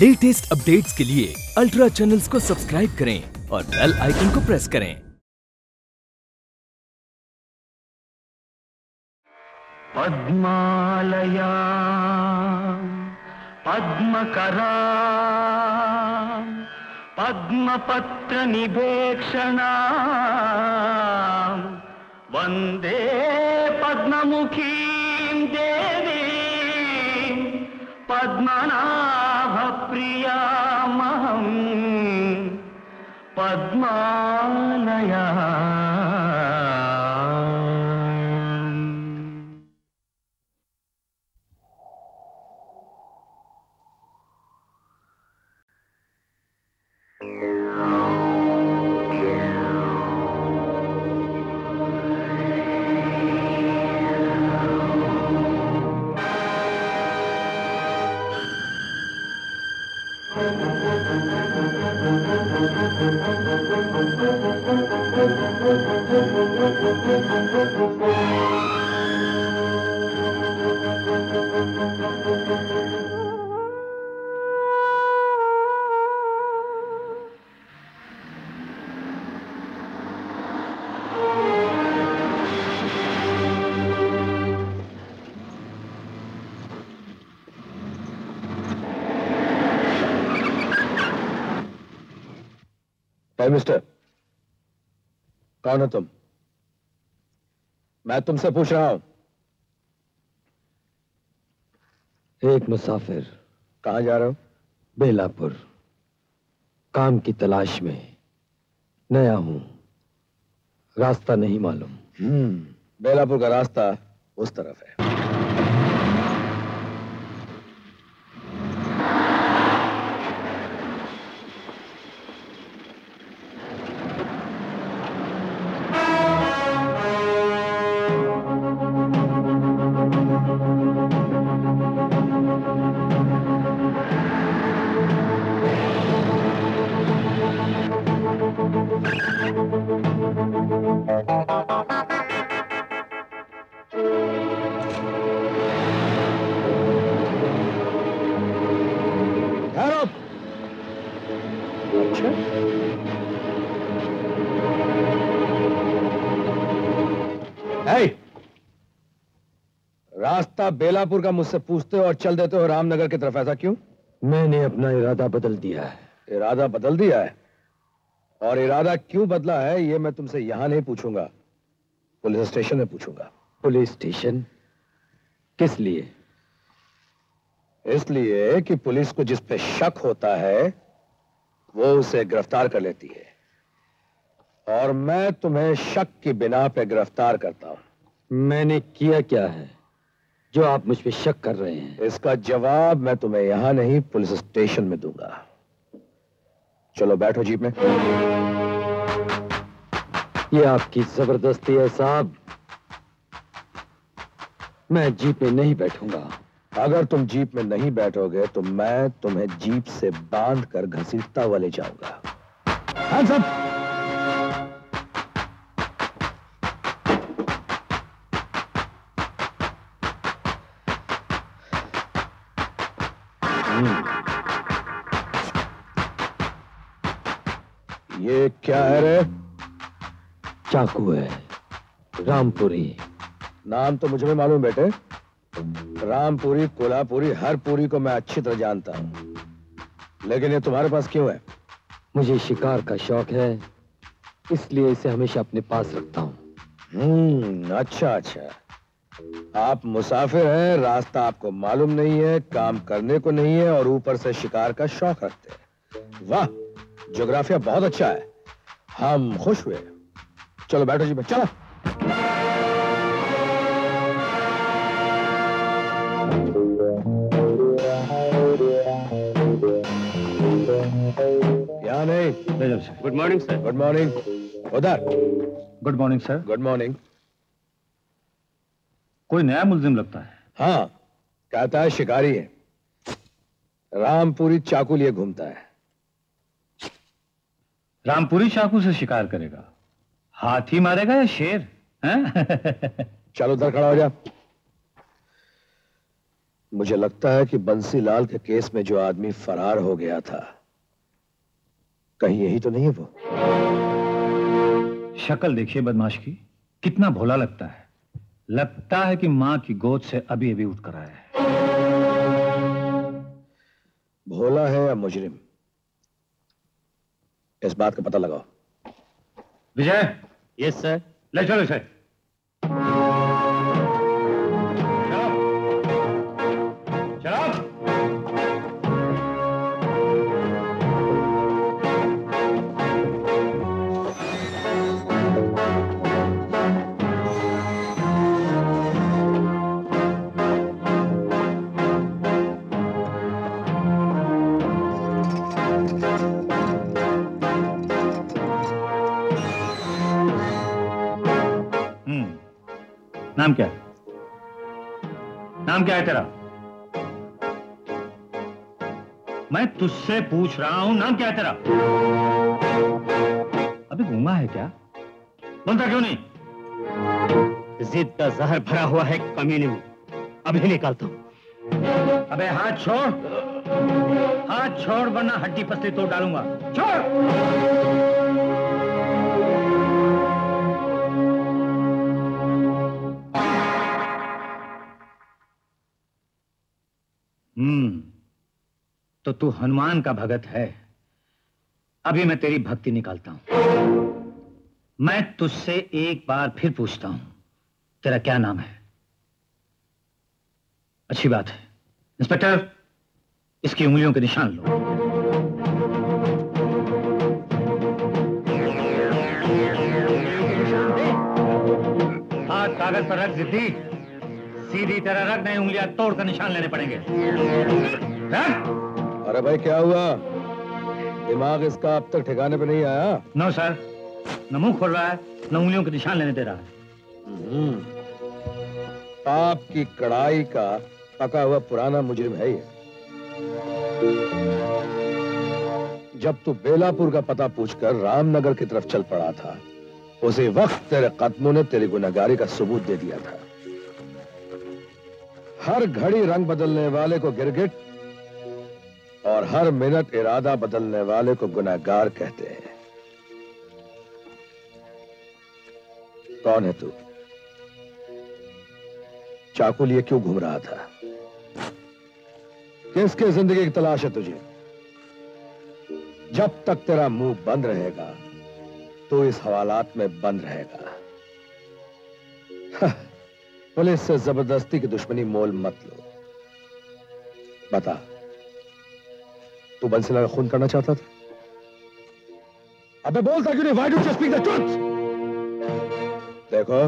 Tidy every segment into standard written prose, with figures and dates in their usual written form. Latest updates के लिए ultra channels को सब्सक्राइब करें और बेल आइकन को प्रेस करें। पद्मालया पद्मकरा पद्मपत्र निभेक्षणा वंदे पद्ममुखी देवी पद्मनाभ प्रियामहं पद्मालया। मिस्टर कौन हो तुम? मैं तुमसे पूछ रहा हूं। एक मुसाफिर। कहां जा रहे हो? बेलापुर। काम की तलाश में नया हूं, रास्ता नहीं मालूम। बेलापुर का रास्ता उस तरफ है। बेलापुर का मुझसे पूछते हो और चल देते हो रामनगर की तरफ, ऐसा क्यों? मैंने अपना इरादा बदल दिया है। इरादा बदल दिया है? और इरादा क्यों बदला है ये मैं तुमसे यहां नहीं पूछूंगा, पुलिस स्टेशन में पूछूंगा। पुलिस स्टेशन किस लिए? इसलिए कि पुलिस को जिस पे शक होता है वो उसे गिरफ्तार कर लेती है और मैं तुम्हें शक की बिना पे गिरफ्तार करता हूं। मैंने किया क्या है जो आप मुझ पे शक कर रहे हैं? इसका जवाब मैं तुम्हें यहां नहीं, पुलिस स्टेशन में दूंगा। चलो बैठो जीप में। ये आपकी जबरदस्ती है साहब, मैं जीप में नहीं बैठूंगा। अगर तुम जीप में नहीं बैठोगे तो मैं तुम्हें जीप से बांध कर घसीटता हुआ ले जाऊंगा। हाँ साहब। ये क्या है रे? चाकू है। रामपुरी। नाम तो मुझे भी मालूम बेटे, रामपुरी, कोलापुरी, हर पुरी को मैं अच्छी तरह जानता हूं, लेकिन ये तुम्हारे पास क्यों है? मुझे शिकार का शौक है इसलिए इसे हमेशा अपने पास रखता हूँ। अच्छा अच्छा, आप मुसाफिर हैं, रास्ता आपको मालूम नहीं है, काम करने को नहीं है और ऊपर से शिकार का शौक रखते हैं। वाह, ज्योग्राफिया बहुत अच्छा है, हम खुश हुए। चलो बैठो जी, चलो। यहाँ नहीं। Good morning sir. Good morning. उधर। Good morning sir. Good morning. कोई नया मुलजिम लगता है। हाँ, कहता है शिकारी है, रामपुरी चाकू लिए घूमता है। रामपुरी चाकू से शिकार करेगा? हाथी मारेगा या शेर? चलो उधर खड़ा हो जा। मुझे लगता है कि बंसीलाल के केस में जो आदमी फरार हो गया था, कहीं यही तो नहीं है वो? शक्ल देखिए बदमाश की, कितना भोला लगता है। लगता है कि मां की गोद से अभी अभी उठ कर आया है। भोला है या मुजरिम, इस बात का पता लगाओ। विजय। Yes sir. ले चलो इसे। नाम क्या है? नाम क्या है तेरा? मैं तुझसे पूछ रहा हूं, नाम क्या है तेरा? अभी गूंगा है क्या? बोलता क्यों नहीं? जिद का जहर भरा हुआ है कमीने में, अभी निकालता हूं। अबे हाथ छोड़, हाथ छोड़, वरना हड्डी पसली तोड़ डालूंगा। छोड़। तो तू हनुमान का भगत है। अभी मैं तेरी भक्ति निकालता हूं। मैं तुझसे एक बार फिर पूछता हूं, तेरा क्या नाम है? अच्छी बात है। इंस्पेक्टर, इसकी उंगलियों के निशान लो। हाथ कागज पर रख जिद्दी, सीधी तरह रख, नहीं उंगलियां तोड़कर निशान लेने पड़ेंगे। अरे भाई क्या हुआ? दिमाग इसका अब तक ठिकाने पे नहीं आया? नो सर, न मुंह खोल रहा है, न उंगलियों के निशान लेने दे रहा है। ताप की कड़ाई का पका हुआ पुराना मुजरिम है ये। जब तू बेलापुर का पता पूछकर रामनगर की तरफ चल पड़ा था, उसी वक्त तेरे कदमों ने तेरी गुनाहगारी का सबूत दे दिया था। हर घड़ी रंग बदलने वाले को गिरगिट और हर मिनट इरादा बदलने वाले को गुनाहगार कहते हैं। कौन है तू? चाकू लिए क्यों घूम रहा था? किसके जिंदगी की तलाश है तुझे? जब तक तेरा मुंह बंद रहेगा तो इस हवालात में बंद रहेगा। पुलिस से जबरदस्ती की दुश्मनी मोल मत लो। बता, तू बंसीलाल खून करना चाहता था? अबे बोलता क्यों नहीं? Why don't you speak the truth? देखो,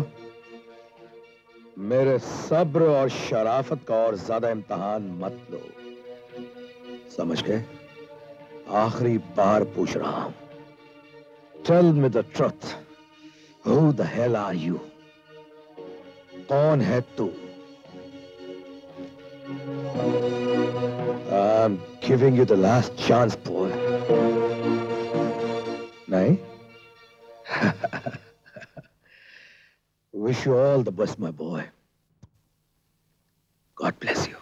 मेरे सब्र और शराफत का और ज्यादा इम्तिहान मत लो, समझ के? आखिरी बार पूछ रहा हूं, Tell me the truth. Who the hell are you? कौन है तू? I'm giving you the last chance, boy. नहीं? Wish you all the best, my boy. God bless you.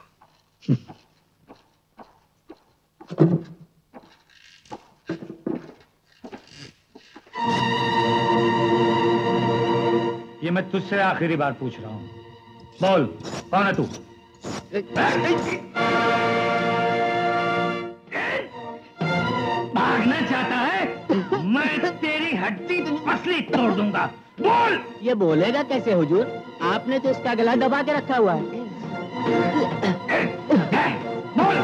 ये मैं तुझसे आखिरी बार पूछ रहा हूं, बोल कौन है तू? भागना चाहता है? मैं तेरी हड्डी पसली तोड़ दूंगा। बोल। ये बोलेगा कैसे हुजूर? आपने तो इसका गला दबा के रखा हुआ है। बोल।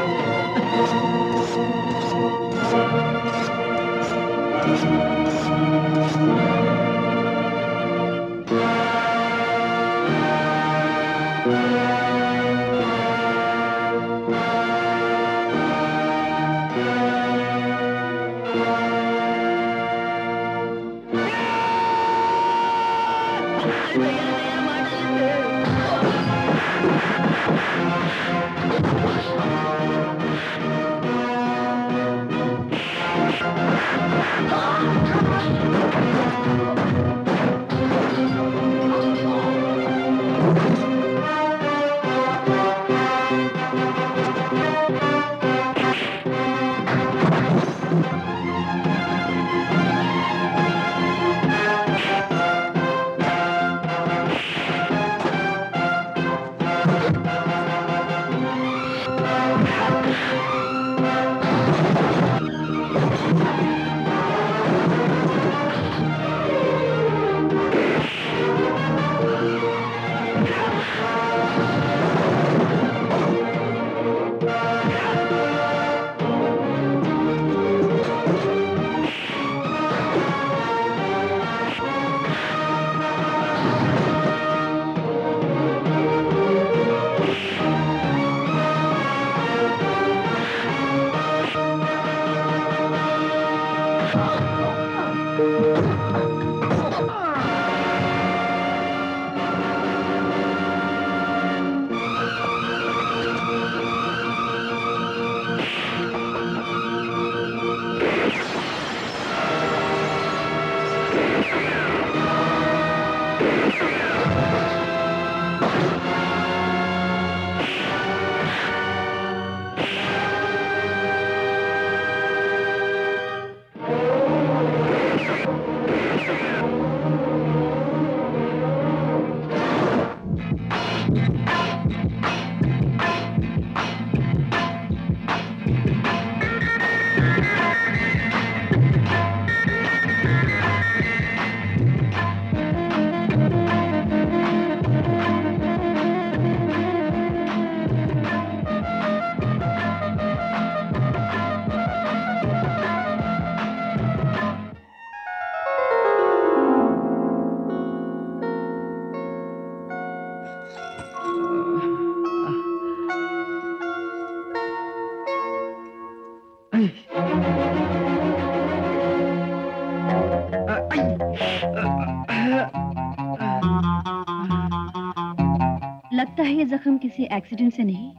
लगता है ये जख्म किसी एक्सीडेंट से नहीं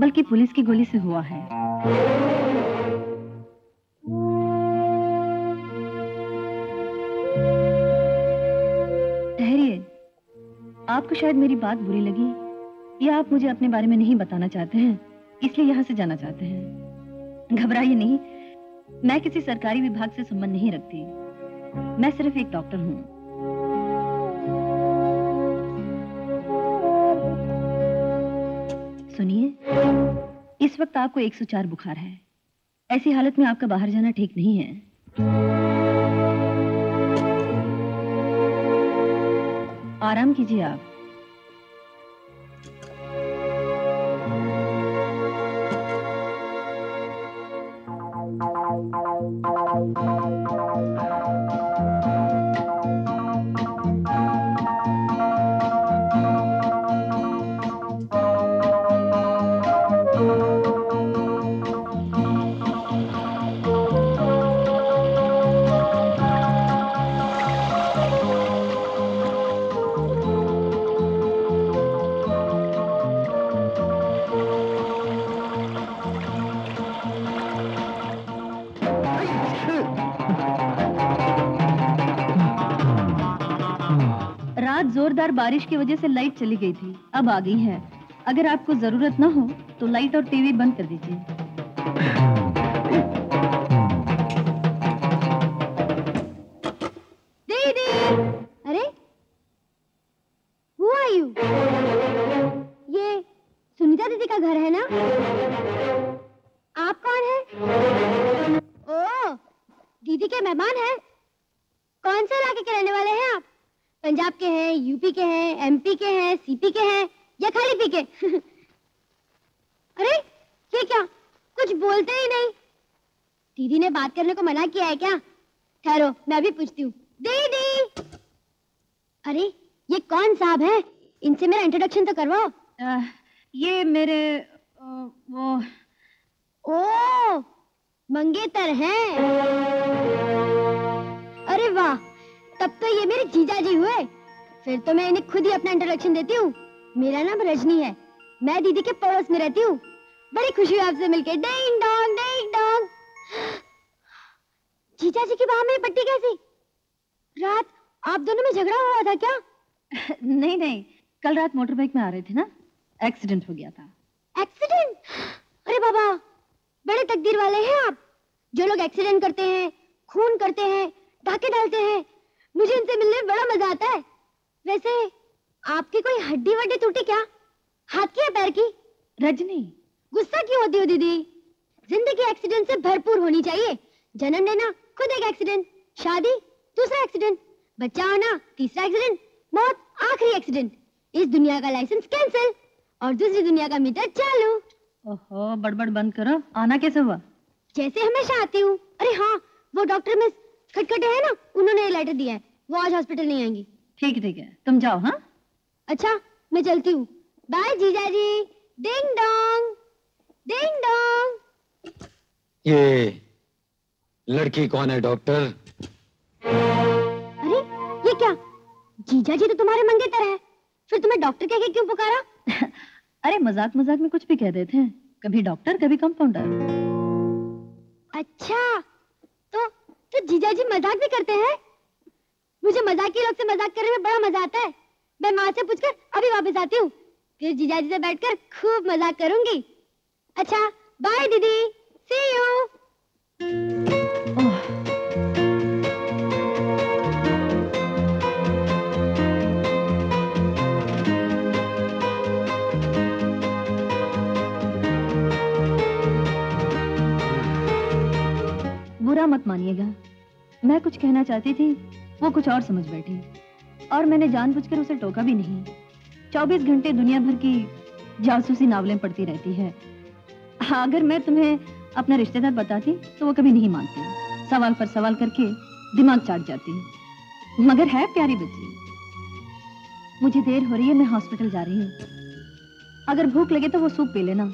बल्कि पुलिस की गोली से हुआ है। ठहरिए, आपको शायद मेरी बात बुरी लगी या आप मुझे अपने बारे में नहीं बताना चाहते हैं इसलिए यहाँ से जाना चाहते हैं। घबराइए नहीं, मैं किसी सरकारी विभाग से संबंध नहीं रखती, मैं सिर्फ एक डॉक्टर हूँ। सुनिए, इस वक्त आपको 104 बुखार है, ऐसी हालत में आपका बाहर जाना ठीक नहीं है। आराम कीजिए आप। जोरदार बारिश की वजह से लाइट चली गई थी, अब आ गई है। अगर आपको जरूरत ना हो तो लाइट और टीवी बंद कर दीजिए। दीदी, अरे हु आर यू? ये सुनीता दीदी का घर है ना? आप कौन है? ओ, दीदी के मेहमान हैं। कौन से इलाके के रहने वाले हैं आप? पंजाब के हैं, यूपी के हैं, एमपी के हैं, सीपी के हैं या खाली पी के? अरे ये क्या, कुछ बोलते ही नहीं। दीदी ने बात करने को मना किया है क्या? ठहरो, मैं भी पूछती हूँ। दीदी, अरे ये कौन साहब है? इनसे मेरा इंट्रोडक्शन तो करवाओ। ये मेरे वो ओ मंगेतर हैं। अरे वाह, तब तो ये मेरे जीजाजी हुए। फिर तो मैं इन्हें खुद ही अपना इंट्रोडक्शन देती हूँ। मेरा नाम रजनी है, मैं दीदी के पड़ोस में रहती हूँ। बड़ी खुशी हुई आपसे मिलके। डेंग डोंग जीजाजी की बाह में पट्टी कैसी? रात आप दोनों में झगड़ा हुआ था क्या? नहीं, कल रात मोटरबाइक में आ रहे थे ना, एक्सीडेंट हो गया था। एक्सीडेंट? अरे बाबा, बड़े तकदीर वाले हैं आप। जो लोग एक्सीडेंट करते हैं, खून करते हैं, डाके डालते हैं, मुझे इनसे मिलने में बड़ा मजा आता है। वैसे आपकी कोई हड्डी वड्डी टूटी क्या, हाथ की या पैर की? रजनी, गुस्सा क्यों होती हो दीदी? जिंदगी एक्सीडेंट से भरपूर होनी चाहिए। जन्म लेना खुद एक एक्सीडेंट, शादी दूसरा एक्सीडेंट, बच्चा होना तीसरा एक्सीडेंट, मौत आखिरी एक्सीडेंट। इस दुनिया का लाइसेंस कैंसिल और दूसरी दुनिया का मीटर चालू। ओहो, बड़बड़ बंद करो। आना कैसे हुआ? जैसे हमेशा आती हूँ। अरे हाँ, वो डॉक्टर मिस खटखटे है ना, उन्होंने लेटर दिया है, वो आज हॉस्पिटल नहीं आएंगी। ठीक है, तुम जाओ। हाँ अच्छा, मैं चलती हूँ, बाय जीजाजी। Ding dong. ये लड़की कौन है डॉक्टर? अरे ये क्या, जीजाजी तो तुम्हारे मंगेतर है, फिर तुम्हें डॉक्टर कहके क्यों पुकारा? अरे मजाक में कुछ भी कह देते हैं, कभी डॉक्टर कभी कंपाउंडर। अच्छा तो जीजाजी मजाक भी करते हैं? मुझे मजाकी लोग से मजाक करने में बड़ा मजा आता है। मैं माँ से पूछकर अभी वापस आती हूँ, फिर जीजाजी से बैठकर खूब मजाक करूंगी। अच्छा बाय दीदी, सी यू। बुरा मत मानिएगा, मैं कुछ कहना चाहती थी वो कुछ और समझ बैठी, और मैंने जानबूझकर उसे टोका भी नहीं। 24 घंटे दुनिया भर की जासूसी नावलें पढ़ती रहती है। हाँ, अगर मैं तुम्हें अपना रिश्तेदार बताती तो वो कभी नहीं मानती, सवाल पर सवाल करके दिमाग चाट जाती। मगर है प्यारी बच्ची। मुझे देर हो रही है, मैं हॉस्पिटल जा रही हूँ। अगर भूख लगे तो वो सूप पी लेना,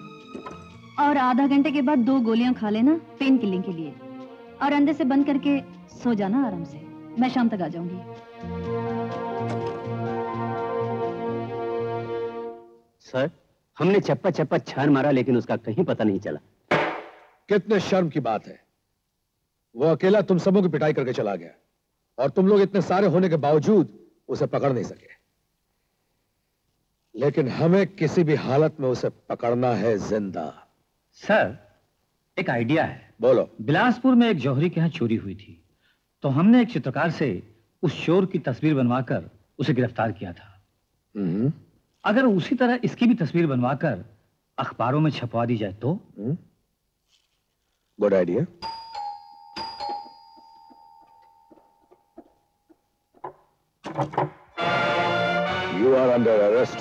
और आधा घंटे के बाद 2 गोलियां खा लेना पेन किलिंग के लिए, और अंदर से बंद करके सो जाना आराम से। मैं शाम तक आ जाऊंगी। सर, हमने चप्पा चप्पा छान मारा लेकिन उसका कहीं पता नहीं चला। कितने शर्म की बात है, वो अकेला तुम सबों की पिटाई करके चला गया और तुम लोग इतने सारे होने के बावजूद उसे पकड़ नहीं सके। लेकिन हमें किसी भी हालत में उसे पकड़ना है जिंदा। सर, एक आइडिया है। बोलो। बिलासपुर में एक जौहरी के यहाँ चोरी हुई थी, तो हमने एक चित्रकार से उस चोर की तस्वीर बनवाकर उसे गिरफ्तार किया था। अगर उसी तरह इसकी भी तस्वीर बनवाकर अखबारों में छपवा दी जाए तो? Good idea. You are under arrest.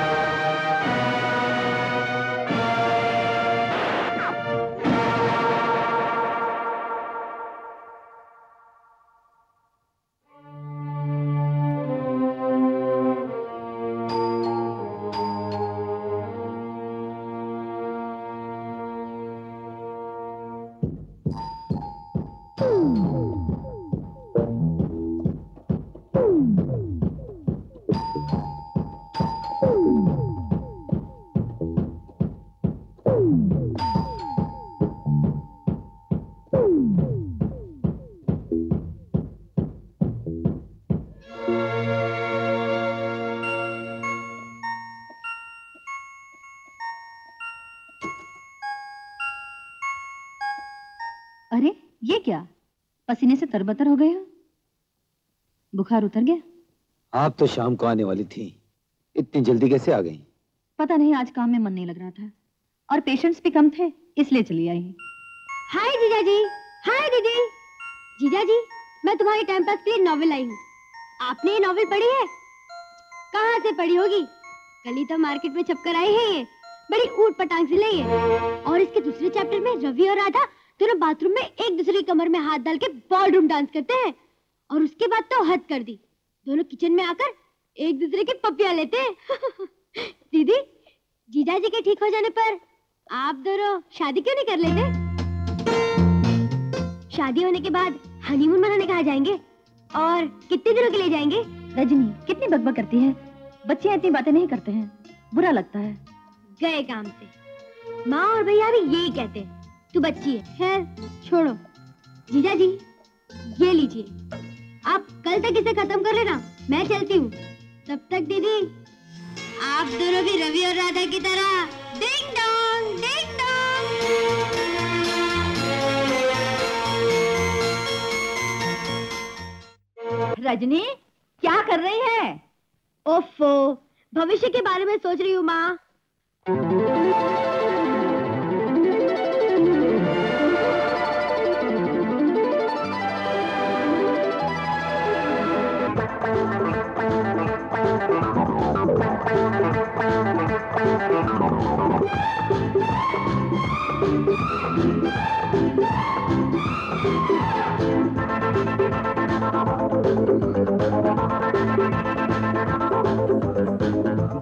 क्या पसीने से तरबतर हो गया? बुखार उतर गया? आप तो शाम को आने वाली थी, इतनी जल्दी कैसे आ गई? पता नहीं, आज काम में मन नहीं लग रहा था और पेशेंट्स भी कम थे, इसलिए चली आई। हाय जीजा जी, हाय दीदी। जीजा जी, मैं तुम्हारे टाइम पास के लिए नॉवेल आई हूँ। आपने ये नॉवेल पढ़ी है? कहाँ से पढ़ी होगी? कल ही तो मार्केट में छपकर आई है। ये बड़ी ऊट पटांग से लाई है। और इसके दूसरे चैप्टर में रवि और राधा दोनों बाथरूम में एक दूसरे की कमर में हाथ डाल के बॉलरूम डांस करते हैं, और उसके बाद तो हद कर दी, दोनों किचन में आकर एक दूसरे की पपिया लेते हैं। दीदी, जीजा जी के ठीक हो जाने पर आप दोनों शादी क्यों नहीं कर लेते? शादी होने के बाद हनीमून मनाने कहाँ जाएंगे और कितने दिनों के लिए जाएंगे? रजनी, कितनी बकबक करती है। बच्चे इतनी बातें नहीं करते हैं, बुरा लगता है। गए काम से। माँ और भैया भी यही कहते हैं। तू बच्ची है। खैर छोड़ो। जीजा जी, ये लीजिए, आप कल तक इसे खत्म कर लेना, मैं चलती हूँ। तब तक दीदी, आप दोनों भी रवि और राधा की तरह ding dong ding dong. Rajni, क्या कर रही है? ओफो, भविष्य के बारे में सोच रही हूँ माँ।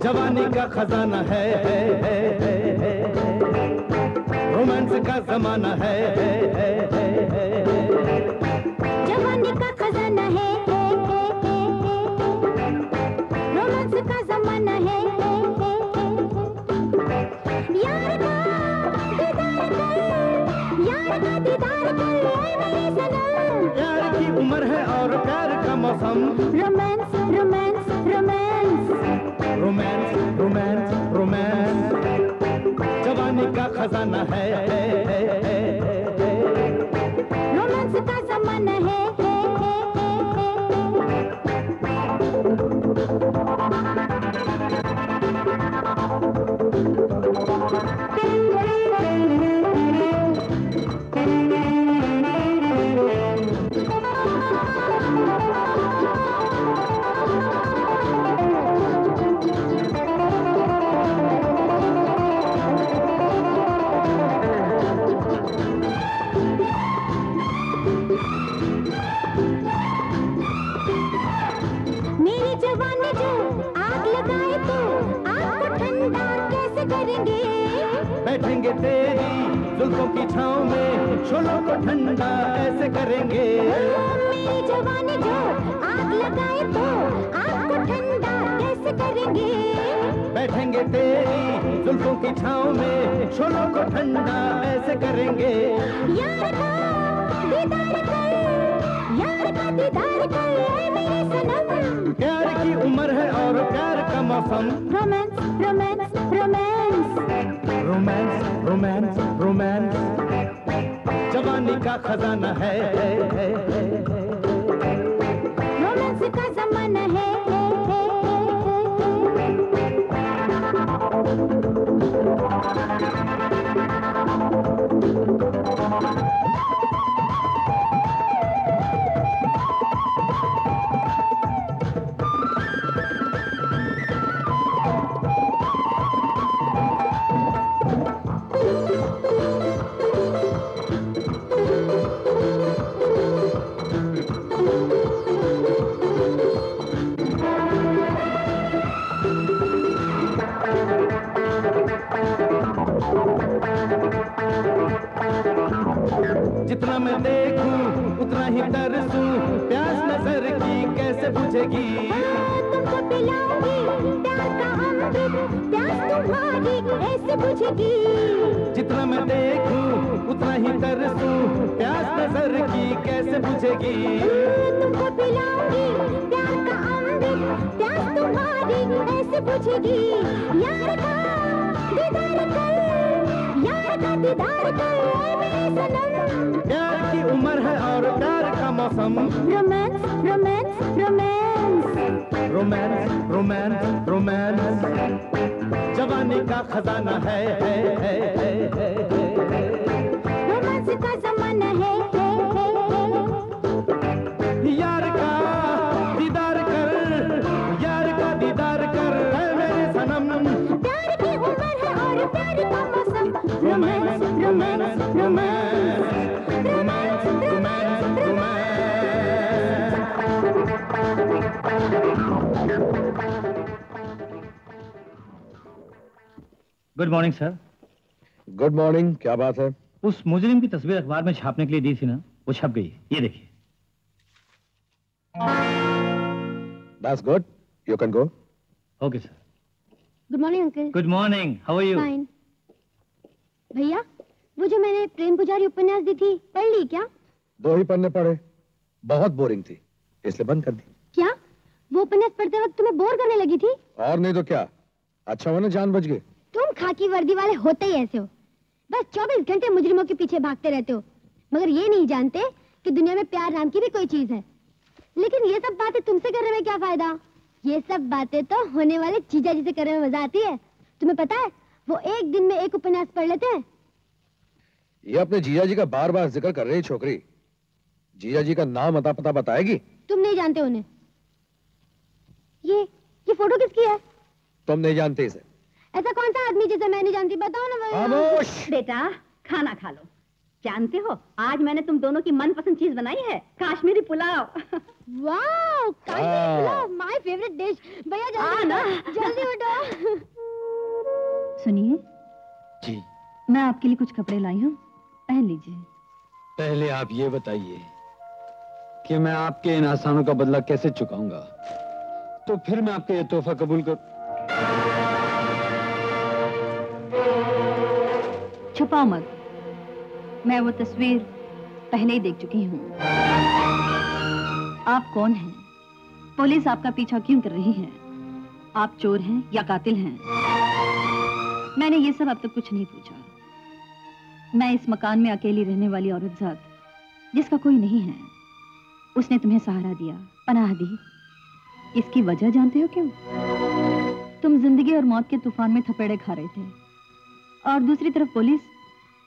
जवानी का खजाना है, रोमांस का जमाना है। जवानी का खजाना है, रोमांस का जमाना है। यार का दीदार कर ले मेरे सनम। यार की उम्र है और प्यार का मौसम। Romance romance romance romance romance romance. जवानी का खजाना है, रोमांस का जमाना है। करेंगे, बैठेंगे तेरी जुल्फों की छाँव में, शोलों को ठंडा ऐसे करेंगे। मेरी जवानी जो आग लगाए तो आग को ठंडा कैसे करेंगे, बैठेंगे तेरी जुल्फों की छाँव में, शोलों को ठंडा ऐसे करेंगे। यार का दीदार कर, यार का दीदार कर मेरे सनम। प्यार की उम्र है और प्यार का मौसम। Romance romance romance romance romance romance जवानी का खजाना है। रोमांस का जमाना है। जितना मैं देखूं उतना ही तरसूं, प्यास नजर की कैसे बुझेगी। तुमको पिलाऊंगी प्यार का अमृत, प्यास तुम्हारी कैसे बुझेगी। जितना मैं देखूं उतना ही तरसूं, प्यास नजर की कैसे बुझेगी। तुमको पिलाऊंगी प्यार का अमृत, प्यास तुम्हारी कैसे बुझेगी। यार का दीदार कर, यार का दीदार कर सनम। प्यार की उम्र है और प्यार का मौसम। Romance romance romance romance romance romance जवानी का खजाना है। रोमांस का जमाना है। यार का दीदार कर, यार का दीदार कर मेरे सनम। प्यार की उम्र है और प्यार का मौसम। Romance romance romance good morning sir. Good morning. क्या बात है? उस मुजरिम की तस्वीर अखबार में छापने के लिए दी थी ना, वो छप गई। ये देखिए। That's good. You can go. Okay sir. Good morning uncle. Good morning. How are you? Fine. भैया, वो जो मैंने प्रेम पुजारी उपन्यास दी थी, पढ़ ली क्या? 2 ही पन्ने पढ़े, बहुत बोरिंग थी, इसलिए बंद कर दी। क्या वो उपन्यास पढ़ते वक्त तुम्हें बोर करने लगी थी? और नहीं तो क्या। अच्छा वो ना जान बच गई। तुम खाकी वर्दी वाले होते ही ऐसे हो, बस 24 घंटे मुजरिमों के पीछे भागते रहते हो, मगर ये नहीं जानते कि दुनिया में प्यार नाम की भी कोई चीज है। लेकिन ये सब बातें तुमसे करने में क्या फायदा, ये सब बातें तो होने वाले जीजा जी से करने में मजा आती है। तुम्हें पता है वो एक दिन में 1 उपन्यास पढ़ लेते हैं। ये अपने जीजा जी का बार बार जिक्र कर रही छोकरी, जीजा जी का नाम अता पता बताएगी? तुम नहीं जानते उन्हें। ये फोटो किसकी है? तुम नहीं जानते इसे? ऐसा कौन सा आदमी जिसे मैं नहीं जानती, बताओ ना। बेटा खाना खा लो। जानते हो आज मैंने तुम दोनों की मनपसंद चीज बनाई है, Kashmiri pulao. Wow, Kashmiri pulao, my favourite dish. भैया जल्दी उठो। सुनिए जी, मैं आपके लिए कुछ कपड़े लाई हूँ, पहन लीजिए। पहले आप ये बताइए कि मैं आपके इन आसानों का बदला कैसे चुकाऊंगा, तो फिर मैं आपका ये तोहफा कबूल कर। छुपाओ मत, मैं वो तस्वीर पहले ही देख चुकी हूँ। आप कौन हैं? पुलिस आपका पीछा क्यों कर रही है? आप चोर हैं या कातिल हैं? मैंने ये सब अब तक कुछ नहीं पूछा। मैं इस मकान में अकेली रहने वाली औरत जात, जिसका कोई नहीं है, उसने तुम्हें सहारा दिया, पनाह दी। इसकी वजह जानते हो क्यों? तुम जिंदगी और मौत के तूफान में थपेड़े खा रहे थे, और दूसरी तरफ पुलिस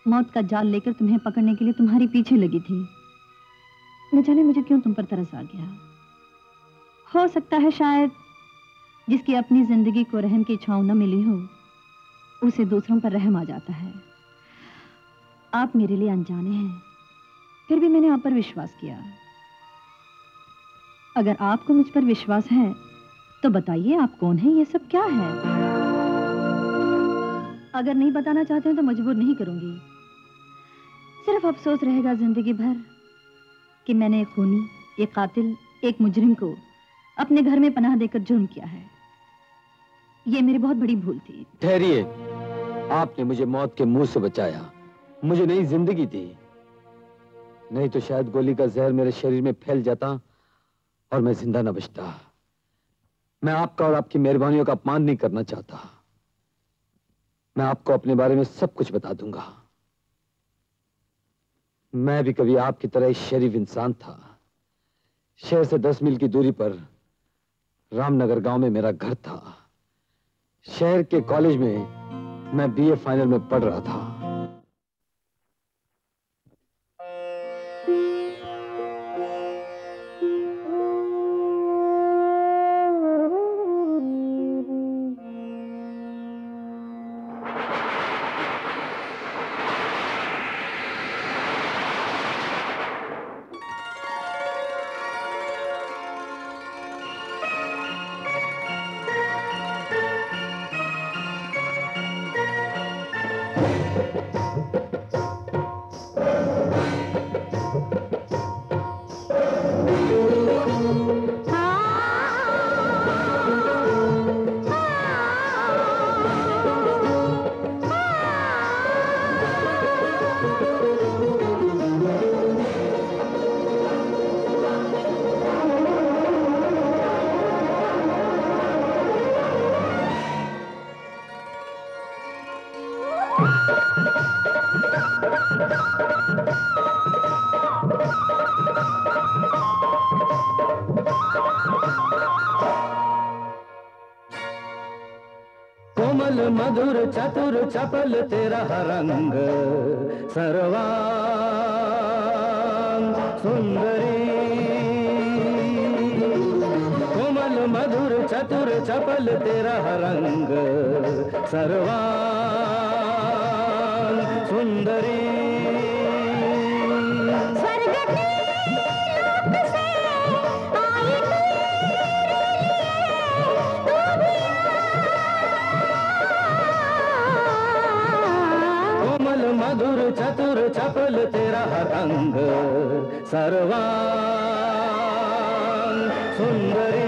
मौत का जाल लेकर तुम्हें पकड़ने के लिए तुम्हारे पीछे लगी थी। न जाने मुझे क्यों तुम पर तरस आ गया। हो सकता है शायद जिसकी अपनी जिंदगी को रहम की छांव न मिली हो, उसे दूसरों पर रहम आ जाता है। आप मेरे लिए अनजाने हैं, फिर भी मैंने आप पर विश्वास किया। अगर आपको मुझ पर विश्वास है तो बताइए आप कौन हैं, ये सब क्या है? अगर नहीं बताना चाहते हैं तो मजबूर नहीं करूंगी। सिर्फ अफसोस रहेगा जिंदगी भर कि मैंने एक खूनी, एक कातिल, एक मुजरिम को अपने घर में पनाह देकर जुर्म किया है। ये मेरी बहुत बड़ी भूल थी। ठहरिए, आपने मुझे मौत के मुंह से बचाया, मुझे नई जिंदगी दी, नहीं तो शायद गोली का जहर मेरे शरीर में फैल जाता और मैं जिंदा न बचता। मैं आपका और आपकी मेहरबानियों का अपमान नहीं करना चाहता। मैं आपको अपने बारे में सब कुछ बता दूंगा। मैं भी कभी आपकी तरह एक शरीफ इंसान था। शहर से 10 मील की दूरी पर रामनगर गांव में मेरा घर था। शहर के कॉलेज में मैं बीए फाइनल में पढ़ रहा था। चतुर चपल तेरा रंग सर्वांग सुंदरी, कोमल मधुर चतुर चपल तेरा रंग सर्वांग सुंदरी। मधुर चतुर चपल तेरा रंग सर्वांग सुंदरी।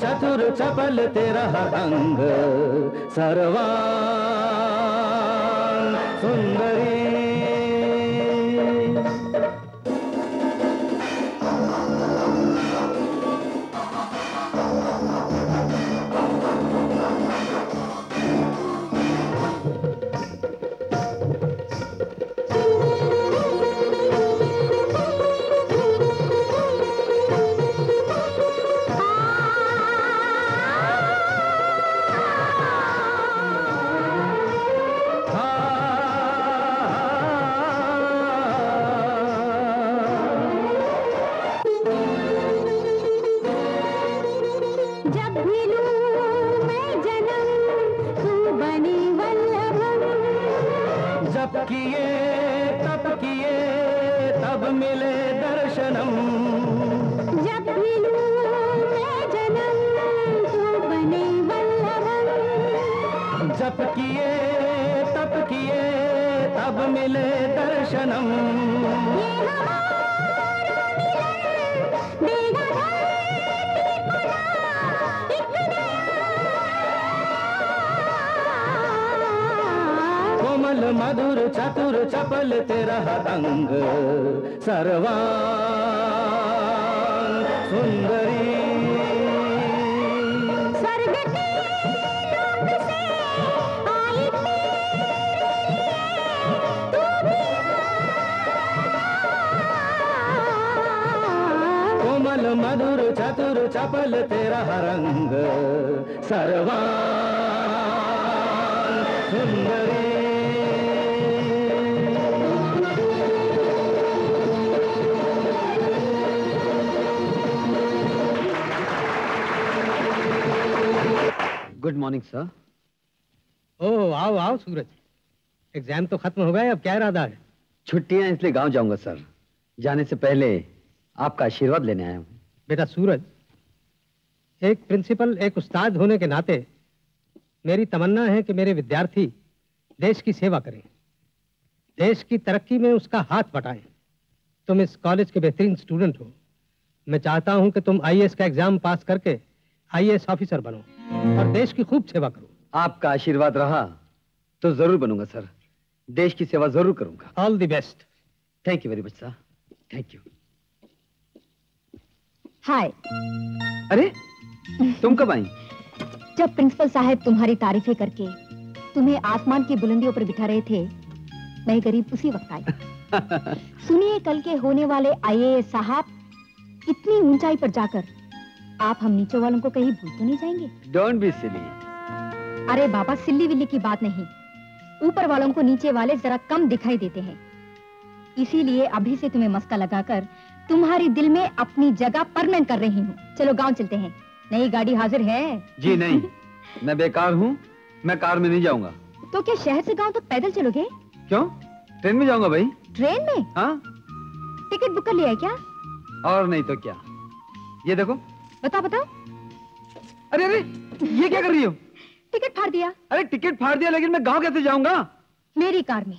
चतुर चपल तेरा अंग सर्वांग सुंदरी। तप किए तब मिले दर्शनम। कोमल मधुर चतुर चपल तेरा अंग सर्वांग सुंदरी। मधुर चतुर चपल तेरा रंग सर्वांग सुंदरी। Good morning sir. ओ आओ आओ सूरज, एग्जाम तो खत्म हो गए, अब क्या इरादा है? छुट्टियां इसलिए गांव जाऊंगा सर, जाने से पहले आपका आशीर्वाद लेने आया हूँ। बेटा सूरज, एक प्रिंसिपल एक उस्ताद होने के नाते मेरी तमन्ना है कि मेरे विद्यार्थी देश की सेवा करें, देश की तरक्की में उसका हाथ बटाएं। तुम इस कॉलेज के बेहतरीन स्टूडेंट हो, मैं चाहता हूं कि तुम आईएएस का एग्जाम पास करके आईएएस ऑफिसर बनो और देश की खूब सेवा करो। आपका आशीर्वाद रहा तो जरूर बनूंगा सर, देश की सेवा जरूर करूंगा। All the best. Thank you very much sir, thank you. Hi. अरे तुम कब आई? जब प्रिंसिपल साहब तुम्हारी तारीफें करके तुम्हें आसमान की बुलंदियों पर बिठा रहे थे, मैं गरीब उसी वक्त आई। सुनिए, कल के होने वाले आईएएस साहब, इतनी ऊंचाई पर जाकर आप हम नीचे वालों को कहीं भूल तो नहीं जाएंगे? Don't be silly. अरे बाबा, सिल्ली विल्ली की बात नहीं, ऊपर वालों को नीचे वाले जरा कम दिखाई देते हैं, इसीलिए अभी से तुम्हें मस्का लगाकर तुम्हारी दिल में अपनी जगह परमानेंट कर रही हूँ। चलो गांव चलते हैं, नई गाड़ी हाजिर है। जी नहीं, मैं बेकार हूँ, मैं कार में नहीं जाऊँगा। तो क्या शहर से गांव तक तो पैदल चलोगे? क्यों, ट्रेन में जाऊँगा भाई। ट्रेन में? हाँ। टिकट बुक कर लिया है क्या? और नहीं तो क्या। ये देखो। बताओ बताओ। अरे अरे ये क्या कर रही हो? टिकट फाड़ दिया। अरे टिकट फाड़ दिया, लेकिन मैं गाँव कैसे जाऊँगा? मेरी कार में।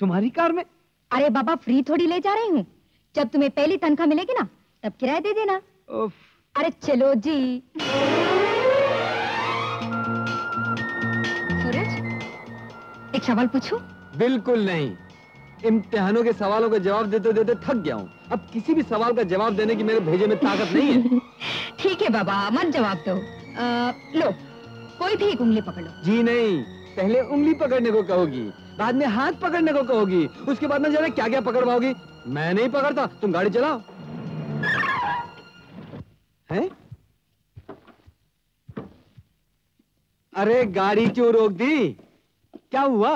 तुम्हारी कार में? अरे बाबा फ्री थोड़ी ले जा रही हूँ, जब तुम्हें पहली तनख्वाह मिलेगी ना तब किराया दे देना। अरे चलो जी। सूरज, एक सवाल पूछूं? बिल्कुल नहीं, इम्तिहानों के सवालों का जवाब देते देते थक गया हूँ, अब किसी भी सवाल का जवाब देने की मेरे भेजे में ताकत नहीं है। ठीक है बाबा, मत जवाब दो। लो, कोई भी एक उंगली पकड़ो। जी नहीं, पहले उंगली पकड़ने को कहोगी, बाद में हाथ पकड़ने को कहोगी, उसके बाद में जाने क्या क्या पकड़ पाओगी। मैं नहीं पकड़ता, तुम गाड़ी चलाओ। हैं? अरे गाड़ी क्यों रोक दी, क्या हुआ?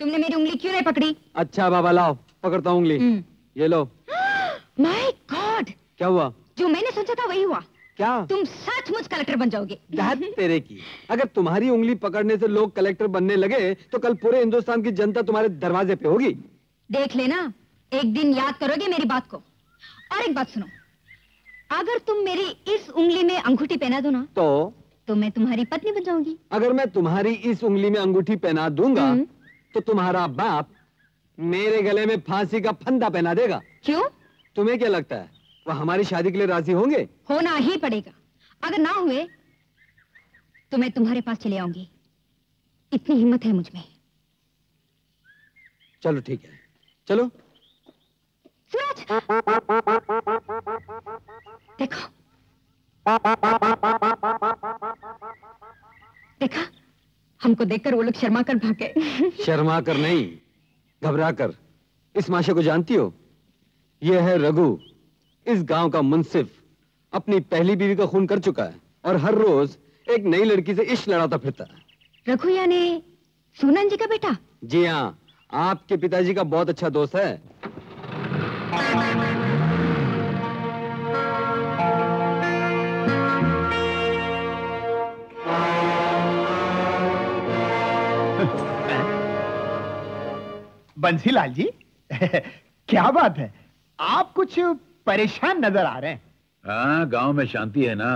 तुमने मेरी उंगली क्यों नहीं पकड़ी? अच्छा बाबा लाओ, पकड़ता हूँ उंगली, ये लो। माय गॉड, क्या हुआ? जो मैंने सोचा था वही हुआ। क्या? तुम सचमुच कलेक्टर बन जाओगे। दाद तेरे की, अगर तुम्हारी उंगली पकड़ने से लोग कलेक्टर बनने लगे तो कल पूरे हिंदुस्तान की जनता तुम्हारे दरवाजे पे होगी। देख लेना, एक दिन याद करोगे मेरी बात को। और एक बात सुनो, अगर तुम मेरी इस उंगली में अंगूठी पहना दो ना तो मैं तुम्हारी पत्नी बन जाऊंगी। अगर मैं तुम्हारी इस उंगली में अंगूठी पहना दूंगा तो तुम्हारा बाप मेरे गले में फांसी का फंदा पहना देगा। क्यों? तुम्हें क्या लगता है वह हमारी शादी के लिए राजी होंगे? होना ही पड़ेगा, अगर ना हुए तो मैं तुम्हारे पास चले आऊंगी, इतनी हिम्मत है मुझ में। चलो ठीक है, चलो। सूरज देखो, देखा, हमको देखकर वो लोग शर्मा कर भागे। शर्मा कर नहीं, घबरा कर। इस माशे को जानती हो? ये है रघु, इस गांव का मुंसिफ, अपनी पहली बीवी का खून कर चुका है और हर रोज एक नई लड़की से इश्क लड़ाता फिरता है। रघु यानी सोनन जी का बेटा? जी हाँ, आपके पिताजी का बहुत अच्छा दोस्त है। बंसीलाल जी क्या बात है, आप कुछ परेशान नजर आ रहे हैं। हाँ, गांव में शांति है ना।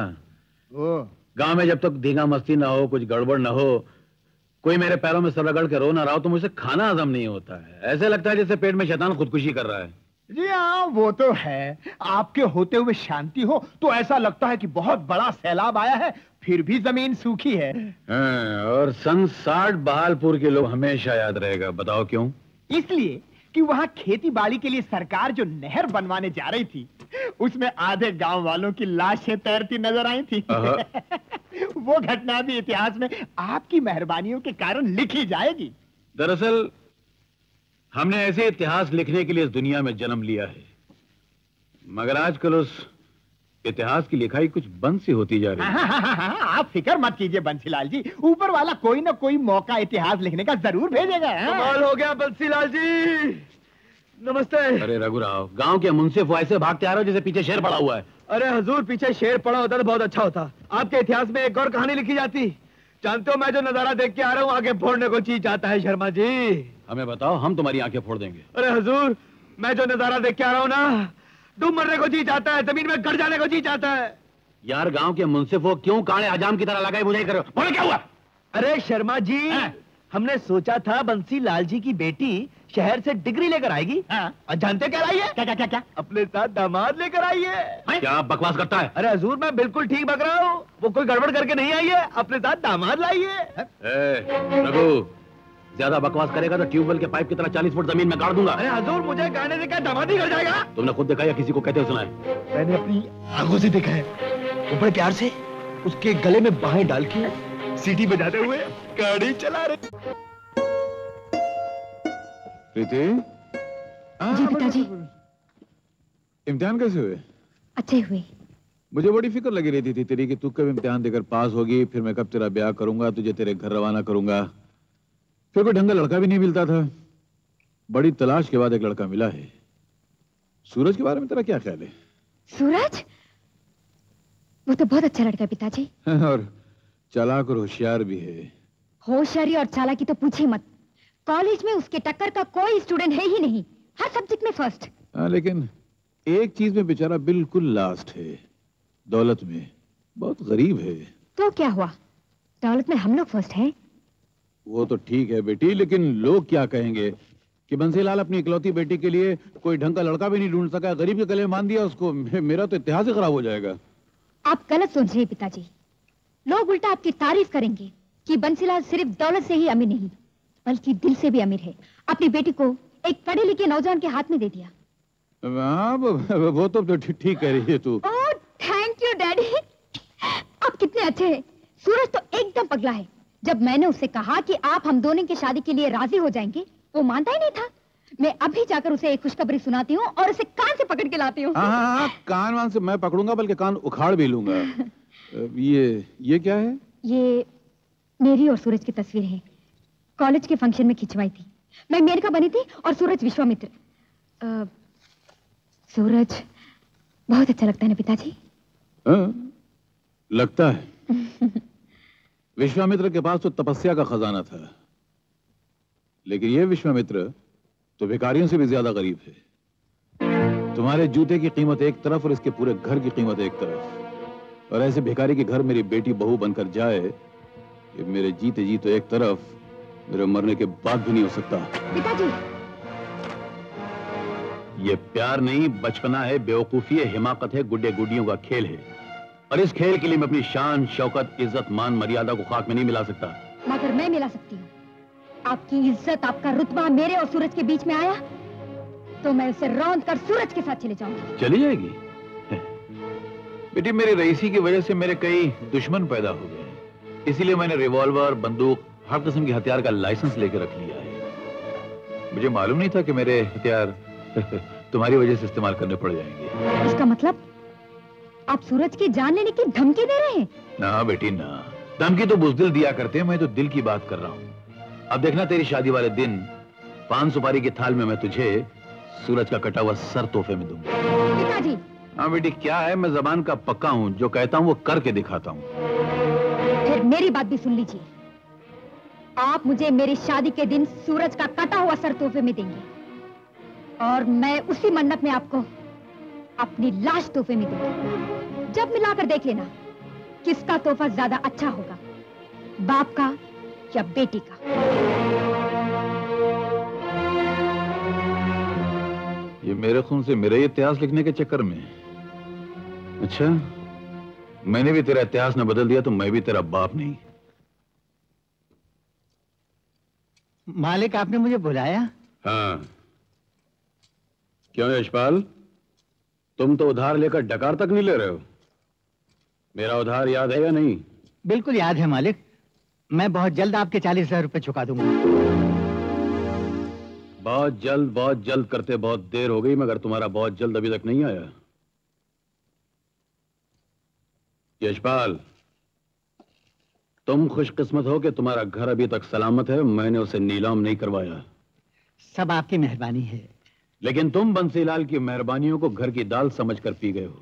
गांव में जब तक धींगा मस्ती ना हो, कुछ गड़बड़ ना हो, कोई मेरे पैरों में सर रगड़ के रो ना रहा हो तो मुझे खाना हजम नहीं होता है। ऐसे लगता है जैसे पेट में शैतान खुदकुशी कर रहा है। जी हाँ वो तो है, आपके होते हुए शांति हो तो ऐसा लगता है कि बहुत बड़ा सैलाब आया है फिर भी जमीन सूखी है। हाँ, और संसार बहालपुर के लोग हमेशा याद रहेगा। बताओ क्यों? इसलिए कि वहाँ खेती बाड़ी के लिए सरकार जो नहर बनवाने जा रही थी उसमें आधे गांव वालों की लाशें तैरती नजर आई थी। वो घटना भी इतिहास में आपकी मेहरबानियों के कारण लिखी जाएगी। दरअसल हमने ऐसे इतिहास लिखने के लिए इस दुनिया में जन्म लिया है, मगर आजकल उस इतिहास की लिखाई कुछ बंद सी होती जा रही है। आप फिक्र मत कीजिए बंसीलाल जी, ऊपर वाला कोई ना कोई मौका इतिहास लिखने का जरूर भेजेगा। कमाल हो गया बंसीलाल जी, नमस्ते। अरे रघु राव, गाँव के मुंसिफ वैसे भागते आ रहे हो जैसे पीछे शेर पड़ा हुआ है। अरे हजूर, पीछे शेर पड़ा होता तो बहुत अच्छा होता, आपके इतिहास में एक और कहानी लिखी जाती। जानते हो मैं जो नजारा देख के आ रहा हूँ आगे फोड़ने को चीज आता है। शर्मा जी हमें बताओ, हम तुम्हारी आंखें फोड़ देंगे। अरे हजूर मैं जो नजारा देख के आ रहा हूँ ना, डूब मरने को जी चाहता है, जमीन में गड़ जाने को जी चाहता है। यार गाँव के मुंसिफ हो, क्यों काले हजाम की तरह लगाई बुझाई करो, बोलो क्या हुआ? अरे शर्मा जी हमने सोचा था बंसी लाल जी की बेटी शहर से डिग्री लेकर आएगी। हाँ। जानते क्या लाई है? क्या क्या क्या क्या? अपने साथ दामाद लेकर आई है। क्या बकवास करता है? अरे हजूर मैं बिल्कुल ठीक बक रहा हूँ, वो कोई गड़बड़ करके नहीं आई है, अपने साथ दामाद लाई है। रघु ज्यादा बकवास करेगा तो ट्यूबवेल के पाइप की तरह 40 फुट जमीन में गाड़ दूंगा। अरे हजूर मुझे गाने से क्या दामाद ही कर जाएगा? तुमने खुद देखा या किसी को कहते सुना है? मैंने अपनी आंखों से देखा है, ऊपर प्यार से उसके गले में बाहें डाल के सीटी बजाते हुए गाड़ी चला रहे। प्रीति? जी पिताजी। इम्तिहान कैसे हुए? अच्छे हुए। मुझे बड़ी फिक्र लगी रहती थी तेरी कि तू कब इम्तिहान देकर पास होगी, फिर मैं कब तेरा ब्याह करूंगा, तुझे तेरे घर रवाना करूंगा। फिर कोई ढंग का लड़का भी नहीं मिलता था, बड़ी तलाश के बाद एक लड़का मिला है। सूरज के बारे में तेरा क्या ख्याल है? सूरज वो तो बहुत अच्छा लड़का है पिताजी। और चालाक और होशियार भी है। होशियारी और चालाकी तो पूछे मत, कॉलेज में उसके टक्कर का कोई स्टूडेंट है ही नहीं, हर सब्जेक्ट में फर्स्ट। हाँ लेकिन एक चीज में बेचारा बिल्कुल लास्ट है, दौलत में बहुत गरीब है। तो क्या हुआ, दौलत में हम लोग फर्स्ट हैं। वो तो ठीक है बेटी, लेकिन लोग क्या कहेंगे कि बंसीलाल अपनी इकलौती बेटी के लिए कोई ढंग का लड़का भी नहीं ढूंढ सका, गरीब के गले बांध दिया उसको। मेरा तो इतिहास ही खराब हो जाएगा। आप गलत सोच रहे हैं पिताजी, लोग उल्टा आपकी तारीफ करेंगे कि बंसीलाल सिर्फ दौलत से ही अमीर नहीं बल्कि दिल से भी अमीर है, अपनी बेटी को एक पढ़े लिखे नौजवान के हाथ में दे दिया। वो तो ठीक कह रही है तू। ओह थैंक यू डैडी, आप कितने अच्छे हैं। सूरज तो एकदम पगला है, जब मैंने उससे कहा कि आप हम दोनों की शादी के लिए राजी हो जाएंगे वो मानता ही नहीं था। मैं अभी जाकर उसे एक खुशखबरी सुनाती हूँ और उसे कान से पकड़ के लाती हूँ। कान वान से मैं पकड़ूंगा बल्कि कान उखाड़ भी लूंगा। ये क्या है? ये मेरी और सूरज की तस्वीर है, कॉलेज के फंक्शन में खिंचवाई थी। मैं मेनका बनी थी और सूरज विश्वामित्र। सूरज बहुत अच्छा लगता है ना पिताजी? लगता है। विश्वामित्र के पास तो तपस्या का खजाना था, लेकिन ये विश्वामित्र तो भिखारियों से भी ज्यादा गरीब है। तुम्हारे जूते की कीमत एक तरफ और इसके पूरे घर की कीमत एक तरफ, और ऐसे भिखारी के घर मेरी बेटी बहू बनकर जाए ये मेरे जीते जी तो एक तरफ, मेरे मरने के बाद भी नहीं हो सकता। पिताजी ये प्यार नहीं बचपना है, बेवकूफी है, हिमाकत है, गुड्डे गुड्डियों का खेल है, और इस खेल के लिए मैं अपनी शान शौकत इज्जत मान मर्यादा को खाक में नहीं मिला सकता। मगर मैं मिला सकती हूँ। आपकी इज्जत आपका रुतबा मेरे और सूरज के बीच में आया तो मैं उसे रौंद कर सूरज के साथ चले जाऊंगी। चली जाएगी बेटी, मेरी रईसी की वजह से मेरे कई दुश्मन पैदा हो गए, इसीलिए मैंने रिवॉल्वर बंदूक हर किस्म के हथियार का लाइसेंस लेकर रख लिया है। मुझे मालूम नहीं था कि मेरे हथियार तुम्हारी वजह से इस्तेमाल करने पड़ जाएंगे। इसका मतलब आप सूरज की जान लेने की धमकी दे रहे हैं? ना बेटी ना, धमकी तो बुजदिल दिया करते हैं, मैं तो दिल की बात कर रहा हूँ। अब देखना तेरी शादी वाले दिन पान सुपारी के थाल में मैं तुझे सूरज का कटा हुआ सर तोहफे में दूंगा। पिताजी। हाँ बेटी क्या है, मैं जबान का पक्का हूँ, जो कहता हूँ वो करके दिखाता हूँ। फिर मेरी बात भी सुन लीजिए, आप मुझे मेरी शादी के दिन सूरज का कटा हुआ सर तोहफे में देंगे और मैं उसी मन्नत में आपको अपनी लाश तोहफे में दूंगी। जब मिलाकर देख लेना किसका तोहफा ज्यादा अच्छा होगा, बाप का या बेटी का। ये मेरे खून से मेरा इतिहास लिखने के चक्कर में, अच्छा मैंने भी तेरा इतिहास न बदल दिया तो मैं भी तेरा बाप नहीं। मालिक आपने मुझे बुलाया? हाँ, क्यों यशपाल, तुम तो उधार लेकर डकार तक नहीं ले रहे हो। मेरा उधार याद है या नहीं? बिल्कुल याद है मालिक, मैं बहुत जल्द आपके 40,000 रुपए चुका दूंगा। बहुत जल्द करते बहुत देर हो गई, मगर तुम्हारा बहुत जल्द अभी तक नहीं आया। यशपाल, तुम खुशकिस्मत हो कि तुम्हारा घर अभी तक सलामत है, मैंने उसे नीलाम नहीं करवाया। सब आपकी मेहरबानी है। लेकिन तुम बंसीलाल की मेहरबानियों को घर की दाल समझकर पी गए हो।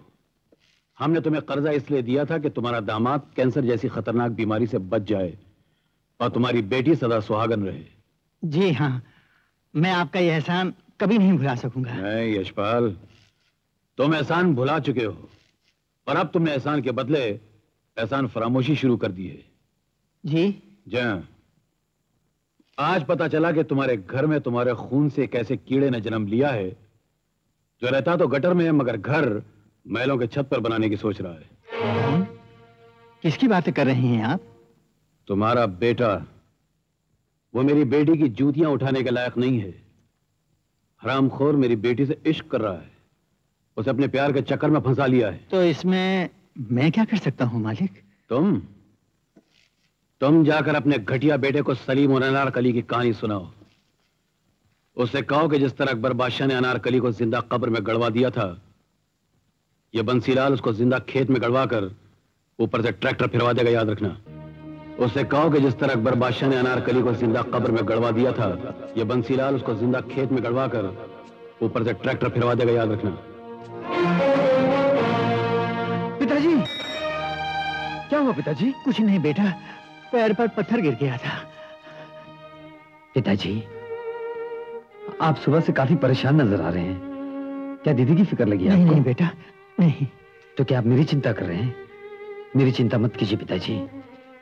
हमने तुम्हें कर्जा इसलिए दिया था कि तुम्हारा दामाद कैंसर जैसी खतरनाक बीमारी से बच जाए और तुम्हारी बेटी सदा सुहागन रहे। जी हाँ, मैं आपका यह एहसान कभी नहीं भुला सकूंगा। नहीं यशपाल, तुम एहसान भुला चुके हो, पर अब तुमने एहसान के बदले एहसान फरामोशी शुरू कर दी है। जी जहाँ, आज पता चला कि तुम्हारे घर में तुम्हारे खून से कैसे कीड़े ने जन्म लिया है, जो रहता तो गटर में है मगर घर महलों के छत पर बनाने की सोच रहा है। किसकी बातें कर रही हैं आप? तुम्हारा बेटा, वो मेरी बेटी की जूतियां उठाने के लायक नहीं है। हरामखोर मेरी बेटी से इश्क कर रहा है, उसे अपने प्यार के चक्कर में फंसा लिया है। तो इसमें मैं क्या कर सकता हूं मालिक? तुम जाकर अपने घटिया बेटे को सलीम और अनारकली की कहानी सुनाओ। उसे कहो कि जिस तरह अकबर बादशाह ने अनारकली को जिंदा कब्र में गड़वा दिया था, यह बंसीलाल उसको जिंदा खेत में गड़वा कर ऊपर से ट्रैक्टर फिरवा देगा, याद रखना। उसे कहो कि जिस तरह अकबर बादशाह ने अनारकली को जिंदा कब्र में गड़वा दिया था, यह बंसीलाल उसको जिंदा खेत में गड़वा कर ऊपर से ट्रैक्टर फिरवा देगा, याद रखना। पिताजी, क्या हुआ पिताजी? कुछ नहीं बेटा, पैर पर पत्थर गिर गया था। पिताजी, आप सुबह से काफी परेशान नजर आ रहे हैं, क्या दीदी की फिक्र लगी? नहीं, नहीं बेटा नहीं। तो क्या आप मेरी चिंता कर रहे हैं? मेरी चिंता मत कीजिए पिताजी,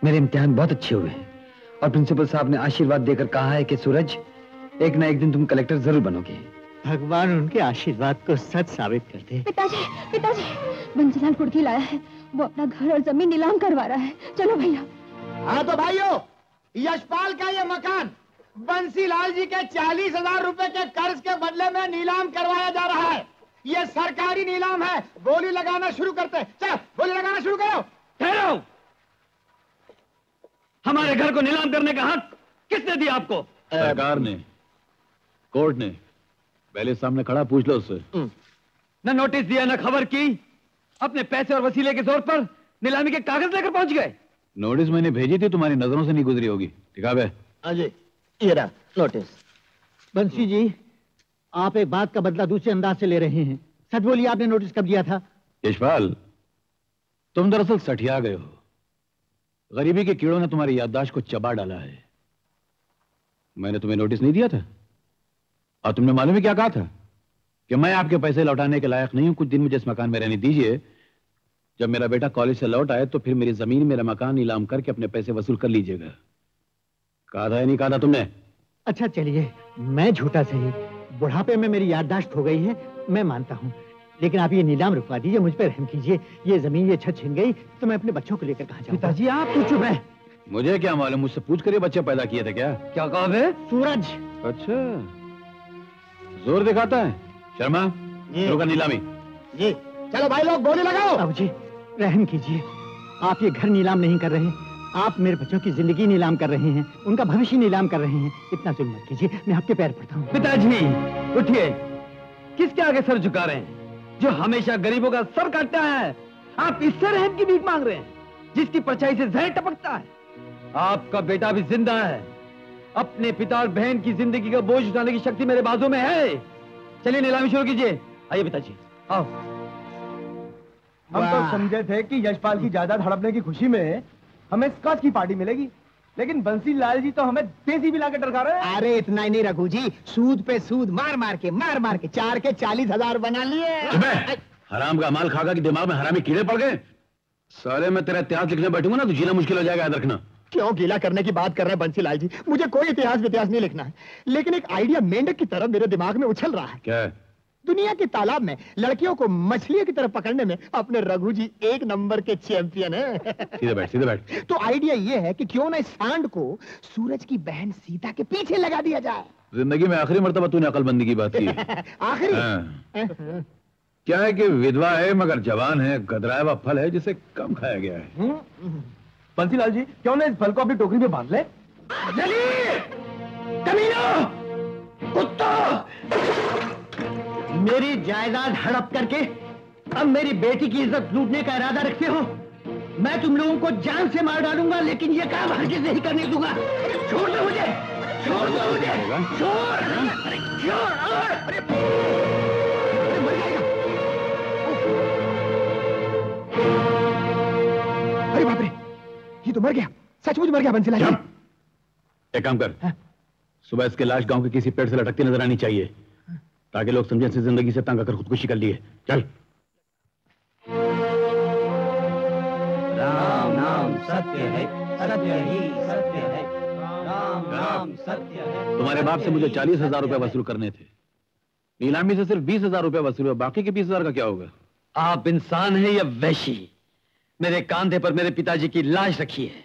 मेरे इम्तिहान बहुत अच्छे हुए हैं और प्रिंसिपल साहब ने आशीर्वाद देकर कहा है कि सूरज, एक ना एक दिन तुम कलेक्टर जरूर बनोगे। भगवान उनके आशीर्वाद को सच साबित कर दे। पिताजी, पिताजी, बंसीलाल कुर्की लाया है, वो अपना घर और जमीन नीलाम करवा रहा है, चलो भैया। हाँ तो भाइयों, यशपाल का ये मकान बंसीलाल जी के 40,000 रुपए के कर्ज के बदले में नीलाम करवाया जा रहा है। ये सरकारी नीलाम है, गोली लगाना शुरू करते। चल गोली लगाना शुरू करो। ठहरो, हमारे घर को नीलाम करने का हक किसने दिया आपको? सरकार ने, कोर्ट ने। पहले सामने खड़ा, पूछ लो उससे। ना नोटिस दिया ना खबर की, अपने पैसे और वसीले के जोर पर नीलामी के कागज लेकर पहुंच गए। नोटिस मैंने भेजी थी, तुम्हारी नजरों से नहीं गुजरी होगी। दिखावे अजय, ये रहा नोटिस। बंसी जी, आप एक बात का बदला दूसरे अंदाज से ले रहे हैं, सच बोलिए आपने नोटिस कब दिया था? यशपाल, तुम दरअसल सठिया गए हो, गरीबी के कीड़ों ने तुम्हारी याददाश्त को चबा डाला है। मैंने तुम्हें नोटिस नहीं दिया था और तुमने मालूम है क्या कहा था? कि मैं आपके पैसे लौटाने के लायक नहीं हूं, कुछ दिन मुझे इस मकान में रहने दीजिए, जब मेरा बेटा कॉलेज से लौट आए तो फिर मेरी जमीन, मेरा मकान नीलाम करके अपने पैसे वसूल कर लीजिएगा। कहा था या नहीं कहा था तुमने? अच्छा चलिए, मैं झूठा सही, बुढ़ापे में मेरी याददाश्त हो गई है, मैं मानता हूँ, लेकिन आप ये नीलाम रुकवा दीजिए, मुझ पर रहम कीजिए। ये जमीन, ये छत छिन गई तो मैं अपने बच्चों को लेकर कहाँ जाऊँ? पिताजी आप तो चुप हैं। मुझे क्या मालूम, मुझसे पूछ करिए बच्चे पैदा किए थे क्या? क्या कहा है? सूरज। अच्छा, जोर दिखाता है। शर्मा, नीलामी। जी चलो भाई लोग, गोली लगाओ। बाबू जी रहम कीजिए, आप ये घर नीलाम नहीं कर रहे हैं, आप मेरे बच्चों की जिंदगी नीलाम कर रहे हैं, उनका भविष्य नीलाम कर रहे हैं, इतना जुल्म मत कीजिए, मैं आपके पैर पड़ता हूँ। पिताजी उठिए, किसके आगे सर झुका रहे हैं? जो हमेशा गरीबों का सर काटता है, आप इससे रहम की भीख मांग रहे हैं, जिसकी परछाई से जहर टपकता है। आपका बेटा भी जिंदा है, अपने पिता और बहन की जिंदगी का बोझ उठाने की शक्ति मेरे बाजू में है। चलिए नीलामी शुरू कीजिए। आइए पिताजी, आओ। हम तो समझे थे कि यशपाल की जायदाद हड़पने की खुशी में हमें स्कॉच की पार्टी मिलेगी, लेकिन बंसीलाल जी तो हमें देसी भी लाकर डरका रहे हैं। अरे इतना ही नहीं रघु जी, सूद पे सूद मार मार के 4 के 40,000 बना लिए। हराम का माल खाकर कि दिमाग में हरामी कीड़े पड़ गए। सारे मैं तेरा इतिहास लिखने बैठूंगा ना तो जीना मुश्किल हो जाएगा, याद रखना। क्यों गीला करने की बात कर रहे हैं बंसीलाल जी? मुझे कोई इतिहास वितिहास नहीं लिखना है, लेकिन एक आइडिया मेंढक की तरह मेरे दिमाग में उछल रहा है। क्या? दुनिया के तालाब में लड़कियों को मछलियों की तरह पकड़ने में अपने रघु जी एक नंबर के चैंपियन है। सीधे बैठ। तो आइडिया ये है कि क्यों ना इस सांड को सूरज की बहन सीता के पीछे लगा दिया जाए। जिंदगी में आखिरी मरतबा तूने अकलबंदी की बात की। आखिरी हाँ। क्या है कि विधवा है मगर जवान है, गदराया हुआ फल है जिसे कम खाया गया है। बंसीलाल जी क्यों ना इस फल को अपनी टोकरी में बांध ले। मेरी जायदाद हड़प करके अब मेरी बेटी की इज्जत लूटने का इरादा रखते हो? मैं तुम लोगों को जान से मार डालूंगा, लेकिन ये काम हरगिज़ नहीं करने दूंगा। छोड़ दो मुझे, छोड़ दो मुझे, छोड़, छोड़। अरे मर जाएगा। अरे बाप रे, ये तो मर गया, सचमुच मर गया बंसीलाल। एक काम कर, सुबह इसके लाश गांव के किसी पेड़ से लटकती नजर आनी चाहिए ताकि लोग समझें से जिंदगी से तंग आकर खुदकुशी कर लिए। चल। राम नाम सत्य है, सत्य ही सत्य है, राम नाम सत्य है। तुम्हारे बाप से मुझे 40,000 रुपया वसूल करने थे, नीलामी से सिर्फ 20,000 रुपया वसूल हुआ, बाकी के 20,000 का क्या होगा? आप इंसान हैं या वैशी? मेरे कांधे पर मेरे पिताजी की लाश रखी है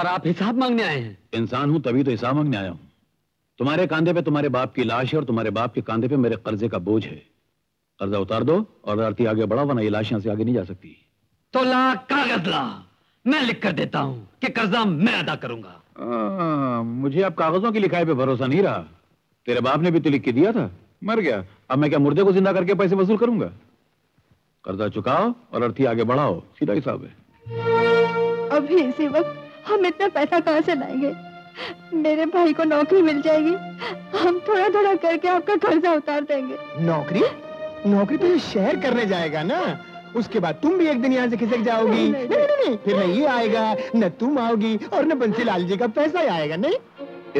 और आप हिसाब मांगने आए हैं। इंसान हूँ तभी तो हिसाब मांगने आया हूँ। तुम्हारे कांधे पे तुम्हारे बाप की लाश है और तुम्हारे बाप के कांधे पे मेरे कर्जे का बोझ है। कर्जा उतार दो और आरती आगे बढ़ाओ, वरना ये लाश यहाँ से आगे नहीं जा सकती। तो ला कागज ला, मैं लिख कर देता हूँ कि कर्जा मैं अदा करूंगा। मुझे अब कागजों की लिखाई पे भरोसा नहीं रहा। तेरे बाप ने भी तो लिख के दिया था, मर गया। अब मैं क्या मुर्दे को जिंदा करके पैसे वसूल करूंगा? कर्जा चुकाओ और आरती आगे बढ़ाओ, सीधा हिसाब है। अभी इसी वक्त हम इतना पैसा कहाँ से लाएंगे? मेरे भाई को नौकरी मिल जाएगी, हम थोड़ा थोड़ा करके आपका कर्जा उतार देंगे। नौकरी? नौकरी तो ये शहर करने जाएगा ना, उसके बाद तुम भी एक दिन यहाँ से खिसक जाओगी। नहीं, नहीं, नहीं, नहीं, नहीं। फिर न ये आएगा, न तुम आओगी और न बंसीलाल जी का पैसा ही आएगा। नहीं,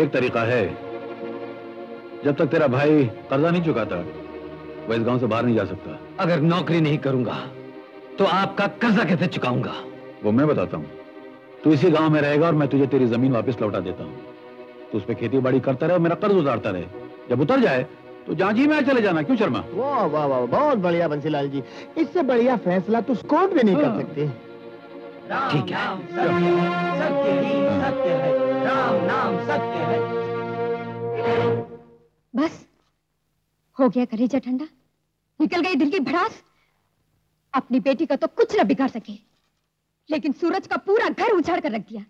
एक तरीका है। जब तक तेरा भाई कर्जा नहीं चुकाता वो इस गाँव से बाहर नहीं जा सकता। अगर नौकरी नहीं करूंगा तो आपका कर्जा कैसे चुकाऊंगा? वो मैं बताता हूँ। तू इसी गांव में रहेगा और मैं तुझे तेरी जमीन वापस लौटा देता हूँ। तू उस पे खेती बाड़ी करता रहे और मेरा कर्ज उतारता रहे। जब उतर जाए तो जांजी में चले जाना। क्यों शर्मा? वाह वाह वाह, बहुत बढ़िया बंसीलाल जी, इससे बढ़िया फैसला तो कोर्ट में नहीं कर सकते। ठीक है, सत्य ही सत्य है, राम नाम सत्य है। बस हो गया कलेजा ठंडा, निकल गई दिल की भड़ास। अपनी बेटी का तो कुछ न बिगाड़ सके, लेकिन सूरज का पूरा घर उछाड़ कर रख दिया।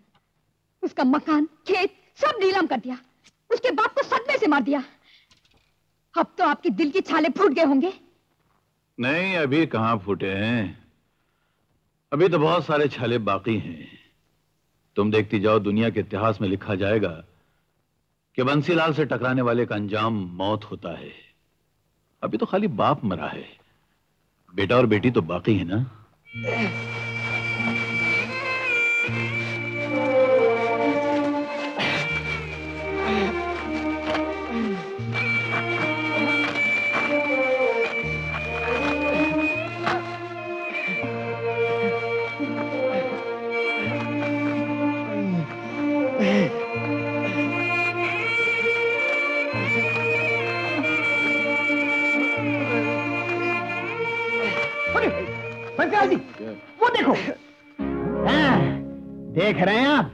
उसका मकान खेत सब नीलाम कर दिया, उसके बाप को सदमे से मार दिया। अब तो आपके दिल की छाले फूट गए होंगे। नहीं, अभी कहाँ फूटे हैं, अभी तो बहुत सारे छाले बाकी हैं। तुम देखती जाओ, दुनिया के इतिहास में लिखा जाएगा कि बंसीलाल से टकराने वाले का अंजाम मौत होता है। अभी तो खाली बाप मरा है, बेटा और बेटी तो बाकी है ना। वो देखो, देख रहे हैं आप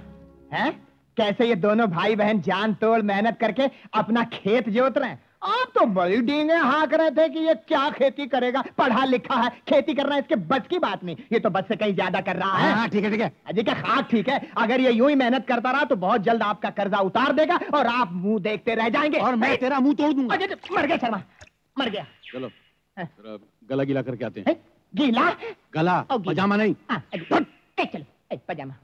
हैं? कैसे ये दोनों भाई बहन जान तोड़ मेहनत करके अपना खेत जोत रहे हैं। आप तो बड़ी डींगे हाँक रहे थे कि ये क्या खेती करेगा, पढ़ा लिखा है, खेती करना इसके बस की बात नहीं, ये तो बस से कहीं ज्यादा कर रहा है। ठीक है ठीक है अजी का खाक, ठीक है। अगर ये यूं ही मेहनत करता रहा तो बहुत जल्द आपका कर्जा उतार देगा और आप मुंह देखते रह जाएंगे। और मैं तेरा मुंह तोड़ दूंगा। मर गया शर्मा, मर गया। चलो गला गीला करके आते हैं। गीला गला, पजामा नहीं। चलो पजामा।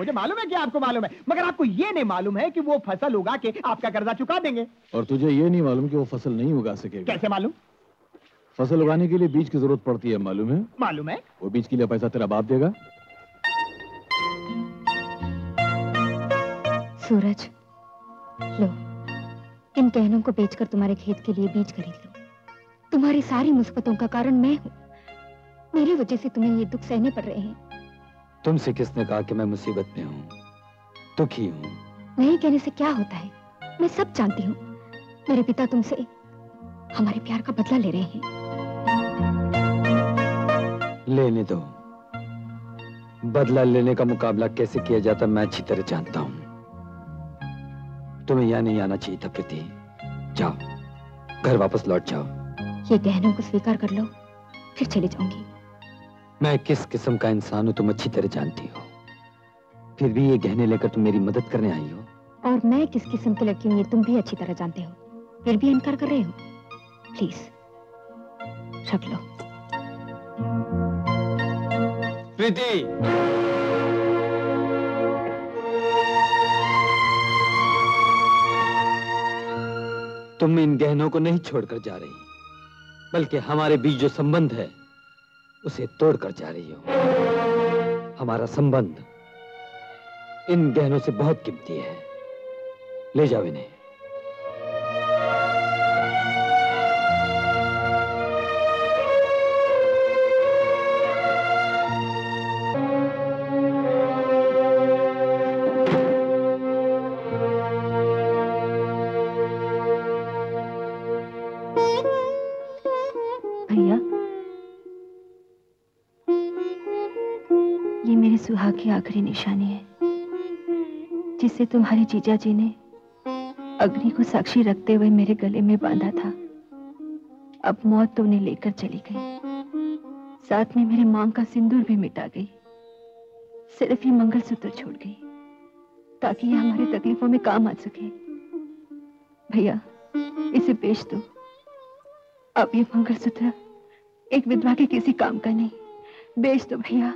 मुझे मालूम है कि आपको मालूम है, मगर आपको ये नहीं मालूम है कि वो फसल उगा के आपका कर्जा चुका देंगे। और तुझे ये नहीं मालूम कि वो फसल नहीं उगा सकेगा। कैसे मालूम? फसल उगाने के लिए बीज की जरूरत पड़ती है, मालूम है? मालूम है। वो बीज के लिए पैसा तेरा बाप देगा। सूरज, लो, इन गहनों को बेचकर तुम्हारे खेत के लिए बीज खरीद लो। तुम्हारी सारी मुसीबतों का कारण मैं हूँ। मेरी वजह से तुम्हें ये दुख सहने पड़ रहे हैं। तुमसे किसने कहा कि मैं मुसीबत में हूँ, दुखी हूँ? नहीं कहने से क्या होता है, मैं सब जानती हूँ। मेरे पिता तुमसे हमारे प्यार का बदला ले रहे हैं। लेने दो, बदला लेने का मुकाबला कैसे किया जाता मैं अच्छी तरह जानता हूँ। तुम्हें यहाँ नहीं आना चाहिए था प्रीति। जाओ, घर वापस लौट जाओ। ये गहनों को स्वीकार कर लो, फिर चली जाऊंगी। मैं किस किस्म का इंसान हूँ तुम अच्छी तरह जानती हो, फिर भी ये गहने लेकर तुम मेरी मदद करने आई हो। और मैं किस किस्म की लड़की हूँ ये तुम भी अच्छी तरह जानते हो, फिर भी इनकार कर रहे हो। प्लीज रख लो। प्रीति, तुम इन गहनों को नहीं छोड़कर जा रही, बल्कि हमारे बीच जो संबंध है उसे तोड़कर जा रही हो। हमारा संबंध इन गहनों से बहुत कीमती है, ले जाओ इन्हें। की आखिरी निशानी है जिसे तुम्हारे जीजा जी ने अग्नि को साक्षी रखते हुए मेरे गले में बांधा था। अब मौत तो उन्हें लेकर चली गई, साथ में मेरे मांग का सिंदूर भी मिटा गई। सिर्फ ये मंगलसूत्र छोड़ गई ताकि ये हमारी तकलीफों में काम आ सके। भैया, इसे बेच दो। अब ये मंगलसूत्र एक विधवा के किसी काम का नहीं, बेच दो भैया।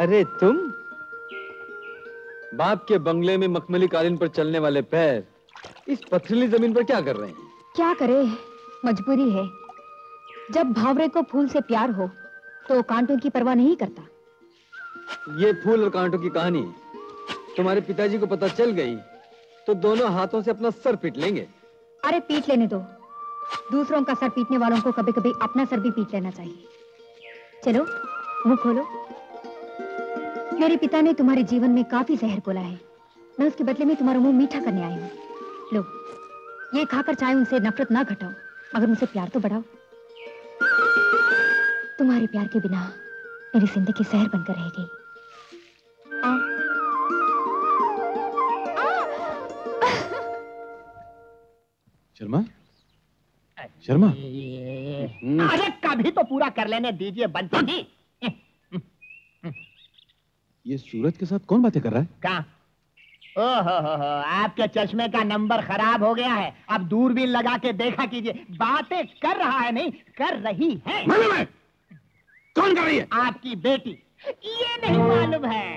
अरे तुम, बाप के बंगले में मखमली कालीन पर चलने वाले पैर इस पथरीली जमीन पर क्या कर रहे हैं? क्या करे, मजबूरी है। जब भावरे को फूल से प्यार हो तो कांटों की परवाह नहीं करता। ये फूल और कांटों की कहानी तुम्हारे पिताजी को पता चल गई तो दोनों हाथों से अपना सर पीट लेंगे। अरे पीट लेने दो, दूसरों का सर पीटने वालों को कभी कभी अपना सर भी पीट लेना चाहिए। चलो मुंह खोलो। मेरे पिता ने तुम्हारे जीवन में काफी जहर घोला है, मैं उसके बदले में तुम्हारा मुंह मीठा करने आई हूँ। लो, ये खाकर चाहे उनसे नफरत ना घटाओ, मगर उनसे प्यार तो बढ़ाओ। तुम्हारे प्यार के बिना मेरी जिंदगी जहर बनकर रह गई। शर्मा, शर्मा, अरे कभी तो पूरा कर लेने दीजिए बंटी जी। ये सूरज के साथ कौन बातें कर रहा है? कहाँ? ओहो, आपके चश्मे का नंबर खराब हो गया है, अब दूरबीन लगा के देखा कीजिए। बातें कर रहा है नहीं, कर रही है। मालूम है कौन कर रही है? आपकी बेटी। ये नहीं मालूम है?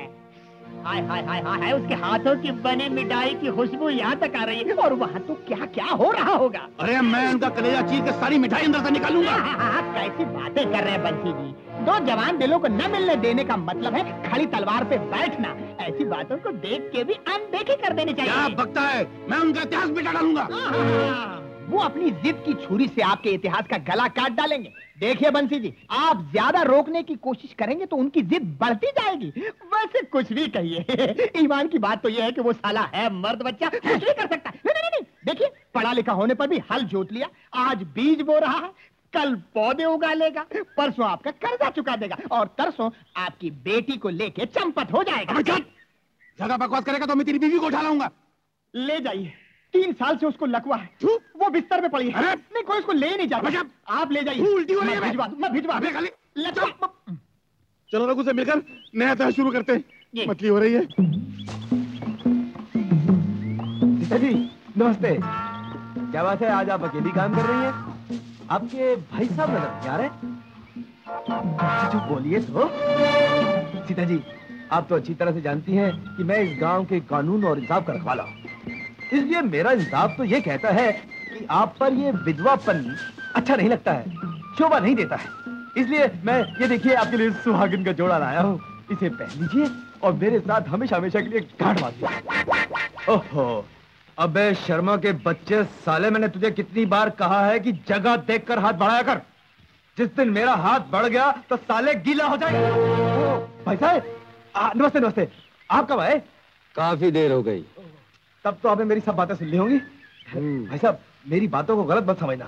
हाय हाय हाय हाय, उसके हाथों की बनी मिठाई की खुशबू यहाँ तक आ रही है, और वहाँ तो क्या क्या हो रहा होगा। अरे मैं उनका कलेजा चीर के सारी मिठाई अंदर से निकालूंगा। कैसी बातें कर रहे हैं बंसी जी, दो जवान दिलों को न मिलने देने का मतलब है खड़ी तलवार पे बैठना। ऐसी बातों को देख के भी अनदेखी कर देने चाहिए। क्या बकता है, मैं उनका इतिहास मिटा डालूंगा। वो अपनी जिद की छुरी से आपके इतिहास का गला काट डालेंगे। देखिए बंसी जी, आप ज्यादा रोकने की कोशिश करेंगे तो उनकी जिद बढ़ती जाएगी। वैसे कुछ भी कहिए, ईमान की बात तो यह है कि वो साला है मर्द बच्चा, कुछ भी कर सकता है। नहीं नहीं नहीं, देखिए पढ़ा लिखा होने पर भी हल जोत लिया। आज बीज बो रहा है, कल पौधे उगा लेगा, परसों आपका कर्जा चुका देगा, और तरसों आपकी बेटी को लेके चंपट हो जाएगा। ज्यादा बकवास करेगा तो मैं तेरी बीवी को उठा लाऊंगा। ले जाइए, 3 साल से उसको लकवा है, वो बिस्तर में पड़ी है। अरे नहीं, कोई उसको ले नहीं जाता, आप ले जाइए। उल्टी हो रही है, मैं भिजवा लकवा। चलो रघु से मिलकर नया तह शुरू करते हैं। मतली हो रही है। अच्छा जी, नमस्ते। क्या बात है, आज आप अकेली काम कर रही हैं? आपके भाई साहब नजर यार है। जो बोलिए तो। सीता जी, आप तो अच्छी तरह से जानती हैं कि मैं इस गांव के कानून और इंसाफ का रखवाला हूँ, इसलिए मेरा इंसाफ तो ये कहता है कि आप पर ये विधवापन अच्छा नहीं लगता है, शोभा नहीं देता है। इसलिए मैं ये देखिए आपके लिए सुहागिन का जोड़ा लाया हूँ, इसे पहन लीजिए और मेरे साथ हमेशा हमेशा के लिए गांठ बांधिए। ओहो, अबे शर्मा के बच्चे साले, मैंने तुझे कितनी बार कहा है कि जगह देखकर हाथ बढ़ाया कर। जिस दिन मेरा हाथ बढ़ गया तो साले गीला हो जाए। भाई साहब नमस्ते। नमस्ते, आप कब आए? काफी देर हो गई। तब तो आपने मेरी सब बातें सुन ली होंगी। भाई साहब मेरी बातों को गलत मत समझना,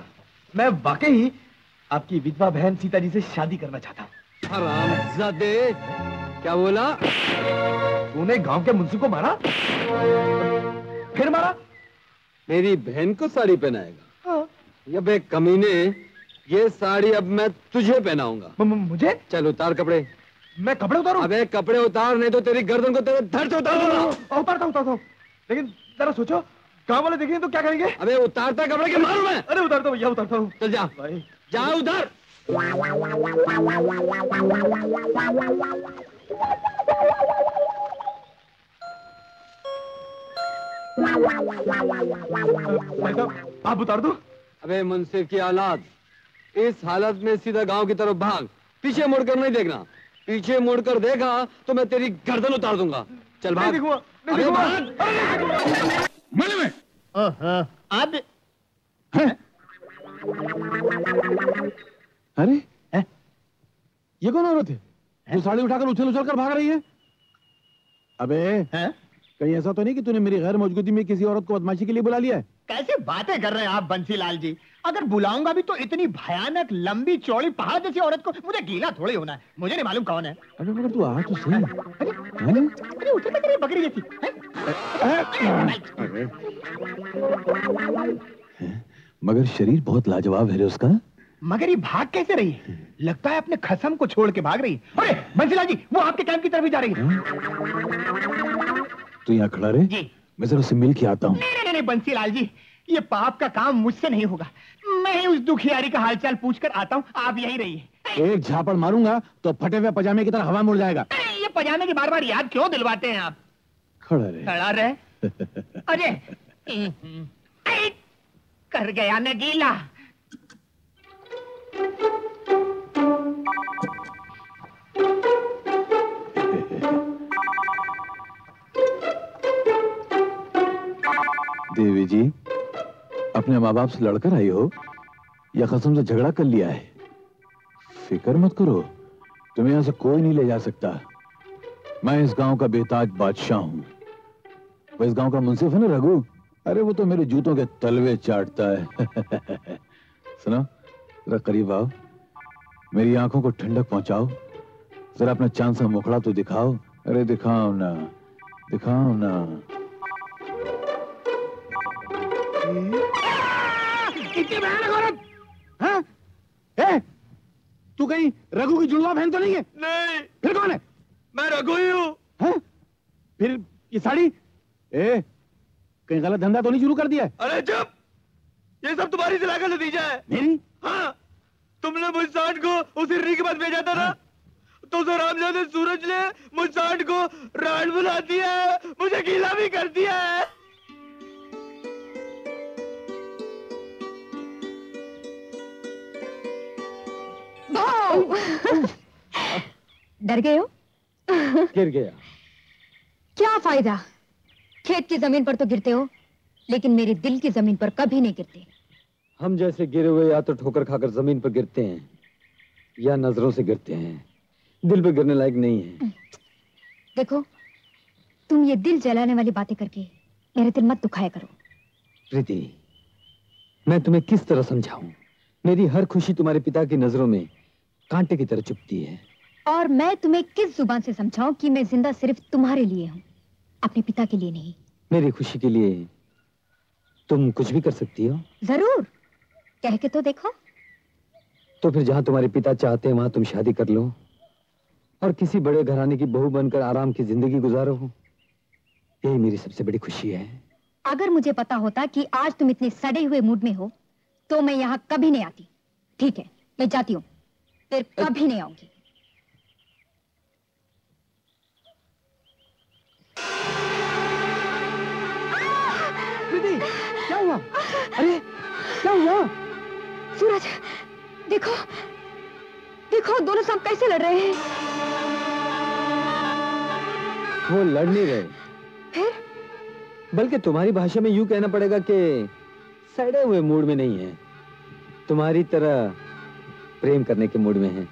मैं वाकई ही आपकी विधवा बहन सीता जी से शादी करना चाहता हूँ। हरामजादे, क्या बोला तूने? गांव के मुंशी को मारा, फिर मारा, मेरी बहन को साड़ी पहनाएगा। हाँ। ये बे कमीने, ये साड़ी अब मैं तुझे पहनाऊंगा। मुझे? चल उतार कपड़े। मैं कपड़े उतारूं? अबे कपड़े उतार, नहीं तो तेरी गर्दन को तेरे धड़ से उतार दूंगा। उतारता हूँ, लेकिन जरा सोचो गाँव वाले देखेंगे तो क्या करेंगे। अबे उतारता कपड़े के मारू मैं। अरे उतारता हूँ, उतारता हूँ। चल जा भाई, जा उधर। आप उतार दो। अबे मुंसिफ की औलाद, इस हालत में सीधा गांव की तरफ भाग, पीछे मुड़कर नहीं देखना। पीछे मुड़कर देखा तो मैं तेरी गर्दन उतार दूंगा। चल भाग। में आप अरे है? ये कौन औरत है जो साड़ी उठाकर उछल उछल कर भाग रही है? अबे है? कहीं ऐसा तो नहीं कि तूने मेरी गैर मौजूदगी में किसी औरत को बदमाशी के लिए बुला लिया है? कैसे बातें कर रहे हैं आप बंसीलाल जी, अगर बुलाऊंगा भी तो इतनी भयानक लंबी चौड़ी पहाड़ जैसी औरत को मुझे गीला थोड़ी होना है। मुझे नहीं मालूम कौन है। अरे मगर तू आ तो सही। अरे उतर ना, तेरी बकरी जैसी। मगर शरीर बहुत लाजवाब है उसका। मगर ये भाग कैसे रही है? लगता है अपने खसम को छोड़ के भाग रही है। अरे बंसीलाल जी, वो आपके कैंप की तरफ ही जा रही है। तू यहाँ खड़ा रहे, मैं जरा उससे मिल के आता हूँ। नहीं बंसीलाल जी, ये पाप का काम मुझसे नहीं होगा। मैं उस दुखियारी का हालचाल पूछकर आता हूँ, आप यही रहिए। एक झापड़ मारूंगा तो फटे हुए पजामे की तरह हवा में उड़ जाएगा। ये पजामे की बार बार याद क्यों दिलवाते हैं आप? खड़ा रहे। अरे कर गया न गीला। देवी जी, अपने माँ बाप से लड़कर आई हो या कसम से झगड़ा कर लिया है? फिक्र मत करो, तुम्हें यहां से कोई नहीं ले जा सकता। मैं इस गांव का बेताज बादशाह हूँ। इस गांव का मुंसिफ है ना रघु, अरे वो तो मेरे जूतों के तलवे चाटता है। सुनो, जरा करीब आओ, मेरी आंखों को ठंडक पहुंचाओ, जरा अपना चांद सा मुखड़ा तो दिखाओ। अरे दिखाओ ना, दिखाओ ना। इतनी भयानक औरत! हाँ? ए, तू कहीं रघु की जुड़वा बहन तो नहीं है? नहीं। फिर कौन है? मैं रघु ही हूँ। हाँ? फिर ये साड़ी? ए, कहीं गलत धंधा तो नहीं शुरू कर दिया है? अरे चुप! ये सब तुम्हारी सलाह नतीजा है। मेरी? हाँ, तुमने मुझ सांड को उसी री के पास भेजा था ना? तो रामजादे सूरज ने मुझ सांड को राड बुला दिया है, मुझे गीला भी कर दिया है। डर गए हो? गिर गया। क्या फायदा, खेत की जमीन पर तो गिरते हो लेकिन मेरे दिल की जमीन पर कभी नहीं गिरते। हम जैसे गिरे हुए या तो ठोकर खाकर जमीन पर गिरते हैं या नजरों से गिरते हैं, दिल पर गिरने लायक नहीं है। देखो, तुम ये दिल जलाने वाली बातें करके मेरे दिल मत दुखाया करो। प्रीति, मैं तुम्हें किस तरह समझाऊं? मेरी हर खुशी तुम्हारे पिता की नजरों में कांटे की तरह चुपती है। और मैं तुम्हें किस जुबान से समझाऊं कि मैं जिंदा सिर्फ तुम्हारे लिए हूं, अपने पिता के लिए नहीं। मेरी खुशी के लिए तुम कुछ भी कर सकती हो। जरूर, कह के तो देखो। तो फिर जहां तुम्हारे पिता चाहते हैं वहां तुम शादी कर लो और किसी बड़े घराने की बहू बनकर आराम की जिंदगी गुजारो। यही मेरी सबसे बड़ी खुशी है। अगर मुझे पता होता कि आज तुम इतने सड़े हुए मूड में हो तो मैं यहाँ कभी नहीं आती। ठीक है, मैं जाती हूँ, फिर कभी नहीं आऊंगी। दीदी, क्या हुआ? अरे क्या हुआ? सूरज देखो, देखो दोनों सांप कैसे लड़ रहे हैं। वो लड़ नहीं रहे, फिर बल्कि तुम्हारी भाषा में यूं कहना पड़ेगा कि सड़े हुए मूड में नहीं है, तुम्हारी तरह प्रेम करने के मूड में है।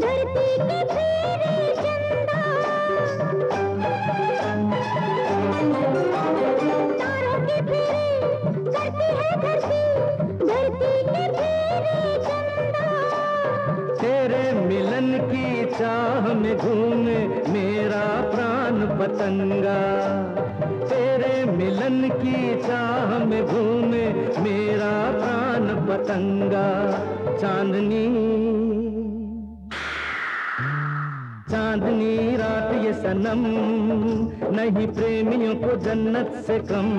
धरती की फेरी चंदा की चाह में घूमे मेरा प्राण पतंगा, तेरे मिलन की चाह में घूमे मेरा प्राण पतंगा। चांदनी चांदनी रात ये सनम, नहीं प्रेमियों को जन्नत से कम।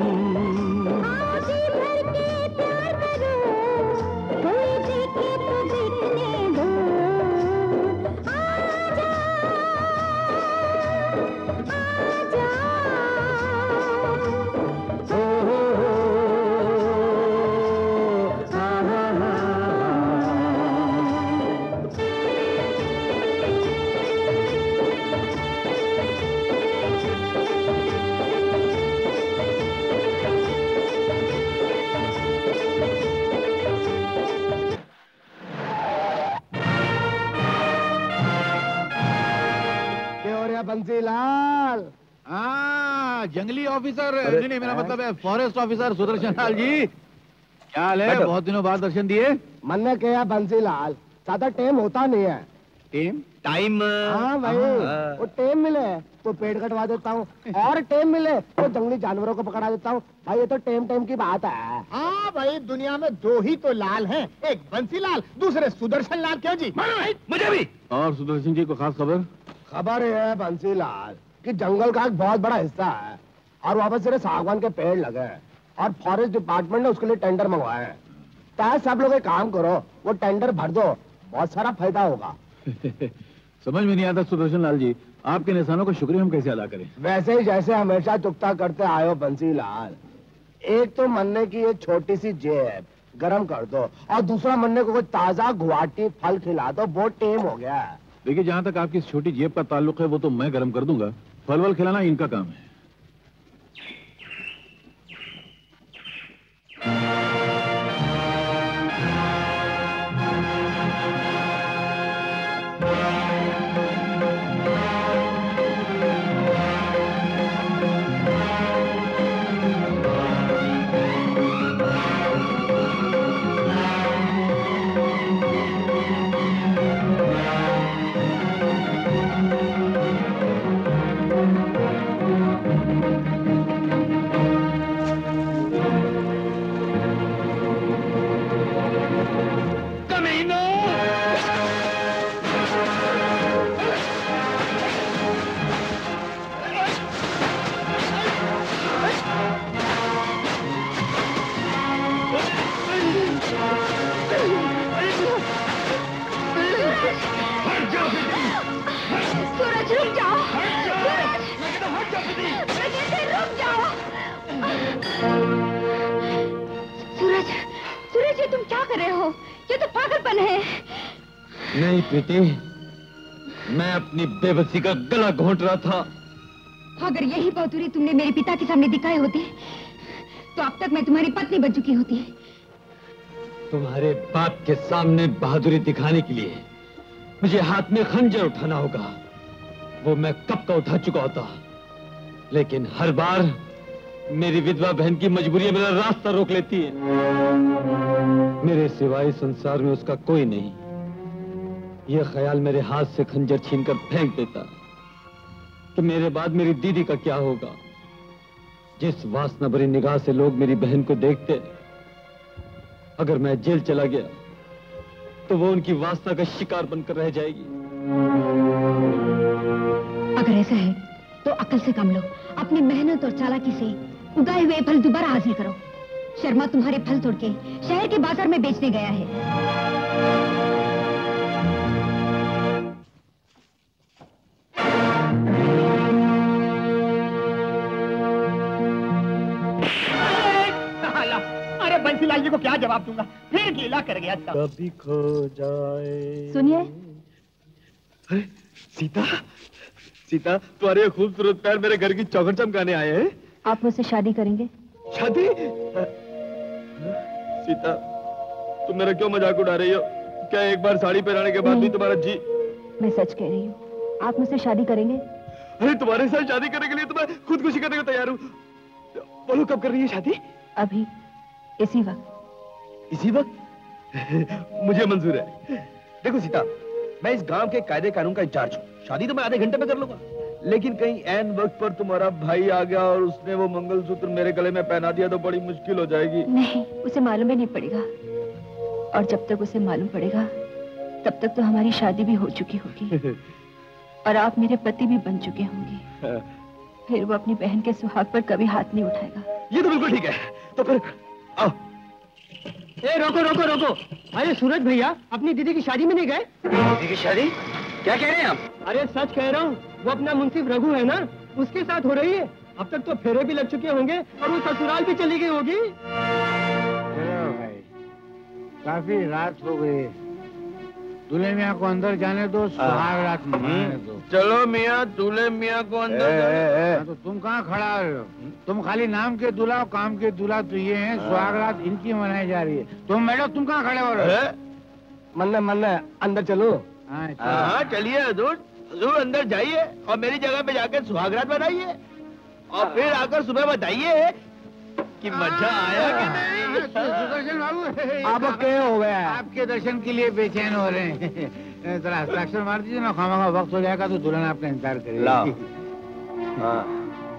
बंसीलाल, हाँ जंगली ऑफिसर, नहीं मेरा मतलब है फॉरेस्ट ऑफिसर सुदर्शन लाल जी, क्या हाल है? बहुत दिनों बाद दर्शन दिए। मन्ना के यहाँ बंसीलाल ज्यादा टाइम होता नहीं है। टाइम? हाँ भाई, वो टाइम मिले तो पेड़ कटवा देता हूँ और टाइम मिले तो जंगली जानवरों को पकड़ा देता हूँ। भाई ये तो टाइम टाइम की बात है। हाँ भाई, दुनिया में दो ही तो लाल हैं, एक बंसीलाल, दूसरे सुदर्शन लाल। क्यों जी? मुझे भी। और सुदर्शन जी को खास खबर? खबर है बंसीलाल कि जंगल का एक बहुत बड़ा हिस्सा है और वहाँ पर सिर्फ सागवान के पेड़ लगे हैं और फॉरेस्ट डिपार्टमेंट ने उसके लिए टेंडर मंगवाए हैं। चाहे सब लोग एक काम करो, वो टेंडर भर दो, बहुत सारा फायदा होगा। समझ में नहीं आता सुदर्शन लाल जी, आपके निशानों को शुक्रिया हम कैसे अदा करें? वैसे ही जैसे हमेशा चुपता करते आए हो बंसीलाल। एक तो मन्ने की ये छोटी सी जेब गर्म कर दो और दूसरा मन्ने को ताज़ा गुवाहाटी फल खिला दो, बहुत टेम हो गया है। देखिए, जहाँ तक आपकी छोटी जेब का ताल्लुक है वो तो मैं गर्म कर दूंगा, फल वल खिलाना इनका काम है। नहीं प्रीति, मैं अपनी बेबसी का गला घोंट रहा था। अगर यही बहादुरी तुमने मेरे पिता के सामने दिखाई होती तो अब तक मैं तुम्हारी पत्नी बन चुकी होती। तुम्हारे बाप के सामने बहादुरी दिखाने के लिए मुझे हाथ में खंजर उठाना होगा, वो मैं कब का उठा चुका होता, लेकिन हर बार मेरी विधवा बहन की मजबूरी मेरा रास्ता रोक लेती है। मेरे सिवाय संसार में उसका कोई नहीं, यह ख्याल मेरे हाथ से खंजर छीनकर फेंक देता कि मेरे बाद मेरी दीदी का क्या होगा। जिस वासना भरी निगाह से लोग मेरी बहन को देखते, अगर मैं जेल चला गया तो वो उनकी वासना का शिकार बनकर रह जाएगी। अगर ऐसा है तो अकल से काम लो, अपनी मेहनत और चालाकी से उगाए हुए फल दोबारा हासिल करो। शर्मा तुम्हारे फल तोड़ के शहर के बाजार में बेचने गया है। बंसीलाल जी को क्या जवाब दूंगा, फिर गीला कर गया था। कभी खो जाए। सुनिए। अरे सीता, सीता तुम्हारे खूबसूरत पैर मेरे घर की चौखट चमकाने आए हैं। आप मुझसे शादी करेंगे? शादी? सीता तुम मेरा क्यों मजाक उड़ा रही हो? क्या एक बार साड़ी पहनाने के बाद भी तुम्हारा जी? मैं सच कह रही हूँ, आप मुझसे शादी करेंगे? अरे तुम्हारे साथ शादी करने के लिए तो मैं खुदकुशी करने को तैयार हूँ। बोलो कब कर रही है शादी? अभी, इसी वक्त। इसी वक्त? मुझे मंजूर है। देखो सीता, मैं इस गांव के कायदे कानून का इंचार्ज हूँ। शादी तो मैं आधे घंटे में कर लूंगा, लेकिन कहीं ऐन वक्त पर तुम्हारा भाई आ गया और उसने वो मंगलसूत्र मेरे गले में पहना दिया तो बड़ी मुश्किल हो जाएगी। नहीं, उसे मालूम ही नहीं पड़ेगा, और जब तक उसे मालूम पड़ेगा तब तक तो हमारी शादी भी हो चुकी होगी और आप मेरे पति भी बन चुके होंगे। फिर वो अपनी बहन के सुहाग पर कभी हाथ नहीं उठाएगा। ये तो बिल्कुल ठीक है। तो फिर आओ। ए, रोको रोको रोको। अरे सूरज भैया अपनी दीदी की शादी में नहीं गए? दीदी की शादी? क्या कह रहे हैं आप? अरे सच कह रहा हूँ, वो अपना मुंसिफ रघु है ना, उसके साथ हो रही है। अब तक तो फेरे भी लग चुके होंगे और वो ससुराल भी चली गई होगी। भाई काफी रात हो गई, दूल्हे मियाँ को अंदर जाने दो, सुहाग रात मनाने दो। चलो मियाँ दूल्हे मियाँ को अंदर जाने। तो तुम कहाँ खड़ा हो रहे हो? तुम खाली नाम के दूल्हा और काम के दूल्हा तो ये हैं, सुहाग रात इनकी मनाई जा रही है। तुम मैडम तुम कहाँ खड़े हो रहे हो? मन्ना मन्ना अंदर चलो। हाँ चलिए हजूर हजूर अंदर जाइए और मेरी जगह पे जाकर सुहाग रात बनाइए और फिर आकर सुबह बताइए कि मजा आया कि नहीं। सुदर्शन बाबू आप क्या हो गया? आपके दर्शन के लिए बेचैन हो रहे हैं। जरा हस्ताक्षर मार दीजिए ना, खामा का वक्त हो जाएगा तो दुल्हन आपका इंतजार करेगी। लाओ। हाँ।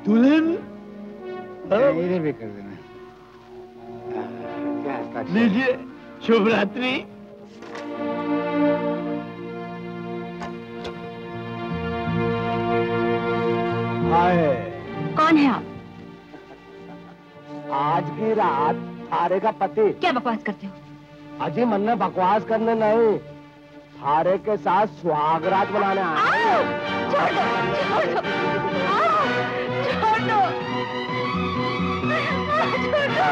दुल्हन मेरे भी कर देना। लीजिए शुभ रात्रि। हाय कौन है आप? आज की रात थारे का पति। क्या बकवास करते हो? अजी मन्ना बकवास करने नहीं, थारे के साथ सुहाग रात बनाने आए। छोड़ दो, छोड़ दो, छोड़ दो, छोड़ दो, रघु, छोड़ दो।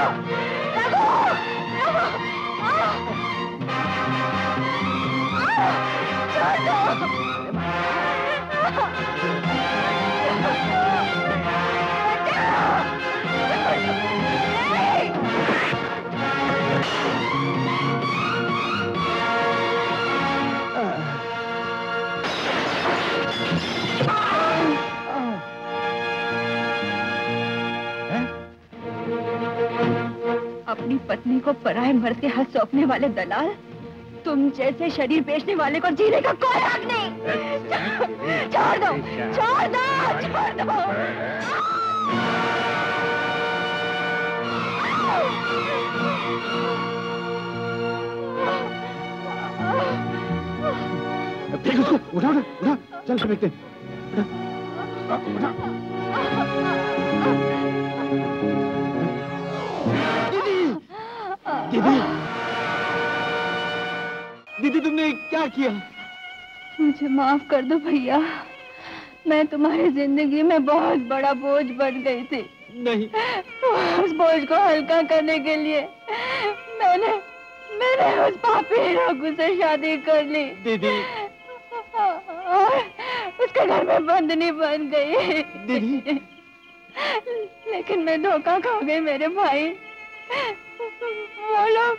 अपनी पत्नी को पराए मर्द के हाथ सौंपने वाले दलाल, तुम जैसे शरीर बेचने वाले को जीने का कोई हक नहीं। छोड़ दो, छोड़ दो, छोड़ दो। ठीक उसको उठा उठा उठा, चल के देखते हैं। दीदी, दीदी तुमने क्या किया? मुझे माफ कर दो भैया, मैं तुम्हारी जिंदगी में बहुत बड़ा बोझ बन गई थी। नहीं, उस बोझ को हल्का करने के लिए मैंने उस पापी रघु से शादी कर ली। दीदी उसके घर में बंदनी बन गई। दीदी लेकिन मैं धोखा खा गई। मेरे भाई वो लोग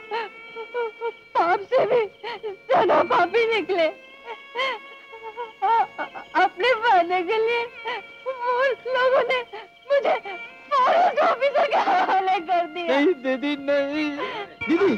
पाप से भी ज्यादा पापी निकले। अपने वादे के लिए वो लोगों ने मुझे फॉरेस्ट ऑफिसर के हवाले कर दिया। नहीं दीदी, नहीं दीदी,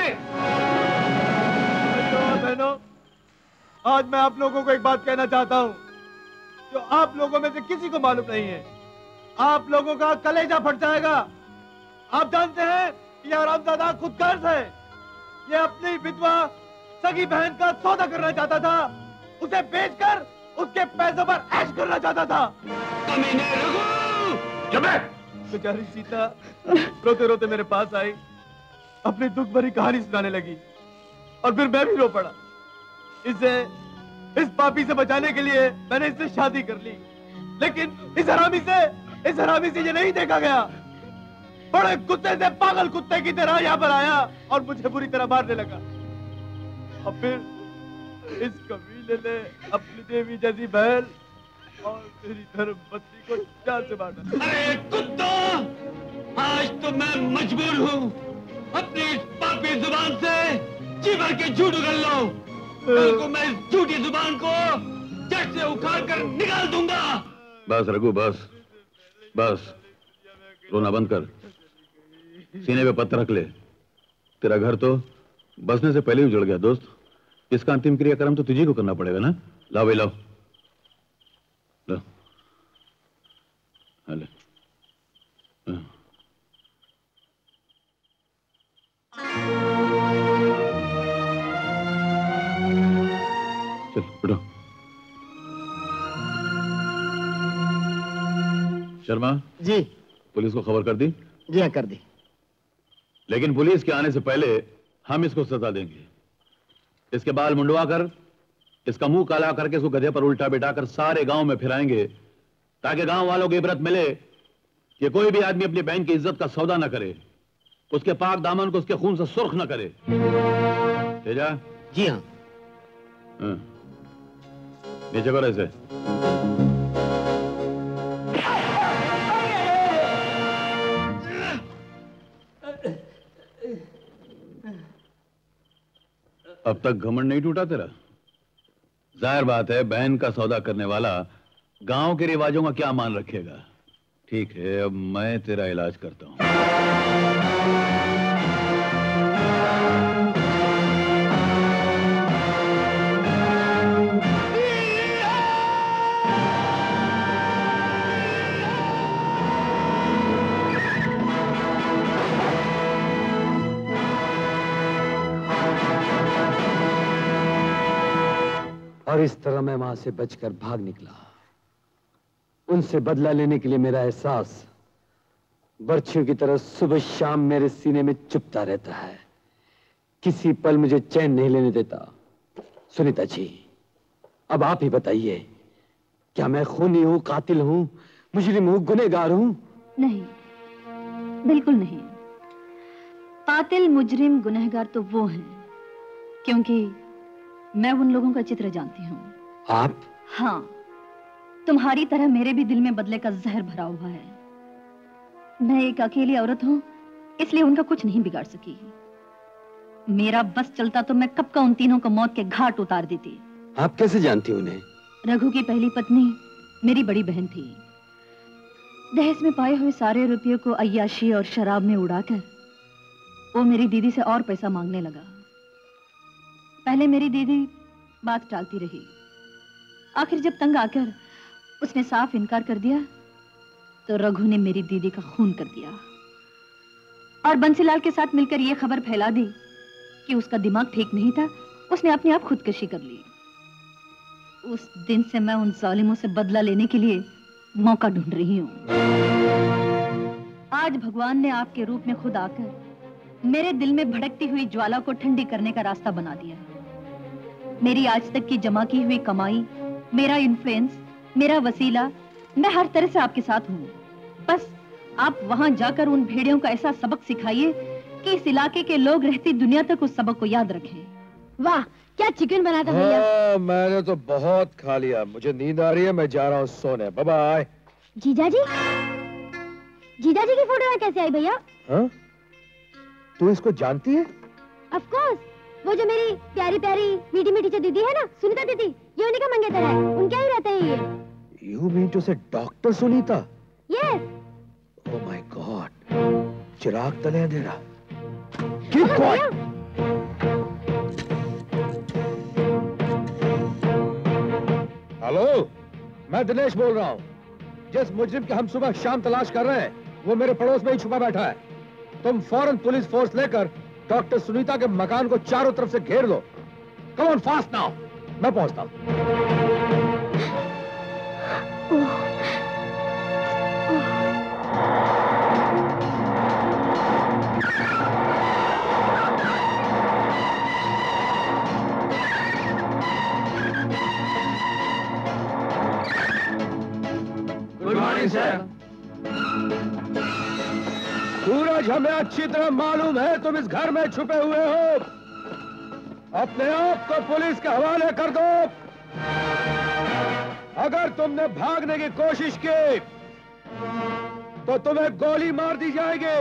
यहाँ से। बहनों, आज मैं आप लोगों को एक बात कहना चाहता हूँ जो आप लोगों में से किसी को मालूम नहीं है। आप लोगों का कलेजा फट जाएगा। आप जानते हैं ये आरामदादा खुदगर्ज है। ये अपनी विधवा सगी बहन का सौदा करना चाहता था, उसे बेचकर उसके पैसों पर ऐश करना चाहता था। कमीने रघु! बेचारी सीता रोते रोते मेरे पास आई, अपनी दुख भरी कहानी सुनाने लगी और फिर मैं भी रो पड़ा। इसे इस पापी से बचाने के लिए मैंने इससे शादी कर ली, लेकिन इस हरामी से ये नहीं देखा गया। बड़े कुत्ते से पागल कुत्ते की तरह यहाँ पर आया और मुझे बुरी तरह मारने लगा। और फिर इस कबीले ने अपनी देवी जैसी बहन और मेरी धर्मपत्नी को जान से मारा। अरे कुत्ता, आज तो मैं मजबूर हूँ अपनी इस पापी जुबान से चिबर के झूठ उगल लो। कल को मैं इस झूठी जुबान को जट से उखाड़ कर निकाल दूंगा। बस रघु, बस बस, रोना बंद कर। सीने पे पत्थर रख ले। तेरा घर तो बसने से पहले ही उजड़ गया दोस्त। इसका अंतिम क्रियाक्रम तो तुझे को करना पड़ेगा ना। लाओ भाई, लाओ लो। अरे चल उठो। शर्मा जी, पुलिस को खबर कर दी? जी हाँ, कर दी। लेकिन पुलिस के आने से पहले हम इसको सजा देंगे। इसके बाल मुंडवा कर, इसका मुंह काला करके, इसको गधे पर उल्टा बैठा कर सारे गांव में फिराएंगे ताकि गांव वालों को इबरत मिले कि कोई भी आदमी अपनी बहन की इज्जत का सौदा ना करे, उसके पाक दामन को उसके खून से सुर्ख ना करे। तेजा जी हाँ, नीचे करो इसे। अब तक घमंड नहीं टूटा तेरा? जाहिर बात है बहन का सौदा करने वाला गांव के रिवाजों का क्या मान रखेगा। ठीक है, अब मैं तेरा इलाज करता हूं। और इस तरह मैं वहां से बचकर भाग निकला। उनसे बदला लेने के लिए मेरा एहसास बर्छियों की तरह सुबह शाम मेरे सीने में चुपता रहता है, किसी पल मुझे चैन नहीं लेने देता। सुनीता जी, अब आप ही बताइए, क्या मैं खूनी हूं, कातिल हूं, मुजरिम हूं, गुनहगार हूं? नहीं, बिल्कुल नहीं। कातिल, मुजरिम, गुनहगार तो वो हैं, क्योंकि मैं उन लोगों का अच्छी तरह जानती हूँ। आप? हाँ, तुम्हारी तरह मेरे भी दिल में बदले का जहर भरा हुआ है। मैं एक अकेली औरत हूँ, इसलिए उनका कुछ नहीं बिगाड़ सकी। मेरा बस चलता तो मैं कब का उन तीनों को मौत के घाट उतार देती। आप कैसे जानती उन्हें? रघु की पहली पत्नी मेरी बड़ी बहन थी। दहेज में पाए हुए सारे रुपये को अय्याशी और शराब में उड़ाकर वो मेरी दीदी से और पैसा मांगने लगा। पहले मेरी दीदी बात टालती रही, आखिर जब तंग आकर उसने साफ इनकार कर दिया तो रघु ने मेरी दीदी का खून कर दिया और बंसीलाल के साथ मिलकर यह खबर फैला दी कि उसका दिमाग ठीक नहीं था, उसने अपने आप खुदकुशी कर ली। उस दिन से मैं उन जालिमों से बदला लेने के लिए मौका ढूंढ रही हूँ। आज भगवान ने आपके रूप में खुद आकर मेरे दिल में भड़कती हुई ज्वाला को ठंडी करने का रास्ता बना दिया। मेरी आज तक की जमा की हुई कमाई, मेरा इन्फ्लुएंस, मेरा वसीला, मैं हर तरह से आपके साथ हूँ। बस आप वहाँ जाकर उन भेड़ियों का ऐसा सबक सिखाइए कि इस इलाके के लोग रहती दुनिया तक उस सबक को याद रखें। वाह, क्या चिकन बना था भैया। हाँ, मैंने तो बहुत खा लिया, मुझे नींद आ रही है, मैं जा रहा हूँ सोने। Bye bye. जीजा जी, जीजा जी की फोटो कैसे आई भैया? हाँ? तू इसको जानती है? ऑफ कोर्स, वो जो मेरी प्यारी प्यारी मीठी मीठी जो दीदी है ना, सुनीता दीदी, ये उन्हीं का मंगेतर है, उनके ही रहते हैं ये। You mean to say doctor Sunita? Yes. Oh my God. चिराग तले अंधेरा। Keep quiet. हेलो, मैं दिनेश बोल रहा हूँ। जिस मुजरिम के हम सुबह शाम तलाश कर रहे हैं वो मेरे पड़ोस में ही छुपा बैठा है। तुम फौरन पुलिस फोर्स लेकर डॉक्टर सुनीता के मकान को चारों तरफ से घेर लो। कम ऑन फास्ट नाउ, मैं पहुंचता हूँ। सूरज, हमें अच्छी तरह मालूम है तुम इस घर में छुपे हुए हो। अपने आप को पुलिस के हवाले कर दो। अगर तुमने भागने की कोशिश की तो तुम्हें गोली मार दी जाएगी।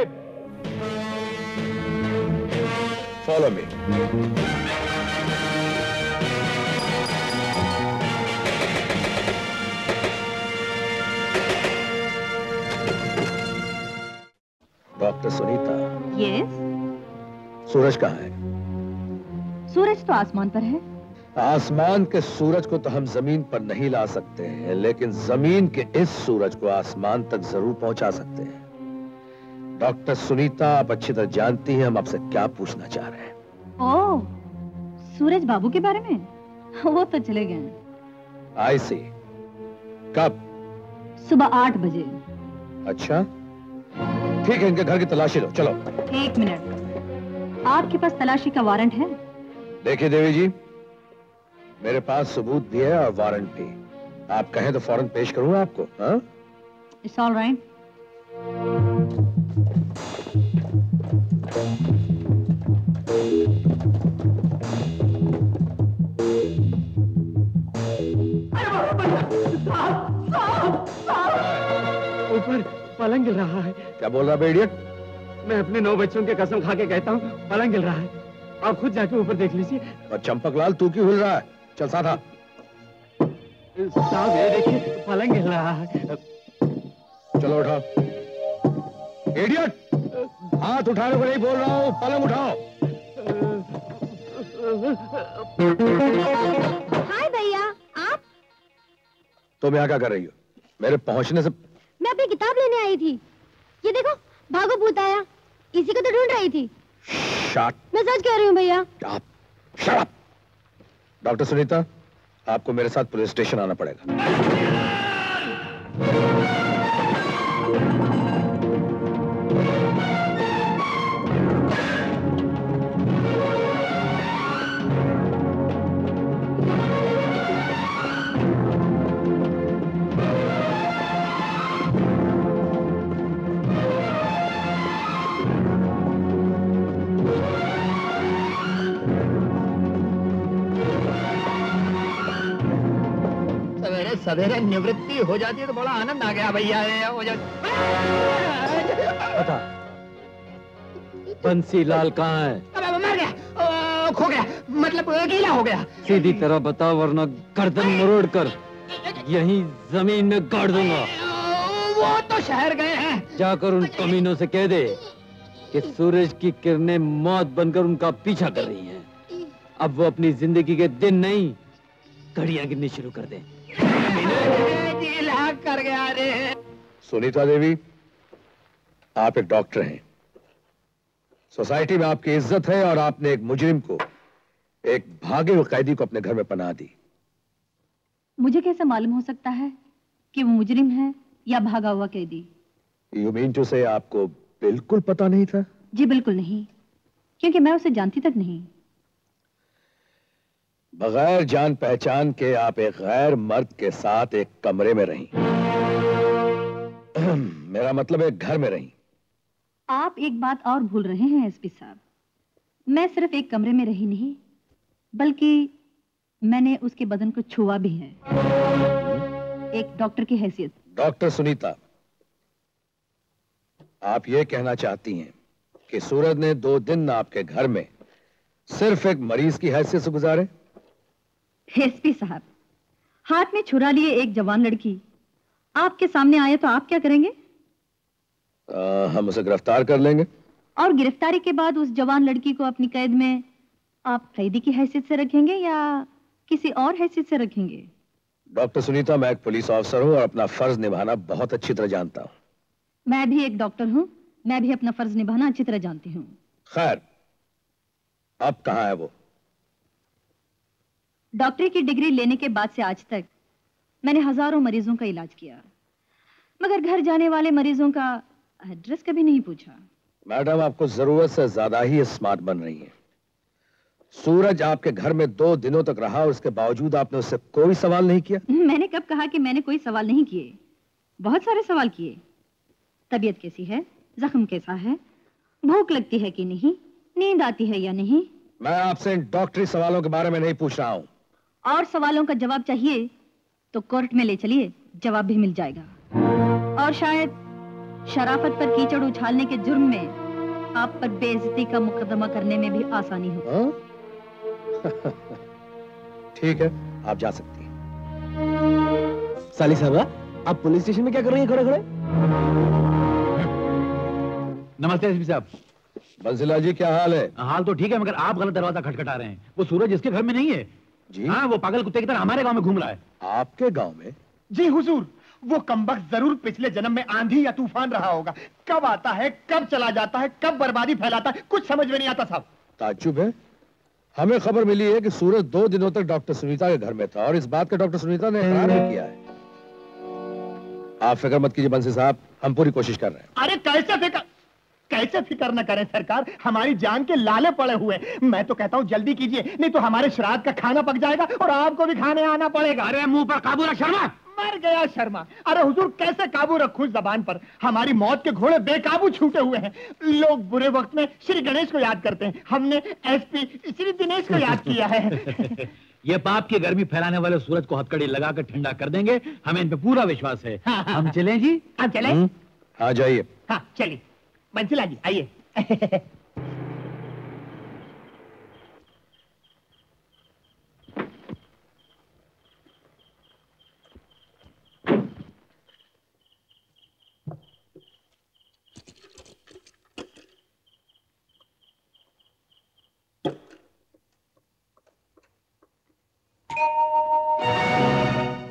Follow me. Doctor Sunita. Yes. Suraj कहाँ है? सूरज तो आसमान पर है। आसमान के सूरज को तो हम जमीन पर नहीं ला सकते हैं, लेकिन जमीन के इस सूरज को आसमान तक जरूर पहुंचा सकते हैं। डॉक्टर सुनीता, आप अच्छी तरह जानती हैं हम आपसे क्या पूछना चाह रहे हैं। ओह, सूरज बाबू के बारे में? वो तो चले गए हैं। आई सी। कब? सुबह 8 बजे। अच्छा, ठीक है, इनके घर की तलाशी लो। चलो। एक मिनट, आपके पास तलाशी का वारंट है? देखिए देवी जी, मेरे पास सबूत भी है और वारंट भी। आप कहें तो फौरन पेश करूंगा आपको। It's all right. ऊपर पलंग गिर रहा है। क्या बोल रहा है इडियट? मैं अपने 9 बच्चों के कसम खा के कहता हूँ, पलंग गिर रहा है। आप खुद जाके ऊपर देख लीजिए। और चंपकलाल, तू क्यों हिल रहा है? चल साधा। साहब, ये देखिए, पलंग गिर रहा है। चलो उठा। इडियट, हाथ उठाने को नहीं बोल रहा हूँ, पलंग उठाओ। हाय भैया, आप तुम यहाँ क्या कर रही हो? मेरे पहुँचने से मैं अपनी किताब लेने आई थी। ये देखो, भागो भूत आया। इसी को तो ढूंढ रही थी। मैं सच कह रही हूँ भैया। डॉक्टर सुनीता, आपको मेरे साथ पुलिस स्टेशन आना पड़ेगा। सवेरे निवृत्ति हो जाती है तो बड़ा आनंद आ गया भैया। पता बंसीलाल कहाँ है? अबे मर गया, खो गया, मतलब गीला हो गया। सीधी तरह बताओ वरना गर्दन मरोड़ कर यहीं जमीन में गाड़ दूंगा। वो तो शहर गए हैं। जाकर उन कमीनों से कह दे कि सूरज की किरणें मौत बनकर उनका पीछा कर रही हैं। अब वो अपनी जिंदगी के दिन नहीं, घड़ियां गिननी शुरू कर दें। कर गया रे। सुनीता देवी, आप एक डॉक्टर हैं, सोसाइटी में आपकी इज्जत है और आपने एक मुजरिम को, एक भागे हुए कैदी को अपने घर में पनाह दी। मुझे कैसे मालूम हो सकता है कि वो मुजरिम है या भागा हुआ कैदी? यू मीन टू से आपको बिल्कुल पता नहीं था? जी बिल्कुल नहीं, क्योंकि मैं उसे जानती तक नहीं। बगैर जान पहचान के आप एक गैर मर्द के साथ एक कमरे में रहीं। मेरा मतलब एक घर में रहीं। आप एक बात और भूल रहे हैं एसपी साहब, मैं सिर्फ एक कमरे में रही नहीं, बल्कि मैंने उसके बदन को छुआ भी है, एक डॉक्टर की हैसियत। डॉक्टर सुनीता, आप ये कहना चाहती हैं कि सूरज ने 2 दिन आपके घर में सिर्फ एक मरीज की हैसियत से गुजारे? एसपी साहब, हाथ में छुरा लिए एक जवान लड़की आपके सामने आए तो आप क्या करेंगे? हम उसे गिरफ्तार कर लेंगे। और गिरफ्तारी के बाद उस जवान लड़की को अपनी कैद में आप कैदी की हैसियत से रखेंगे या किसी और हैसियत से रखेंगे? डॉक्टर सुनीता, मैं एक पुलिस ऑफिसर हूँ और अपना फर्ज निभाना बहुत अच्छी तरह जानता हूँ। मैं भी एक डॉक्टर हूँ, मैं भी अपना फर्ज निभाना अच्छी तरह जानती हूँ। खैर, अब कहाँ है वो? डॉक्टरी की डिग्री लेने के बाद से आज तक मैंने हजारों मरीजों का इलाज किया, मगर घर जाने वाले मरीजों का एड्रेस कभी नहीं पूछा। मैडम, आपको जरूरत से ज्यादा ही स्मार्ट बन रही है। सूरज आपके घर में 2 दिनों तक रहा और उसके बावजूद आपने उससे कोई सवाल नहीं किया। मैंने कब कहा कि मैंने कोई सवाल नहीं किए? बहुत सारे सवाल किए। तबीयत कैसी है, जख्म कैसा है, भूख लगती है कि नहीं, नींद आती है या नहीं। मैं आपसे इन डॉक्टरी सवालों के बारे में नहीं पूछ रहा हूँ। और सवालों का जवाब चाहिए तो कोर्ट में ले चलिए, जवाब भी मिल जाएगा। और शायद शराफत पर कीचड़ उछालने के जुर्म में आप पर बेइज्जती का मुकदमा करने में भी आसानी हो। ठीक है, आप जा सकती हैं। साली साहबा, आप पुलिस स्टेशन में क्या कर रही हैं खड़े खड़े? नमस्ते एसपी साहब। बंसिलाल जी, क्या हाल है? हाल तो ठीक है, मगर आप गलत दरवाजा खटखटा रहे हैं। वो सूरज इसके घर में नहीं है जी। हाँ, वो पागल कुत्ते की तरह हमारे गाँव में घूम रहा है। आपके गाँव में? जी हुजूर, वो कमबख्त जरूर पिछले जन्म में आंधी या तूफान रहा होगा। कब आता है, कब चला जाता है, कब बर्बादी फैलाता है, कुछ समझ में नहीं आता साहब। ताज्जुब है, हमें खबर मिली है कि सूरज 2 दिनों तक डॉक्टर सुनीता के घर में था और इस बात का डॉक्टर सुनीता ने इनकार नहीं किया है। आप फिक्र मत कीजिए बंसी साहब, हम पूरी कोशिश कर रहे हैं। अरे कैसे फिक्र न करें सरकार, हमारी जान के लाले पड़े हुए। मैं तो कहता हूँ जल्दी कीजिए, नहीं तो हमारे श्राद्ध का खाना पक जाएगा और आपको भी खाने आना पड़ेगा। अरे मुंह पर काबू रख शर्मा। मर गया शर्मा। अरे हुजूर, कैसे काबू रखूं जबान पर, हमारी मौत के घोड़े बेकाबू छूटे हुए हैं। लोग बुरे वक्त में श्री गणेश को याद करते हैं, हमने एसपी श्री दिनेश को याद किया है। ये पाप की गर्मी फैलाने वाले सूरज को हथकड़ी लगाकर ठंडा कर देंगे, हमें इन पे पूरा विश्वास है। हाँ, हम चलें जी? हाँ चले। हाँ जाइए। हाँ चलिए बंसिलाल जी, आइए।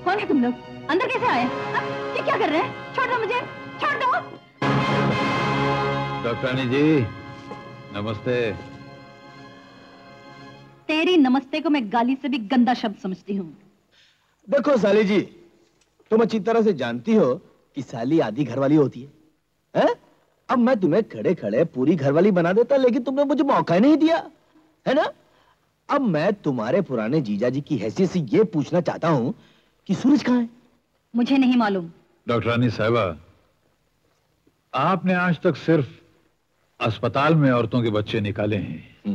कौन है तुम लोग? अंदर कैसे आए? ये क्या कर रहे हैं? छोड़ दो मुझे, छोड़ दो। डॉक्टरानी जी नमस्ते। तेरी नमस्ते को मैं गाली से भी गंदा शब्द समझती हूँ। देखो साली जी, तुम अच्छी तरह से जानती हो कि साली आधी घरवाली होती है। अब मैं तुम्हें खड़े खड़े पूरी घरवाली बना देता, लेकिन तुमने मुझे मौका ही नहीं दिया है ना। अब मैं तुम्हारे पुराने जीजा जी की हैसियत से ये पूछना चाहता हूँ कि सूरज कहाँ है? मुझे नहीं मालूम। डॉक्टरानी साहिबा, आपने आज तक सिर्फ अस्पताल में औरतों के बच्चे निकाले हैं,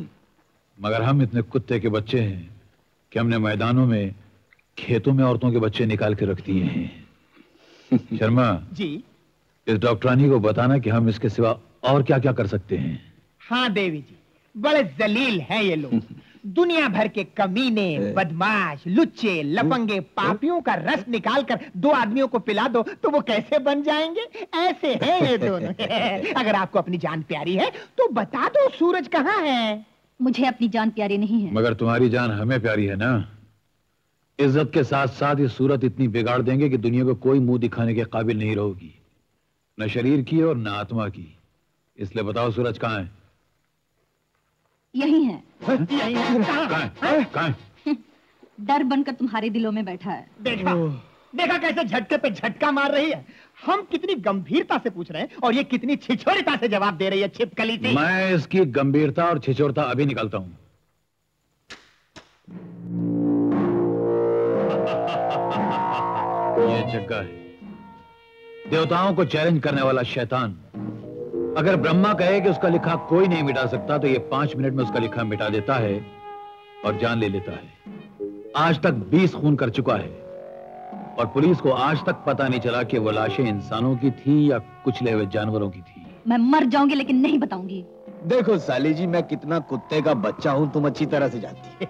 मगर हम इतने कुत्ते के बच्चे हैं कि हमने मैदानों में, खेतों में औरतों के बच्चे निकाल के रख दिए हैं। शर्मा जी, इस डॉक्टरानी को बताना कि हम इसके सिवा और क्या क्या कर सकते हैं। हाँ देवी जी, बड़े जलील हैं ये लोग। दुनिया भर के कमीने, बदमाश, लुच्चे, लफंगे, पापियों का रस निकालकर 2 आदमियों को पिला दो तो वो कैसे बन जाएंगे? ऐसे हैं ये दोनों। अगर आपको अपनी जान प्यारी है तो बता दो सूरज कहाँ है। मुझे अपनी जान प्यारी नहीं है। मगर तुम्हारी जान हमें प्यारी है ना। इज्जत के साथ साथ ये सूरत इतनी बिगाड़ देंगे कि दुनिया को कोई मुंह दिखाने के काबिल नहीं रहोगी, न शरीर की और न आत्मा की। इसलिए बताओ सूरज कहाँ है। यही है। डर बनकर तुम्हारे दिलों में बैठा है। देखा कैसे झटके पे झटका मार रही है। हम कितनी गंभीरता से पूछ रहे हैं और ये कितनी छिछोरता से जवाब दे रही है, छिपकली से। मैं इसकी गंभीरता और छिछोरता अभी निकालता हूँ। ये जग्गा है देवताओं को चैलेंज करने वाला शैतान। अगर ब्रह्मा कहे कि उसका लिखा कोई नहीं मिटा सकता, तो ये 5 मिनट में उसका लिखा मिटा देता है और जान ले लेता है। आज तक 20 खून कर चुका है और पुलिस को आज तक पता नहीं चला कि वो लाशें इंसानों की थी या कुचले हुए जानवरों की थी। मैं मर जाऊंगी लेकिन नहीं बताऊंगी। देखो साली जी, मैं कितना कुत्ते का बच्चा हूँ तुम अच्छी तरह से जानती है।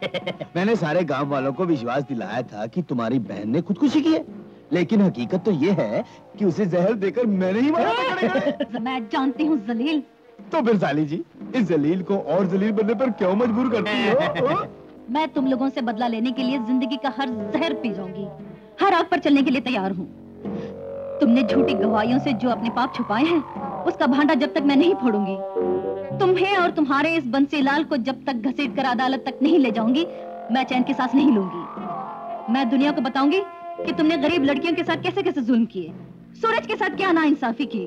मैंने सारे गाँव वालों को विश्वास दिलाया था कि तुम्हारी बहन ने खुदकुशी की है, लेकिन हकीकत तो ये है कि उसे जहर देकर मैंने ही मारा था। मैं जानती हूँ जलील। तो फिर साली जी, इस जलील को और जलील बनने पर क्यों मजबूर करती हो? मैं तुम लोगों से बदला लेने के लिए जिंदगी का हर जहर पी जाऊंगी। हर आग पर चलने के लिए तैयार हूँ। तुमने झूठी गवाहियों से जो अपने पाप छुपाए हैं, उसका भांडा जब तक मैं नहीं फोड़ूंगी। तुम्हें और तुम्हारे इस बंसीलाल को जब तक घसीट कर अदालत तक नहीं ले जाऊंगी, मैं चैन की सांस नहीं लूंगी। मैं दुनिया को बताऊंगी कि तुमने गरीब लड़कियों के साथ कैसे कैसे जुल्म किए, सूरज के साथ क्या नाइंसाफी की।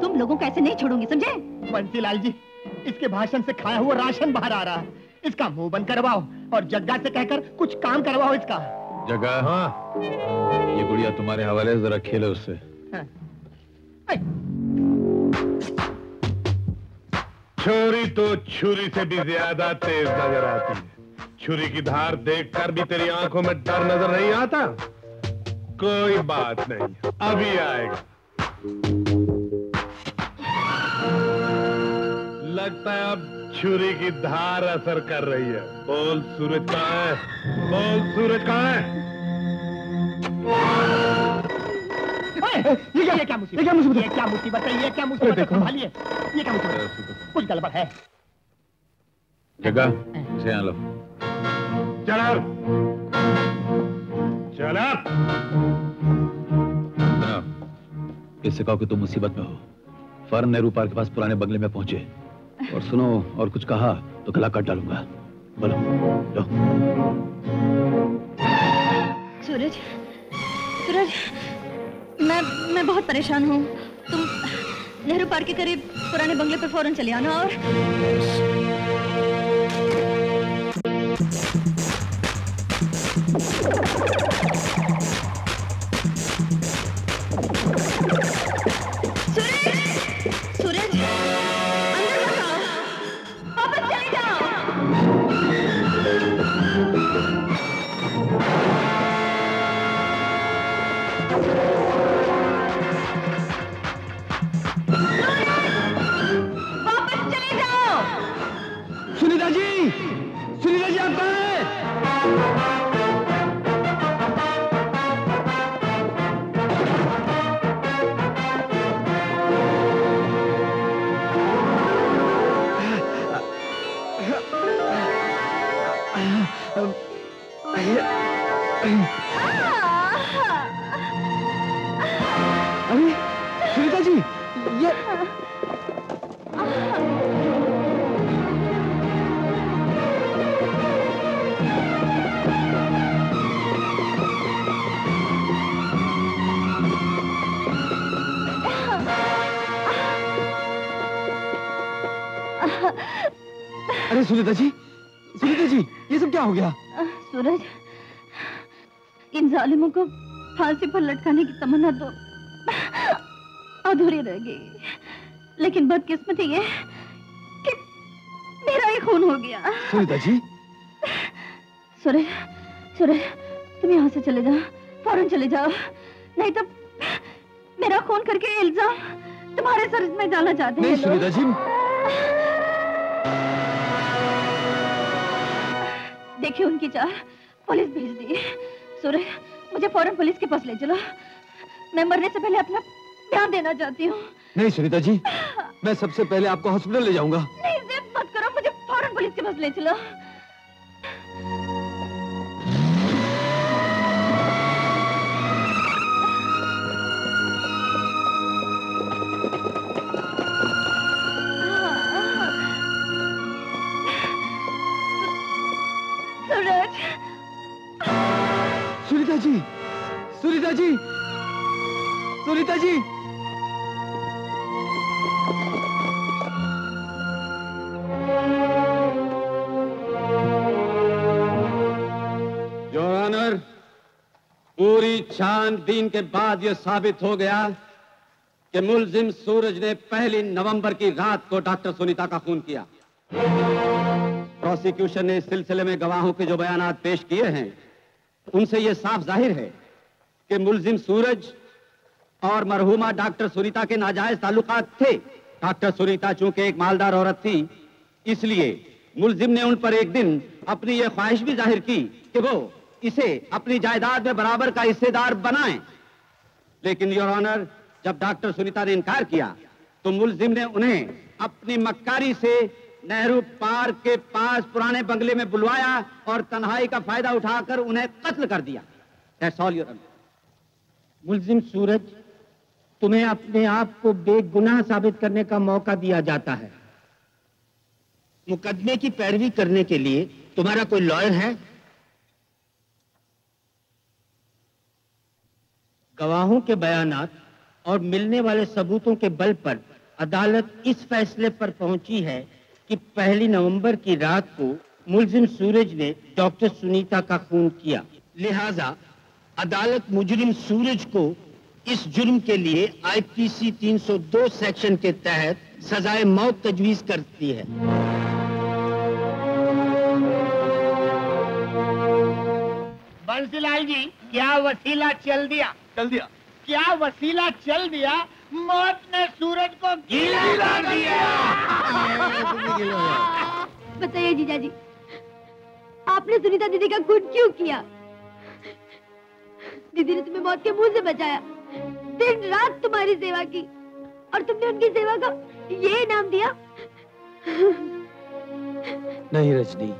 तुम लोगों को ऐसे नहीं छोड़ूंगी, समझे? बंसीलाल जी, इसके भाषण से खाया हुआ राशन बाहर आ रहा है। इसका मुंह बंद करवाओ और जग्गा से कहकर कुछ काम करवाओ इसका। जग्गा, हाँ, ये गुड़िया तुम्हारे हवाले, जरा खेलो उससे। हाँ। छोरी तो छुरी से भी ज्यादा तेज नजर आती है। छुरी की धार देखकर भी तेरी आंखों में डर नजर नहीं आता। कोई बात नहीं, अभी आएगा। लगता है अब छुरी की धार असर कर रही है। बोल सूरज कहाँ है? बोल सूरज कहाँ है? ये क्या मुसीबत? ये क्या मुसीबत है? कुछ गड़बड़ है। जगह से आ लो। चल इससे कहो कि तुम मुसीबत में हो। फौरन नेहरू पार्क के पास पुराने बंगले में पहुंचे और सुनो, और कुछ कहा तो गला काट डालूंगा। बोलो। सूरज, सूरज, मैं बहुत परेशान हूँ। तुम नेहरू पार्क के करीब पुराने बंगले पे फौरन चले आना। सुनीता जी, ये सब क्या हो गया? सूरज, इन जालिमों को फांसी पर लटकाने की तमन्ना तो अधूरी रह गई, लेकिन बदकिस्मती ये कि मेरा ही खून हो गया। सुनीता जी, सूरज, तुम यहाँ से चले जाओ, फौरन चले जाओ, नहीं तो मेरा खून करके इल्जाम तुम्हारे सर में डालना चाहते हैं। सुनीता जी, देखिए उनकी चाल, पुलिस भेज दी। सूरज, मुझे फौरन पुलिस के पास ले चलो। मैं मरने से पहले अपना ध्यान देना चाहती हूँ। नहीं सुनीता जी, मैं सबसे पहले आपको हॉस्पिटल ले जाऊंगा। नहीं, जिद मत करो, मुझे फौरन पुलिस के पास ले चलो। सुनीता जी, योर ऑनर, पूरी छानबीन के बाद यह साबित हो गया कि मुलजिम सूरज ने 1 नवंबर की रात को डॉक्टर सुनीता का खून किया। प्रोसिक्यूशन ने इस सिलसिले में गवाहों के जो बयान पेश किए हैं, उनसे यह साफ जाहिर है कि मुलजिम सूरज और मरहुमा डॉक्टर सुनीता के नाजायज ताल्लुकात थे। डॉक्टर सुनीता चूंकि एक मालदार औरत थी, इसलिए मुलजिम ने उन पर एक दिन अपनी यह ख्वाहिश भी जाहिर की कि वो इसे अपनी जायदाद में बराबर का हिस्सेदार बनाएं। लेकिन योर ऑनर, जब डॉक्टर सुनीता ने इनकार किया तो मुलजिम ने उन्हें अपनी मक्कारी से नेहरू पार्क के पास पुराने बंगले में बुलवाया और तन्हाई का फायदा उठाकर उन्हें कत्ल कर दिया। That's all your honour. मुल्जिम सूरज, तुम्हें अपने आप को बेगुनाह साबित करने का मौका दिया जाता है। मुकदमे की पैरवी करने के लिए तुम्हारा कोई लॉयर है? गवाहों के बयानात और मिलने वाले सबूतों के बल पर अदालत इस फैसले पर पहुंची है कि 1 नवंबर की रात को मुलजिम सूरज ने डॉक्टर सुनीता का खून किया। लिहाजा अदालत मुजरिम सूरज को इस जुर्म के लिए आईपीसी 302 सेक्शन के तहत सजाए मौत तजवीज करती है। बंसीलाल जी, क्या वसीला चल दिया? चल दिया। क्या वसीला चल दिया? मौत ने सूरज को गीला दिया। बताइए जीजा जी, आपने सुनीता दीदी का खून क्यों किया? दीदी ने तुम्हें मौत के मुंह से बचाया, दिन रात तुम्हारी सेवा की, और तुमने उनकी सेवा का ये नाम दिया? नहीं रजनी,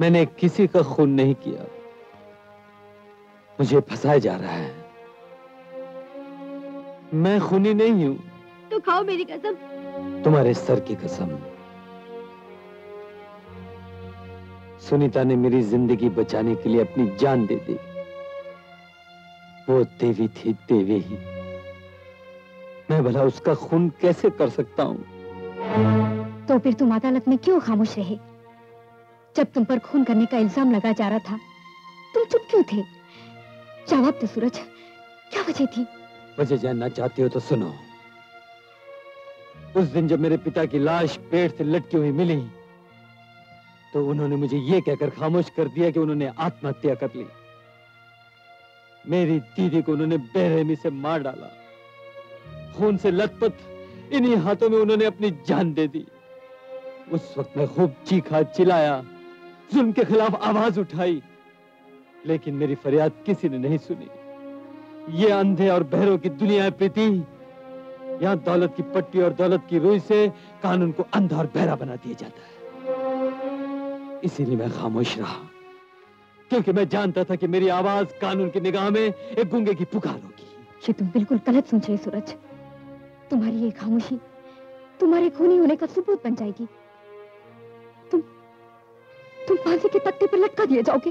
मैंने किसी का खून नहीं किया। मुझे फंसाया जा रहा है, मैं खूनी नहीं हूँ। तो खाओ मेरी कसम, तुम्हारे सर की कसम। सुनीता ने मेरी जिंदगी बचाने के लिए अपनी जान दे दी। वो देवी थी, देवी ही। मैं भला उसका खून कैसे कर सकता हूँ? तो फिर तुम अदालत में क्यों खामोश रहे? जब तुम पर खून करने का इल्जाम लगा जा रहा था, तुम चुप क्यों थे? जवाब दो सूरज, क्या वजह थी? वजह जानना चाहते हो तो सुनो। उस दिन जब मेरे पिता की लाश पेड़ से लटकी हुई मिली, तो उन्होंने मुझे यह कहकर खामोश कर दिया कि उन्होंने आत्महत्या कर ली। मेरी दीदी को उन्होंने बेरहमी से मार डाला। खून से लथपथ इन्हीं हाथों में उन्होंने अपनी जान दे दी। उस वक्त मैं खूब चीखा चिल्लाया, जुल्म के खिलाफ आवाज उठाई, लेकिन मेरी फरियाद किसी ने नहीं सुनी। ये अंधे और बहरों की दुनिया है प्रीति। यहाँ दौलत की पट्टी और दौलत की रुई से कानून को अंधा और बहरा बना दिया जाता है। इसीलिए मैं खामोश रहा, क्योंकि मैं जानता था कि मेरी आवाज कानून की निगाह में एक गूंगे की पुकार होगी। ये तुम बिल्कुल गलत सोच रहे सूरज। तुम्हारी ये खामोशी तुम्हारे खूनी होने का सबूत बन जाएगी। तुम फांसी के तख्ते पर लटका दिए जाओगे।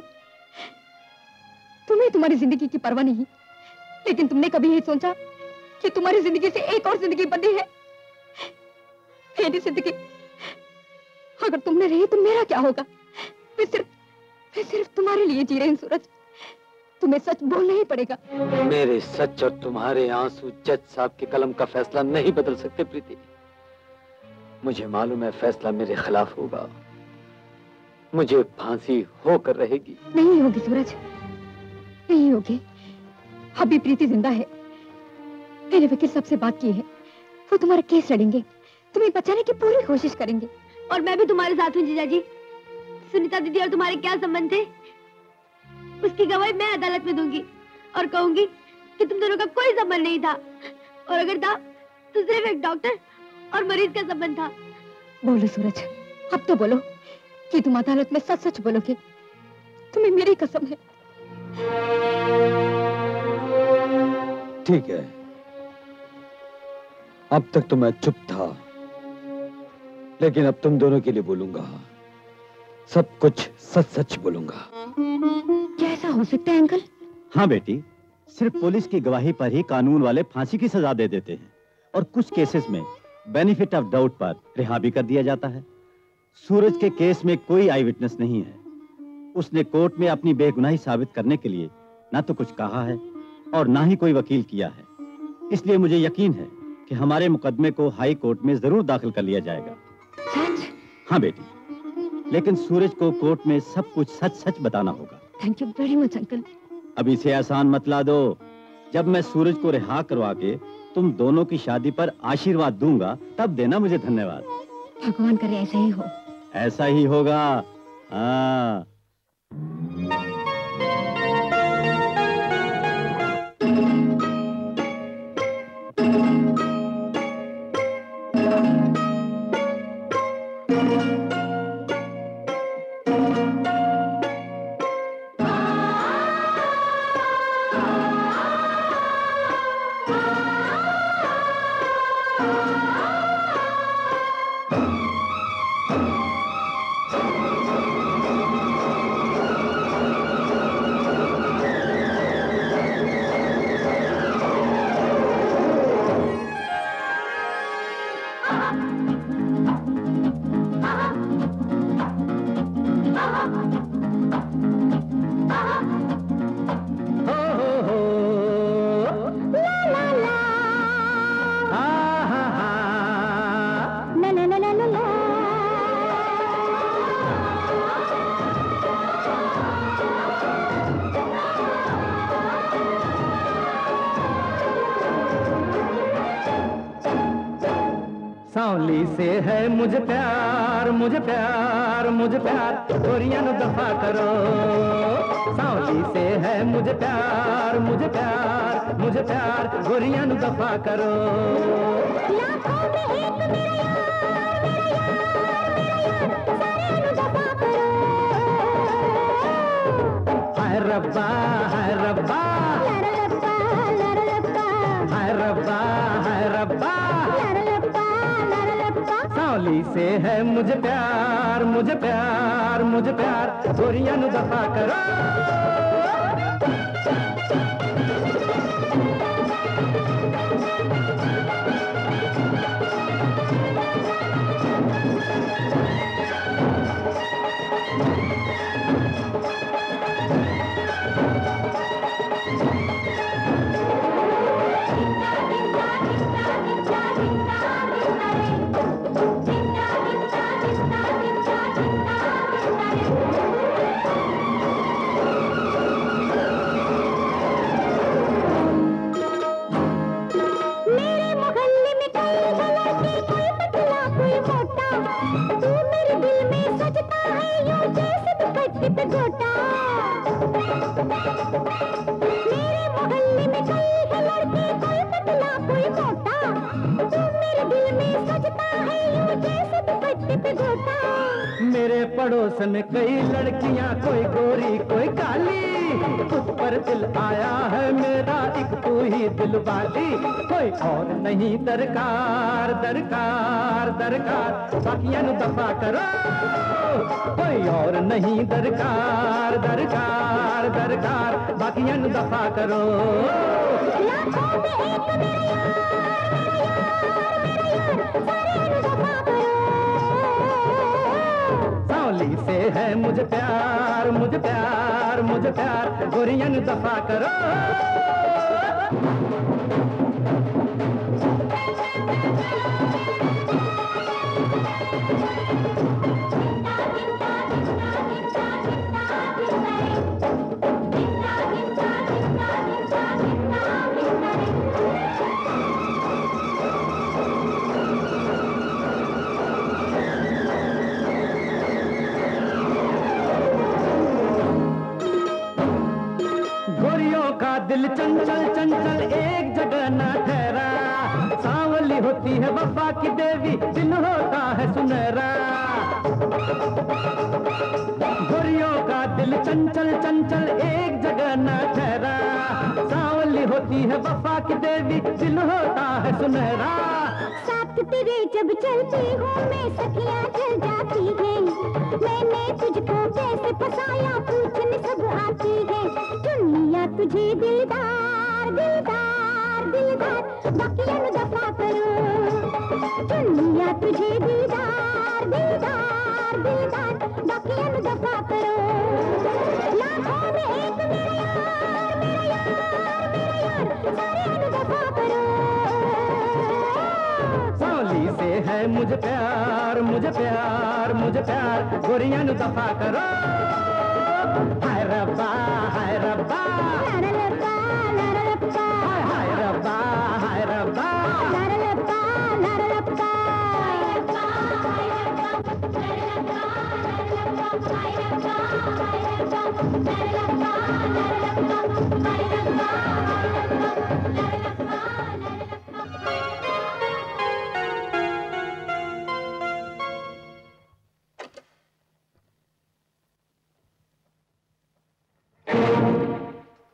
तुम्हें तुम्हारी जिंदगी की परवाह नहीं, लेकिन तुमने कभी ये सोचा कि तुम्हारी जिंदगी से एक और जिंदगी बंधी है? मेरी जिंदगी अगर तुमने रही तो मेरा क्या होगा? मैं सिर्फ तुम्हारे लिए जी रही हूँ सूरज। तुम्हें सच बोलना ही पड़ेगा। मेरे सच और तुम्हारे आंसू जज साहब के कलम का फैसला नहीं बदल सकते प्रीति। मुझे मालूम है फैसला मेरे खिलाफ होगा। मुझे फांसी होकर रहेगी। नहीं होगी सूरज, नहीं होगी। अभी प्रीति जिंदा है। मेरे वकील सबसे बात की है, वो तुम्हारा केस लड़ेंगे, तुम्हें बचाने की पूरी कोशिश करेंगे। और मैं भी तुम्हारे साथ हूँ जीजा जी। सुनीता दीदी और तुम्हारे क्या संबंध थे, उसकी गवाही मैं अदालत में दूंगी और कहूंगी कि तुम दोनों का कोई संबंध नहीं था, और अगर था तो सिर्फ एक डॉक्टर और मरीज का संबंध था। बोलो सूरज, अब तो बोलो कि तुम अदालत में सच सच बोलोगे। तुम्हें मेरी कसम है। ठीक है, अब तक तो मैं चुप था, लेकिन अब तुम दोनों के लिए बोलूंगा, सब कुछ सच सच बोलूंगा। क्या ऐसा हो सकता है अंकल? हाँ बेटी, सिर्फ पुलिस की गवाही पर ही कानून वाले फांसी की सजा दे देते हैं, और कुछ केसेस में बेनिफिट ऑफ डाउट पर रिहा भी कर दिया जाता है। सूरज के केस में कोई आई विटनेस नहीं है। उसने कोर्ट में अपनी बेगुनाही साबित करने के लिए ना तो कुछ कहा है और ना ही कोई वकील किया है। इसलिए मुझे यकीन है कि हमारे मुकदमे को हाई कोर्ट में जरूर दाखिल कर लिया जाएगा। हाँ बेटी, लेकिन सूरज को कोर्ट में सब कुछ सच सच बताना होगा। Thank you very much uncle. अब इसे आसान मत ला दो। जब मैं सूरज को रिहा करवा के तुम दोनों की शादी पर आशीर्वाद दूंगा, तब देना मुझे धन्यवाद। भगवान करे ऐसा ही हो। ऐसा ही होगा। हाँ। सांवली से है मुझे प्यार मुझे प्यार मुझे प्यार गोरिया नु दफा करो। सांवली से है मुझे प्यार मुझे प्यार मुझे प्यार गोरिया नु दफा करो। लाखों में एक हाय रब्बा हाय रब्बा हाय रब्बा हाय रब्बा। सांवली से है मुझे प्यार मुझे प्यार मुझे प्यार गोरिया नु दफा करो। मेरे पड़ोस में कई लड़कियां कोई गोरी कोई काली, उस पर दिल आया है मेरा एक तू ही दिलवाली। कोई और नहीं दरकार दरकार दरकार बाकिया नु दफा करो। कोई और नहीं दरकार दरकार दरकार बाकिया नु दफा करो। सांवली से है मुझे प्यार मुझे प्यार मुझे प्यार गोरिया नु दफा करो। दिल चंचल चंचल एक जगह न ठहरा, सांवली होती है वफा की देवी दिल होता है सुनहरा। गोरियों का दिल चंचल चंचल एक जगह न ठहरा, सांवली होती है वफा की देवी दिल होता है सुनहरा। साथ तेरे जब चलती हूँ मैं सखियाँ जल जाती है, मैंने तुझको कैसे फसाया पूछने सब आती है। तुझे दिलदार दिलदार दिलदार बाकिया नु दफा करो। दुनिया तुझे दिलदार दिलदार दिलदार बाकिया नु दफा करो। लाखों में एक सारे नु दफा करो। सांवली से है मुझे प्यार मुझे प्यार मुझे प्यार गोरिया नु दफा करो। हाय रब्बा हाय रब्बा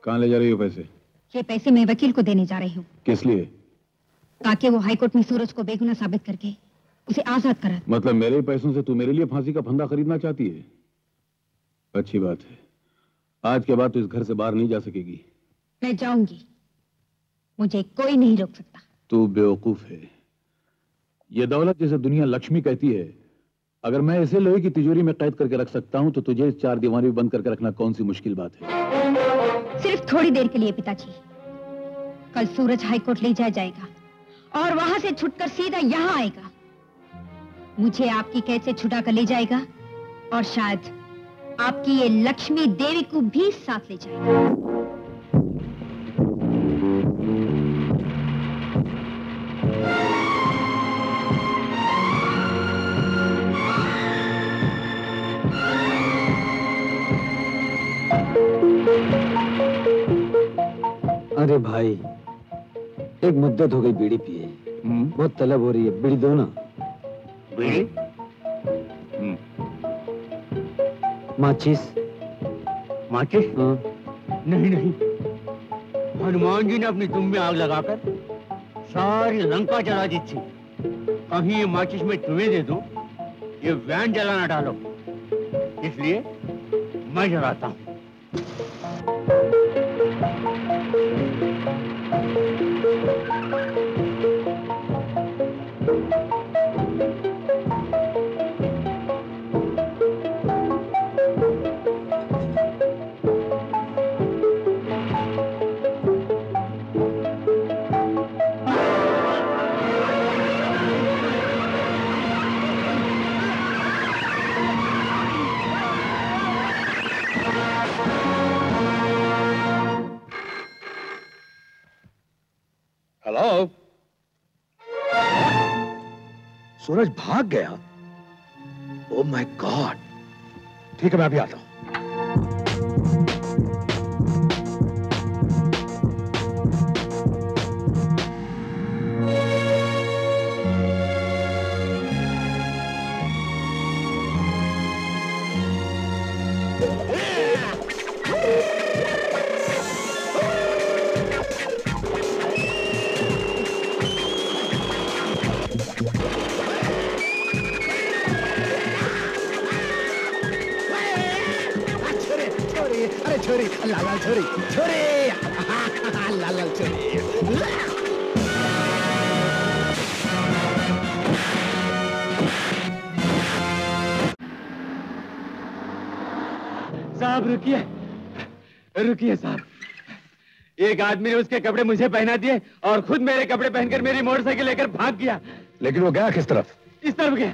कहाँ ले जा रही हो पैसे? ये पैसे मैं वकील को देने जा रही हूँ। किस लिए? ताकि वो हाईकोर्ट में सूरज को बेगुनाह साबित करके उसे आजाद करा। मतलब मेरे पैसों से तू मेरे लिए फांसी का फंदा खरीदना चाहती है? अच्छी बात है, आज के बाद तू इस घर से बाहर नहीं जा सकेगी। मैं जाऊंगी, मुझे कोई नहीं रोक सकता। तू बेवकूफ है, ये दौलत जिसे दुनिया लक्ष्मी कहती है, अगर मैं इसे लोहे की तिजोरी में कैद करके रख सकता हूँ तो तुझे चार दीवारी में बंद करके रखना कौन सी मुश्किल बात है? सिर्फ थोड़ी देर के लिए पिताजी, कल सूरज हाईकोर्ट ले जाया जाएगा और वहां से छुटकर सीधा यहाँ आएगा, मुझे आपकी कैद से छुड़ा कर ले जाएगा और शायद आपकी ये लक्ष्मी देवी को भी साथ ले जाएगा। भाई एक मुद्दत हो गई बीड़ी पिए, बहुत तलब हो रही है, बीड़ी दो ना। बीड़ी? माचिस। माचिस? हाँ। नहीं नहीं, हनुमान जी ने अपनी दुम में आग लगाकर सारी लंका जला दी थी। कहीं ये माचिस में तुम्हें दे दूं, ये वैन जलाना डालो, इसलिए मैं जलाता हूँ। सूरज भाग गया। Oh my God. ठीक है, मैं अभी आता हूं। रुकिए साहब, एक आदमी ने उसके कपड़े मुझे पहना दिए और खुद मेरे कपड़े पहनकर मेरी मोटरसाइकिल लेकर भाग गया। लेकिन वो गया किस तरफ? इस तरफ गया।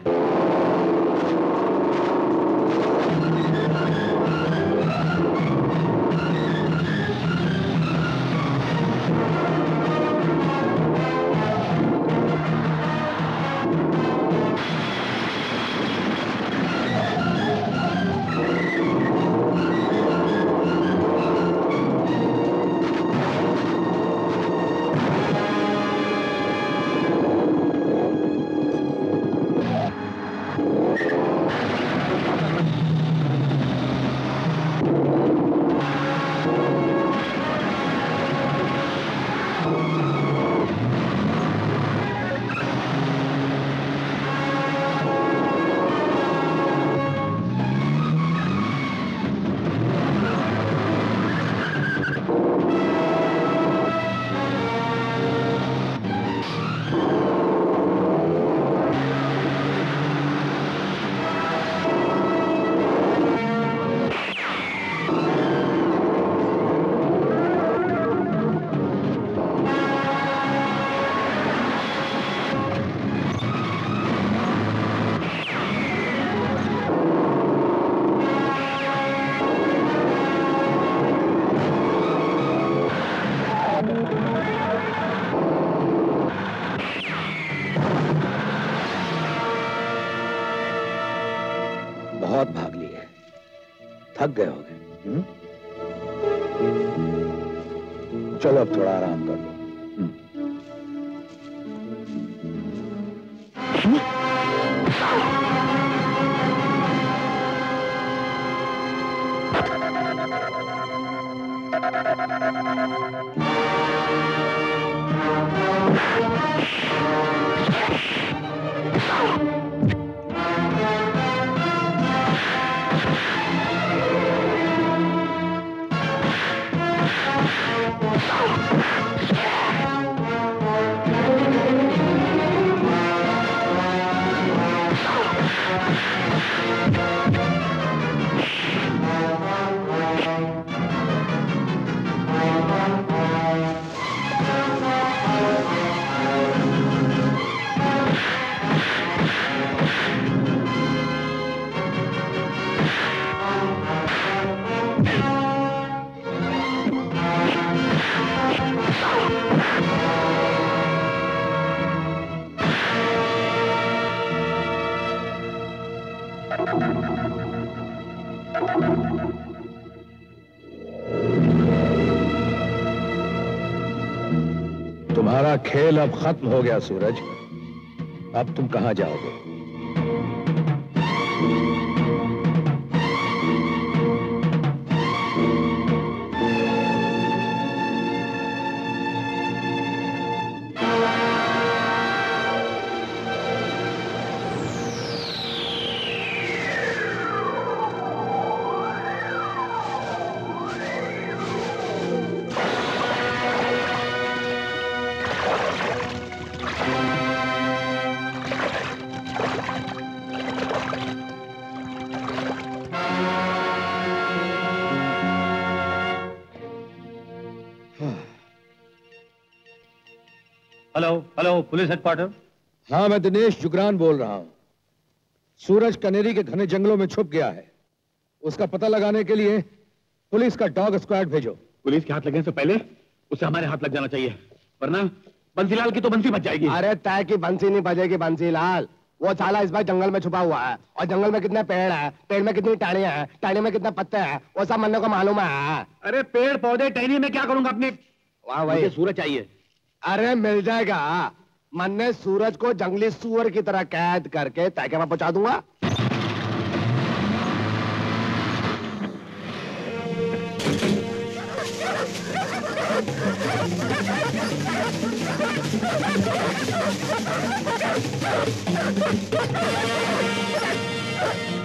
गए हो गए। चलो अब थोड़ा आराम कर लो। तुम्हारा खेल अब खत्म हो गया सूरज। अब तुम कहां जाओगे? Hello police headquarter. हाँ, मैं दिनेश जुगरान बोल रहा हूँ। सूरज कनेरी के घने जंगलों में छुप गया है। उसका पता लगाने के लिए पुलिस का डॉग स्क्वाड भेजो। पुलिस के हाथ लगने से पहले उसे हमारे हाथ लग जाना चाहिए, वरना बंसीलाल की तो बंसी बच जाएगी। अरे तय की बंसी नहीं बजेगी बंसीलाल। वो साला इस बार जंगल में छुपा हुआ है, और जंगल में कितने पेड़ है, पेड़ में कितनी टाहनियां है, टाहनी में कितने पत्ते हैं, वो सब मन्ना को मालूम है। अरे पेड़ पौधे टहनी में क्या करूंगा अपने? वाह भाई, सूरज चाहिए। अरे मिल जाएगा। मन्ने सूरज को जंगली सूअर की तरह कैद करके ताकि मैं पहुंचा दूंगा।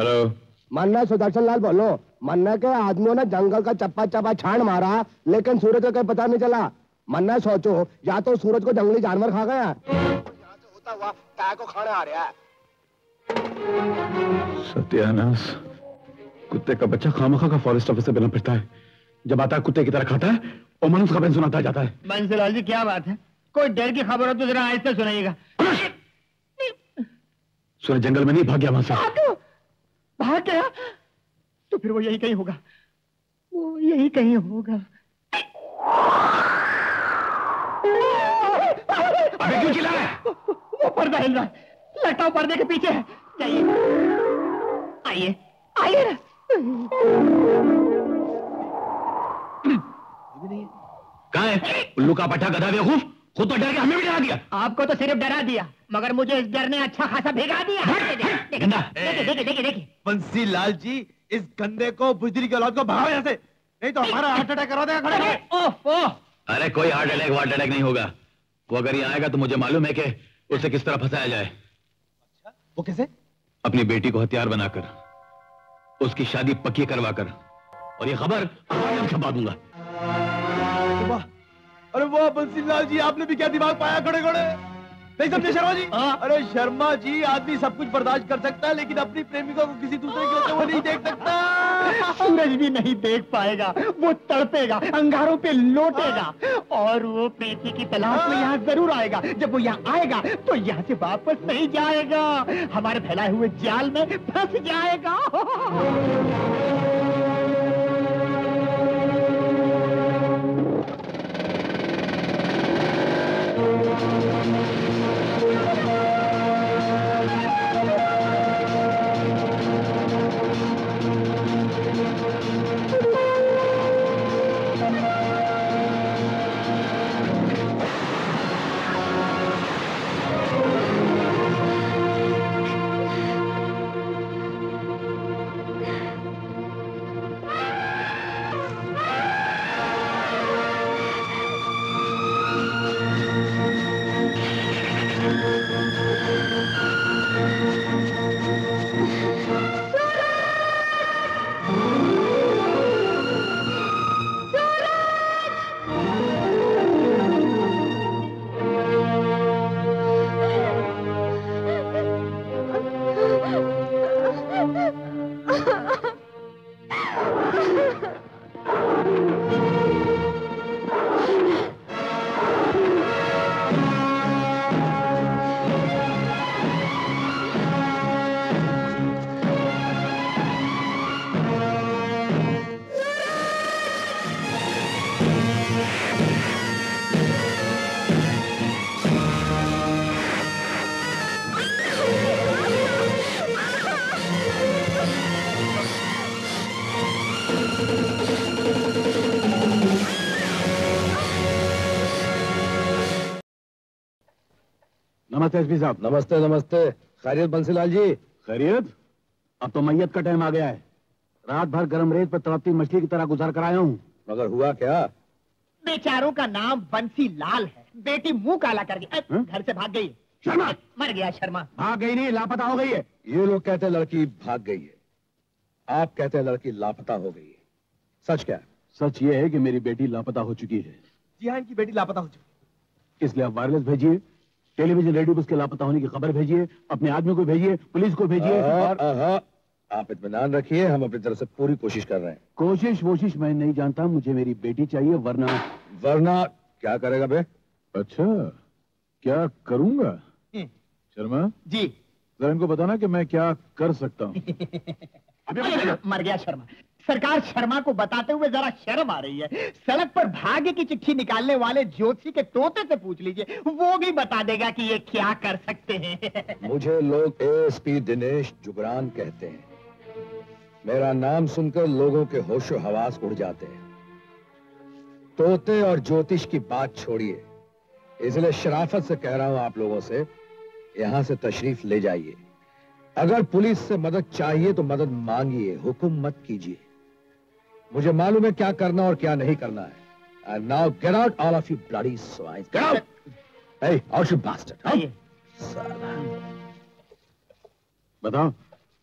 हेलो मन्ना, सुदर्शन लाल बोलो। मन्ना के आदमियों ने जंगल का चप्पा चप्पा छान मारा, लेकिन सूरज को कहीं पता नहीं चला। मन्ना सोचो, या तो सूरज को जंगली जानवर खा गया, यहाँ से होता हुआ गाय को खाने आ रहा है। सत्यानाश, कुत्ते का बच्चा खामखा का फॉरेस्ट ऑफिस से बिना फिरता है। जब आता है कुत्ते की तरह खाता है और मनुष्य का बहन सुनाता जाता है। बंसलाल जी क्या बात है, कोई डर की खबर हो तो जरा आहिस्ता सुनाइएगा। सूरज जंगल में नहीं भाग गया, वहां से भाग गया तो फिर वो यही कहीं होगा, वो यही कहीं होगा। अबे क्यों चिल्ला रहा है? वो पर्दा हिल रहा है, लगता है पर्दे के पीछे है। जाइए, आइए आइए ना। कहाँ है उल्लू का पट्टा गधा बेवकूफ? खुद तो डर के हमें भी डरा दिया। आपको तो सिर्फ डरा दिया, मगर मुझे इस डर ने अच्छा खासा भेगा दिया। देखिए बंसीलाल जी, इस गंदे को, बुजरी के औलाद को भगाओ यहाँ से, नहीं तो हमारा हार्ट अटैक करवा देगा खड़े। ओह, अरे कोई हार्ट अटैक नहीं होगा। वो अगर ये आएगा तो मुझे मालूम है कि उसे किस तरह फंसाया जाए। अच्छा, वो कैसे? अपनी बेटी को हथियार बनाकर उसकी शादी पक्की करवा कर, और ये खबर छपा दूंगा। अरे वाह बंसीलाल जी, आपने भी क्या दिमाग पाया खड़े खड़े। नहीं समझे शर्मा जी? अरे शर्मा जी आदमी सब कुछ बर्दाश्त कर सकता है लेकिन अपनी प्रेमिका को किसी दूसरे के होते वो नहीं देख सकता। सूरज भी नहीं देख पाएगा, वो तड़पेगा, अंगारों पे लौटेगा और वो प्रीति की तलाश में यहाँ जरूर आएगा। जब वो यहाँ आएगा तो यहाँ से वापस नहीं जाएगा, हमारे फैलाए हुए जाल में फंस जाएगा। एसपी साहब नमस्ते। नमस्ते, खैरियत बंसीलाल जी? खैरियत। अब तो मैयत का टाइम आ गया है। रात भर गरम रेत पर तड़पती मछली की तरह गुजार कराया हूँ, मगर हुआ क्या? बेचारों का नाम बंसीलाल है, बेटी मुंह काला कर गई, घर से भाग गई। शर्मा मर गया। शर्मा भाग गई नहीं, लापता हो गई है। ये लोग कहते लड़की भाग गई है, आप कहते लड़की लापता हो गई है, सच क्या? सच ये है की मेरी बेटी लापता हो चुकी है। जी हाँ, इनकी बेटी लापता हो चुकी है, इसलिए आप वायरलेस भेजिए, टेलीविजन रेडियो पर उसके लापता होने की खबर भेजिए, अपने आदमी को भेजिए, पुलिस को भेजिए। और आप इत्मीनान रखिए, हम अपनी तरफ से पूरी कोशिश कर रहे हैं। कोशिश वोशिश मैं नहीं जानता, मुझे मेरी बेटी चाहिए। वरना क्या करेगा बे? अच्छा क्या करूंगा? शर्मा जी जरा इनको बताना कि मैं क्या कर सकता हूँ। मर गया शर्मा। सरकार शर्मा को बताते हुए जरा शर्म आ रही है। सड़क पर भाग्य की चिट्ठी निकालने वाले ज्योतिषी के तोते से पूछ लीजिए, वो भी बता देगा कि ये क्या कर सकते हैं। मुझे लोग एएसपी दिनेश जुगरान कहते हैं। मेरा नाम सुनकर लोगों के होशो हवास उड़ जाते हैं। तोते और ज्योतिष की बात छोड़िए, इसलिए शराफत से कह रहा हूं आप लोगों से, यहां से तशरीफ ले जाइए। अगर पुलिस से मदद चाहिए तो मदद मांगिए, हुक्म मत कीजिए। मुझे मालूम है क्या करना और क्या नहीं करना है। And now get out all of you bloody swine. Get out! Hey, out you bastard! Out! साला। बताओ,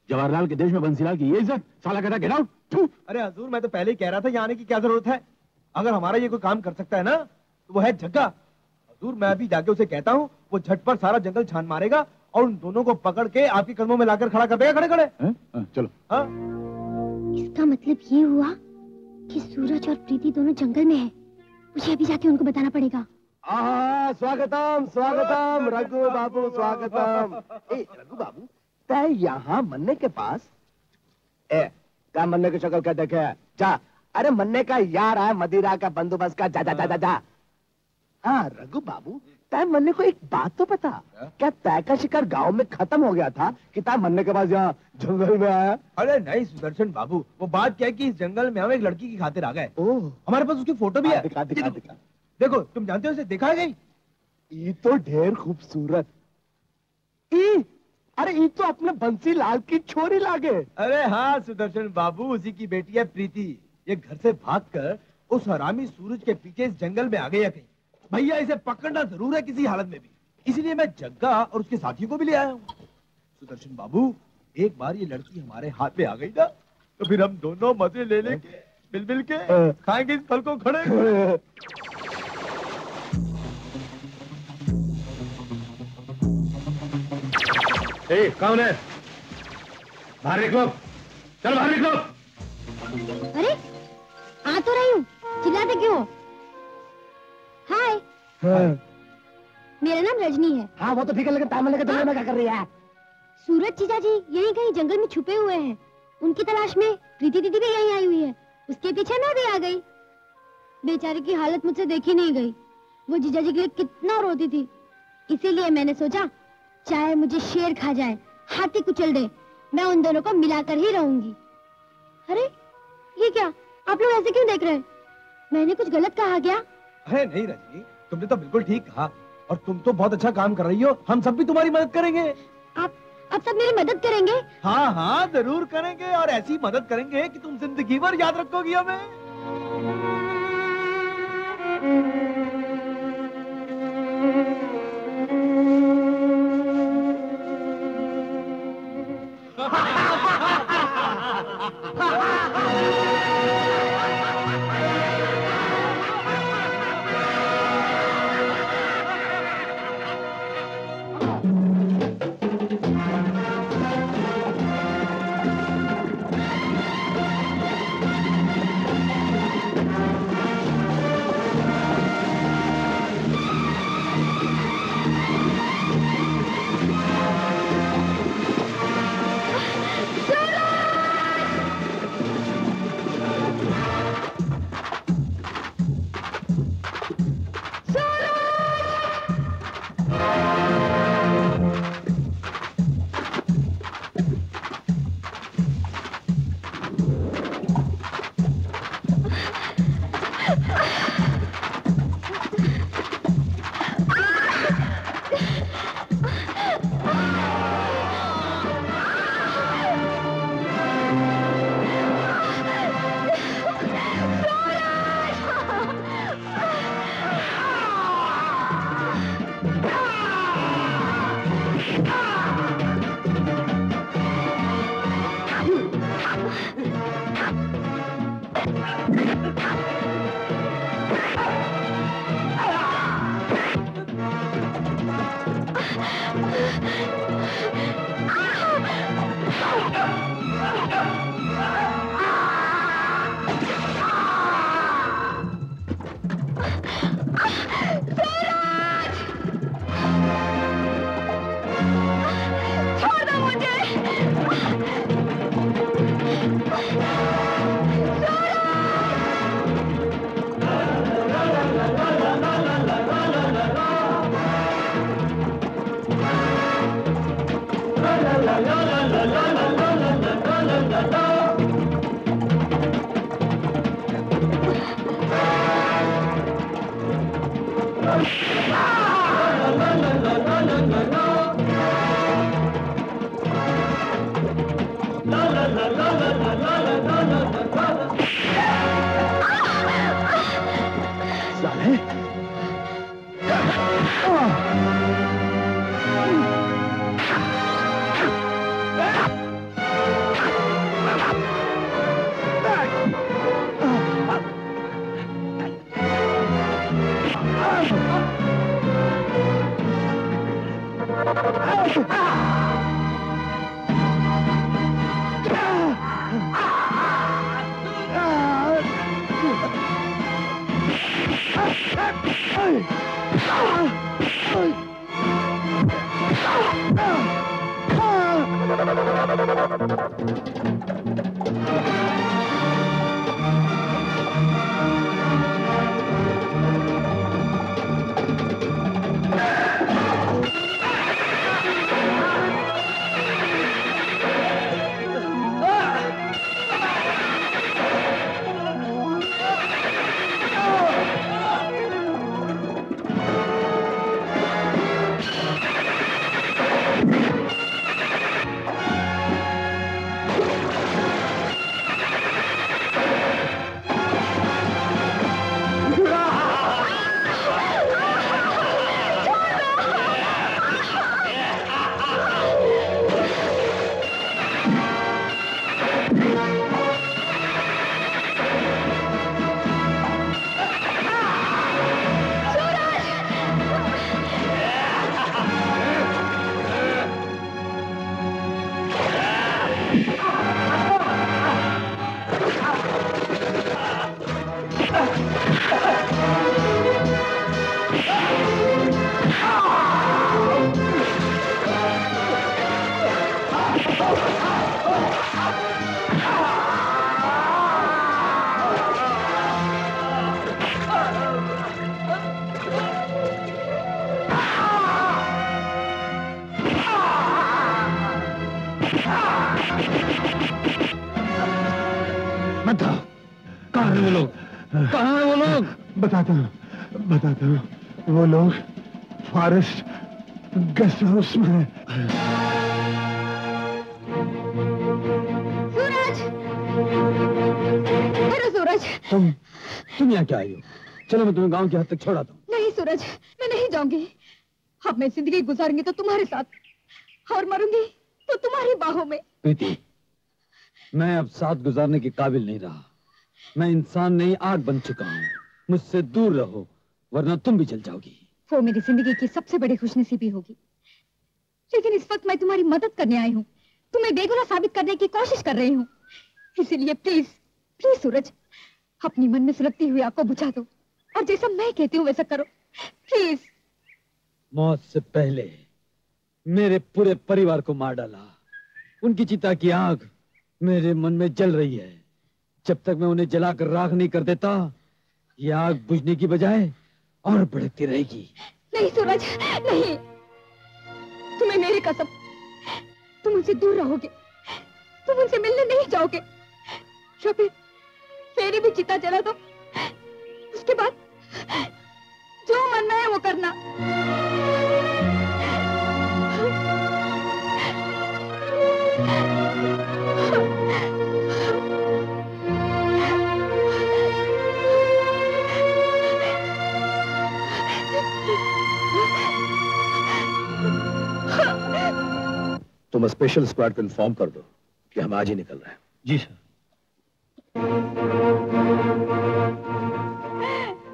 जवाहरलाल के देश में बंसीलाल की ये इज्जत, साला कहता get out! अरे हजूर मैं तो पहले ही कह रहा था यहाँ आने की क्या जरूरत है। अगर हमारा ये कोई काम कर सकता है ना तो वो है जग्गा। हजूर मैं अभी जाके उसे कहता हूँ, वो झट पर सारा जंगल छान मारेगा और उन दोनों को पकड़ के आपके कदमों में लाकर खड़ा कर देगा खड़े खड़े। चलो। हाँ इसका मतलब ये हुआ कि सूरज और प्रीति दोनों जंगल में है, मुझे अभी जाके उनको बताना पड़ेगा। स्वागतम स्वागतम रघु बाबू, स्वागतम। रघु बाबू तय यहाँ मन्ने के पास क्या? मन्ने की शक्ल क्या देखे? जा, अरे मन्ने का यार है, मदिरा का बंदोबस्त का। जा जा जा जा। हाँ रघु बाबू तय मन्ने को एक बात तो पता, क्या तय का शिकार गांव में खत्म हो गया था कि तय मन्ने के पास यहाँ जंगल में आया? अरे नहीं सुदर्शन बाबू, वो बात क्या है कि इस जंगल में हम एक लड़की की खातिर आ गए। हमारे पास उसकी फोटो भी है। दिखा, दिखा, दिखा। देखो तुम जानते हो उसे? दिखा गई। ये तो ढेर खूबसूरत। अरे ये तो अपने बंसीलाल की छोरी लागे। अरे हाँ सुदर्शन बाबू, उसी की बेटी है प्रीति। ये घर से भागकर उस हरामी सूरज के पीछे इस जंगल में आ गई है। भैया इसे पकड़ना जरूर है किसी हालत में भी, इसलिए मैं जग्गा और उसके साथियों को भी ले आया हूँ। सुदर्शन बाबू एक बार ये लड़की हमारे हाथ में आ गई ना तो फिर हम दोनों मजे ले लेंगे, मिल मिल के खाएंगे इस फल को खड़े। कौन है? बाहर निकलो, चलो बाहर निकलो। अरे आ तो रही हूँ, चिल्लाते क्यों? हाय। हाँ। मेरा नाम रजनी है। हाँ वो तो ठीक है, लेकिन तामल लेकर जंगल में क्या कर रही है? सूरज जीजा जी यहीं कहीं जंगल में छुपे हुए हैं, उनकी तलाश में प्रीति दीदी भी यहीं आई हुई है, उसके पीछे मैं भी आ गई। बेचारे की हालत मुझसे देखी नहीं गई, वो जीजा जी के लिए कितना रोती थी, इसीलिए मैंने सोचा चाहे मुझे शेर खा जाए, हाथी कुचल दे, मैं उन दोनों को मिलाकर ही रहूंगी। अरे ये क्या, आप लोग ऐसे क्यों देख रहे हैं? मैंने कुछ गलत कहा क्या? अरे नहीं रजनी, तुमने तो बिल्कुल ठीक कहा, और तुम तो बहुत अच्छा काम कर रही हो, हम सब भी तुम्हारी मदद करेंगे। आप सब मेरी मदद करेंगे? हाँ हाँ जरूर करेंगे, और ऐसी मदद करेंगे कि तुम जिंदगी भर याद रखोगी हमें। कहाँ है वो लोग? कहाँ है वो लोग? बताता हूँ। वो लोग फॉरेस्ट गेस्ट हाउस में है। सूरज, अरे सूरज, तुम यहाँ क्या आई हो? चलो मैं तुम्हें गांव के हद तक छोड़ाता हूँ। नहीं सूरज, मैं नहीं जाऊंगी। अब मैं जिंदगी गुजारूंगी तो तुम्हारे साथ और मरूंगी तो तुम्हारी बाहों में। प्रीति, मैं अब साथ गुजारने के काबिल नहीं रहा। मैं इंसान नहीं, आग बन चुका हूँ। मुझसे दूर रहो वरना तुम भी जल जाओगी। वो मेरी जिंदगी की सबसे बड़ी खुशनसीबी होगी, लेकिन इस वक्त मैं तुम्हारी मदद करने आई हूँ। तुम्हें बेगुनाह साबित करने की कोशिश कर रही हूँ, इसीलिए प्लीज सूरज, अपनी मन में सुलगती हुई आपको बुझा दो और जैसा मैं कहती हूँ वैसा करो प्लीज। मौत से पहले मेरे पूरे परिवार को मार डाला। उनकी चिता की आग मेरे मन में जल रही है। जब तक मैं उन्हें जलाकर राख नहीं कर देता, ये आग बुझने की बजाय और भड़कती रहेगी। नहीं सूरज, नहीं, तुम्हें मेरी कसम, तुम उनसे दूर रहोगे, तुम उनसे मिलने नहीं जाओगे। शबीर, मेरी भी चिता जला दो, उसके बाद जो मरना है वो करना। तुम स्पेशल स्क्वाड को इन्फॉर्म कर दो कि हम आज ही निकल रहे हैं। जी सर।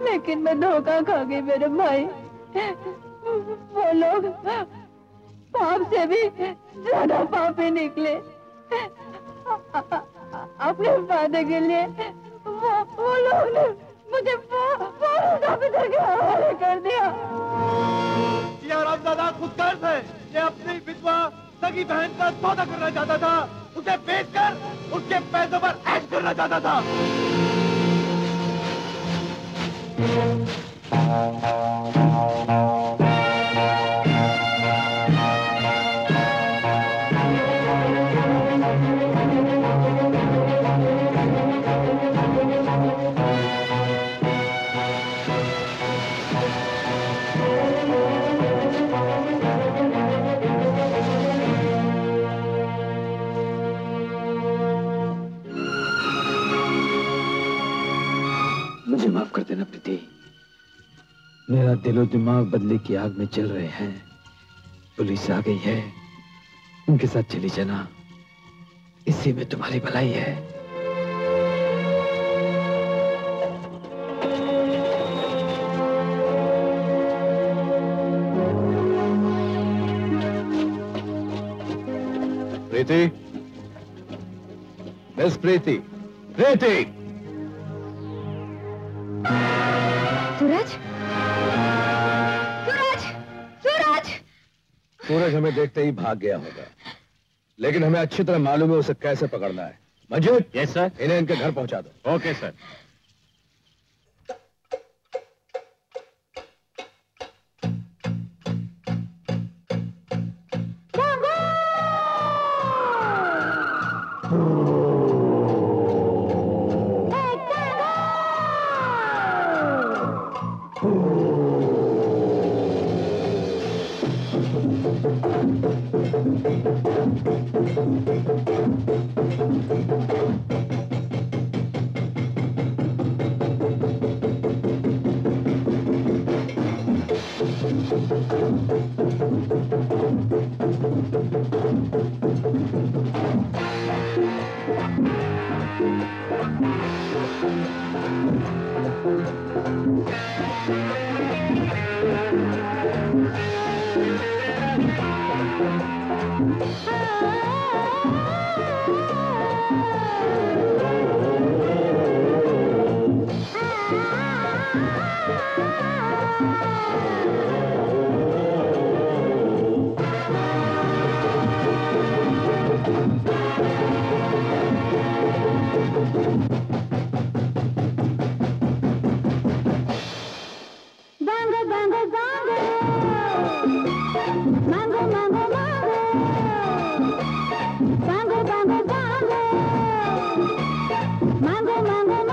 लेकिन मैं धोखा खा गई मेरे भाई। वो लोग पाप से भी ज्यादा पापी निकले। अपने वादे के लिए वो लोग ने मुझे हवाले कर दिया। दादा खुदगर्ज है, ये अपनी विधवा सगी बहन का सौदा करना चाहता था, उसे बेचकर उसके पैसों पर ऐश करना चाहता था। कर देना प्रीति, मेरा दिलो दिमाग बदले की आग में चल रहे हैं। पुलिस आ गई है, उनके साथ चली जाना, इसी में तुम्हारी भलाई है। प्रीति, मिस प्रीति, प्रीति। सूरज हमें देखते ही भाग गया होगा, लेकिन हमें अच्छी तरह मालूम है उसे कैसे पकड़ना है। मंजूर? Yes sir. इन्हें इनके घर पहुंचा दो। Okay sir. Mango, mango, mango.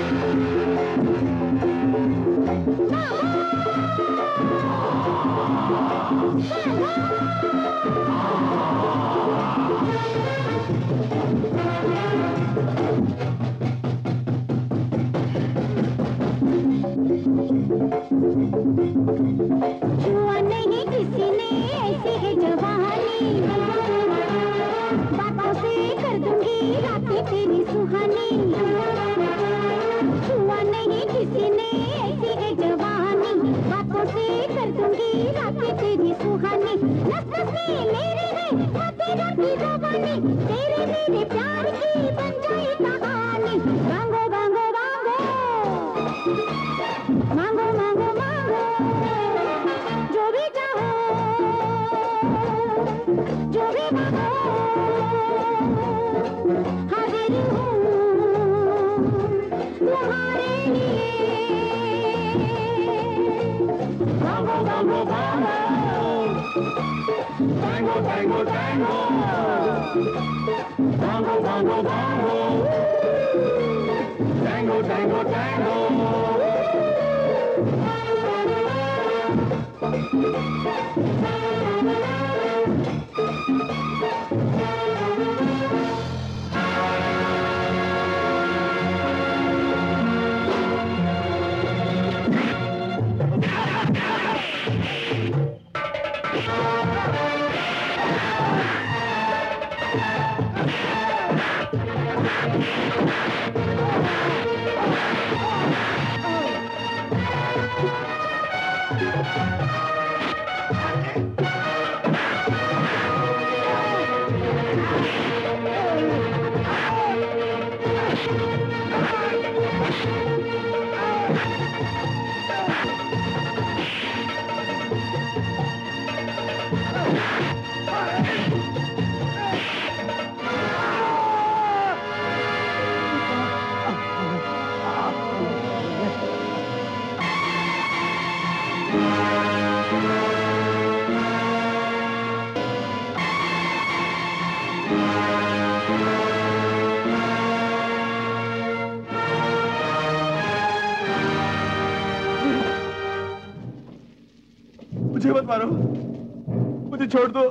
छोड़ दो,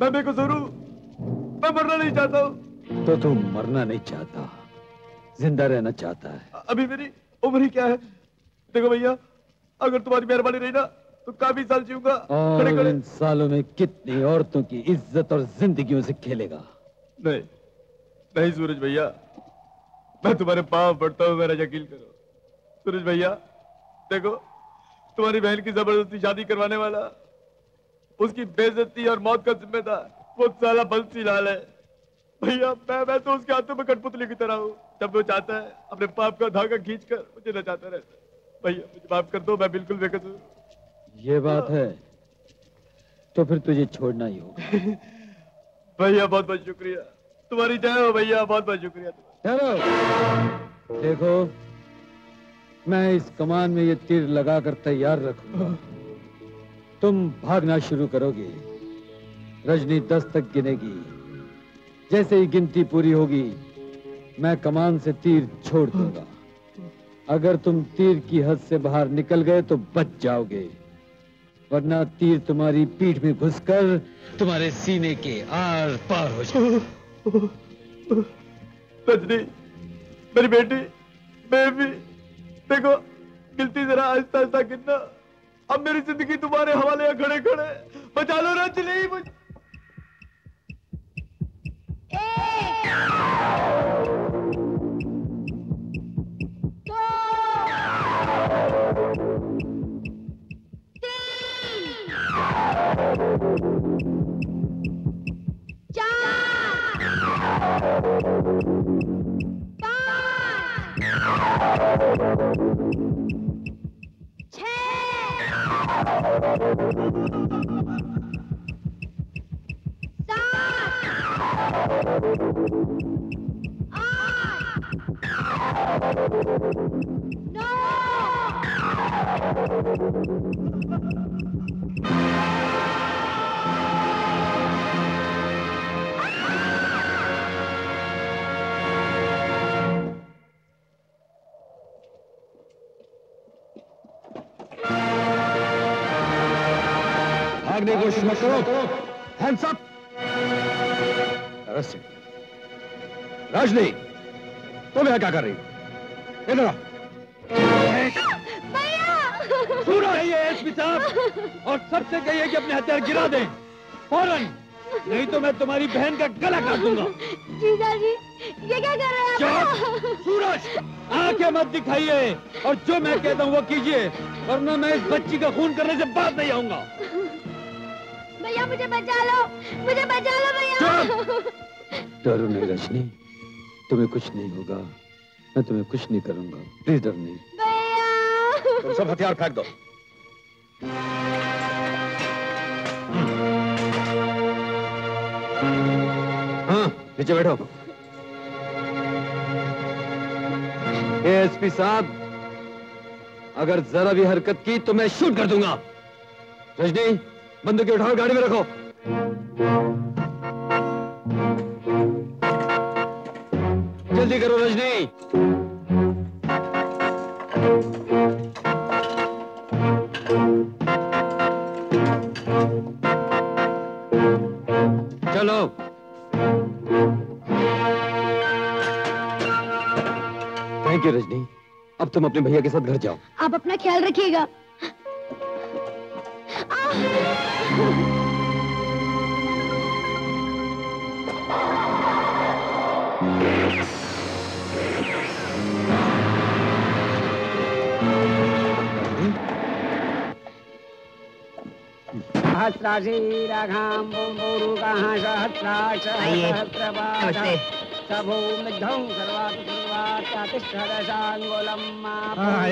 मैं बेकसूर हूं, मैं मरना नहीं चाहता हूं। तो तुम मरना नहीं चाहता, जिंदा रहना चाहता है। अभी मेरी उम्र क्या है? देखो भैया, अगर तुम्हारी मेहरबानी रही ना तो काफी साल जीऊंगा। और इन सालों में कितनी औरतों की इज्जत और जिंदगियों से खेलेगा। नहीं नहीं सूरज भैया, मैं तुम्हारे पांव पड़ता हूँ, मेरा यकीन करो। सूरज भैया देखो, तुम्हारी बहन की जबरदस्ती शादी करवाने वाला, उसकी बेइज्जती और मौत का जिम्मेदार वो साला बंसीलाल है। भैया मैं तो उसके हाथों में कठपुतली की तरह हूँ, जब वो चाहता है अपने पाप का धागा खींचकर मुझे नचाता रहता है। भैया मुझे माफ कर दो, मैं बिल्कुल बेकसूर। ये बात है तो फिर तुझे छोड़ना ही होगा। भैया बहुत बहुत शुक्रिया, तुम्हारी जय हो भैया, बहुत बहुत शुक्रिया। चलो देखो, मैं इस कमान में ये तीर लगाकर तैयार रखूंगा, तुम भागना शुरू करोगे। रजनी 10 तक गिनेगी, जैसे ही गिनती पूरी होगी मैं कमान से तीर छोड़ दूंगा। अगर तुम तीर की हद से बाहर निकल गए तो बच जाओगे, वरना तीर तुम्हारी पीठ में घुसकर तुम्हारे सीने के आर पार हो जाएगा। रजनी मेरी बेटी, बेबी देखो, गिनती जरा आहिस्ता आहिस्ता गिनना। अब मेरी जिंदगी तुम्हारे हवाले या खड़े खड़े, बचा लो रजनी मुझे। कोशिश मत करो, हैंड्स अप। रजनी तुम यहाँ क्या कर रही हो? इधर आओ। भैया कहिए एसपी साहब और सबसे कहिए कि अपने हथियार गिरा दें फौरन, नहीं तो मैं तुम्हारी बहन का गला काट दूंगा। जीजा जी ये क्या कर रहे हैं? सूरज आंखें मत दिखाइए और जो मैं कहता हूँ वो कीजिए, वरना मैं इस बच्ची का खून करने से बात नहीं आऊंगा। भैया मुझे बचा लो, मुझे बचा लो भैया। डरो नहीं रजनी, तुम्हें कुछ नहीं होगा, मैं तुम्हें कुछ नहीं करूंगा, प्लीज डर नहीं। भैया तुम सब हथियार फेंक दो। हाँ नीचे बैठो। एएसपी साहब अगर जरा भी हरकत की तो मैं शूट कर दूंगा। रजनी बंदूक उठाओ, गाड़ी में रखो। जल्दी करो रजनी। चलो थैंक यू रजनी, अब तुम अपने भैया के साथ घर जाओ। आप अपना ख्याल रखिएगा।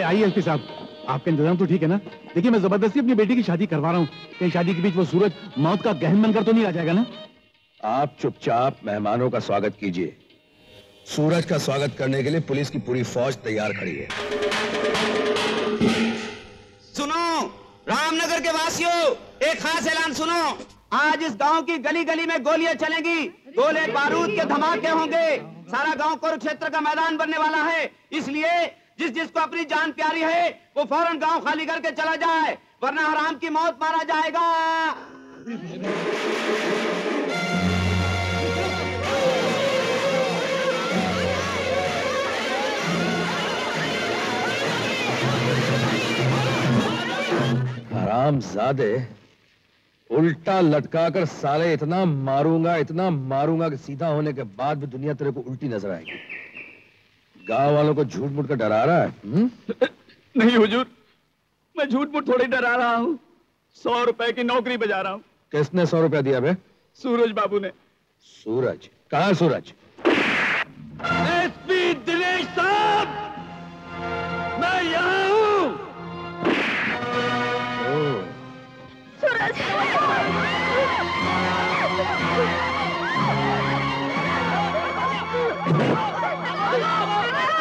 आइए एसपी साहब, आपका इंतजाम तो ठीक है ना? देखिए मैं जबरदस्ती अपनी बेटी की शादी करवा रहा हूँ, कहीं शादी के बीच वो सूरज मौत का गहन बनकर तो नहीं आ जाएगा ना? आप चुपचाप मेहमानों का स्वागत कीजिए, सूरज का स्वागत करने के लिए पुलिस की पूरी फौज तैयार खड़ी है। सुनो रामनगर के वासियों, एक खास ऐलान सुनो, आज इस गांव की गली गली में गोलियां चलेंगी, गोले बारूद के धमाके होंगे, सारा गांव कुरुक्षेत्र का मैदान बनने वाला है। इसलिए जिस जिसको अपनी जान प्यारी है वो फौरन गांव खाली करके चला जाए, वरना हराम की मौत मारा जाएगा। हरामजादे, उल्टा लटका कर साले इतना मारूंगा कि सीधा होने के बाद भी दुनिया तेरे को उल्टी नजर आएगी। गांव वालों को झूठ मूठ कर डरा रहा है? नहीं हुजूर, मैं झूठ मूठ थोड़ी डरा रहा हूँ। 100 रुपए की नौकरी बजा रहा हूँ। किसने 100 रुपया दिया बे? सूरज बाबू ने। सूरज? कहाँ सूरज? एसपी दिनेश साहब, मैं यहाँ हूँ। सूरज,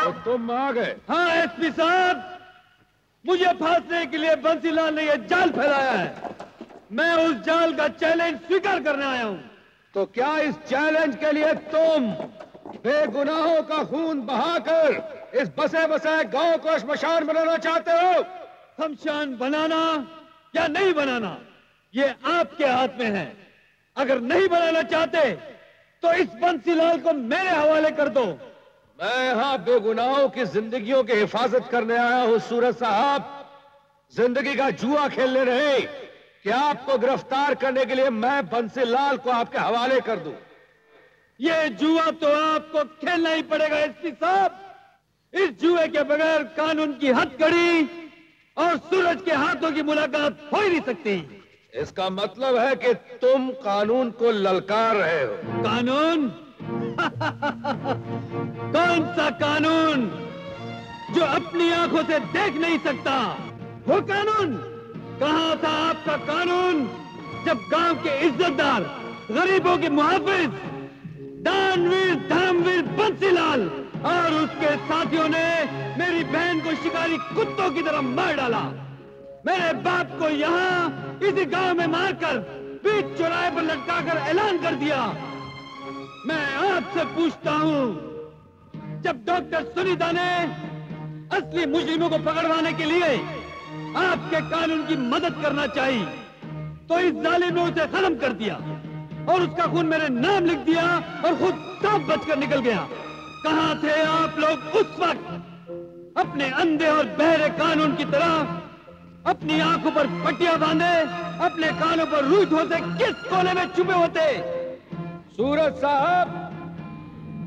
तो तुम आ गए? हाँ एसपी साहब, मुझे फांसने के लिए बंसीलाल ने यह जाल फैलाया है। मैं उस जाल का चैलेंज स्वीकार करने आया हूँ। तो क्या इस चैलेंज के लिए तुम बेगुनाहों का खून बहाकर इस बसे बसाए गांव को शमशान बनाना चाहते हो? शमशान बनाना या नहीं बनाना ये आपके हाथ में है। अगर नहीं बनाना चाहते तो इस बंसीलाल को मेरे हवाले कर दो। मैं यहाँ बेगुनाहों की जिंदगियों की हिफाजत करने आया हूँ सूरज साहब, जिंदगी का जुआ खेलने नहीं कि आपको गिरफ्तार करने के लिए मैं बंसीलाल को आपके हवाले कर दूं। ये जुआ तो आपको खेलना ही पड़ेगा एसपी साहब। इस जुए के बगैर कानून की हथकड़ी और सूरज के हाथों की मुलाकात हो ही नहीं सकती। इसका मतलब है कि तुम कानून को ललकार रहे हो। कानून? कौन सा कानून जो अपनी आंखों से देख नहीं सकता? वो कानून कहाँ था आपका कानून जब गांव के इज्जतदार, गरीबों के मुहाफिज, दानवीर धर्मवीर बंसीलाल और उसके साथियों ने मेरी बहन को शिकारी कुत्तों की तरह मार डाला। मेरे बाप को यहाँ इसी गांव में मारकर बीच चौराहे पर लटका कर ऐलान कर दिया। मैं आपसे पूछता हूँ, जब डॉक्टर सुनीता ने असली मुजरिमों को पकड़वाने के लिए आपके कानून की मदद करना चाहिए तो इस जालिम ने उसे खत्म कर दिया और उसका खून मेरे नाम लिख दिया और खुद सब बचकर निकल गया। कहाँ थे आप लोग उस वक्त? अपने अंधे और बहरे कानून की तरह अपनी आंखों पर पट्टियां बांधे, अपने कानों पर रुई ढोते किस कोने में छुपे होते? सूरज साहब,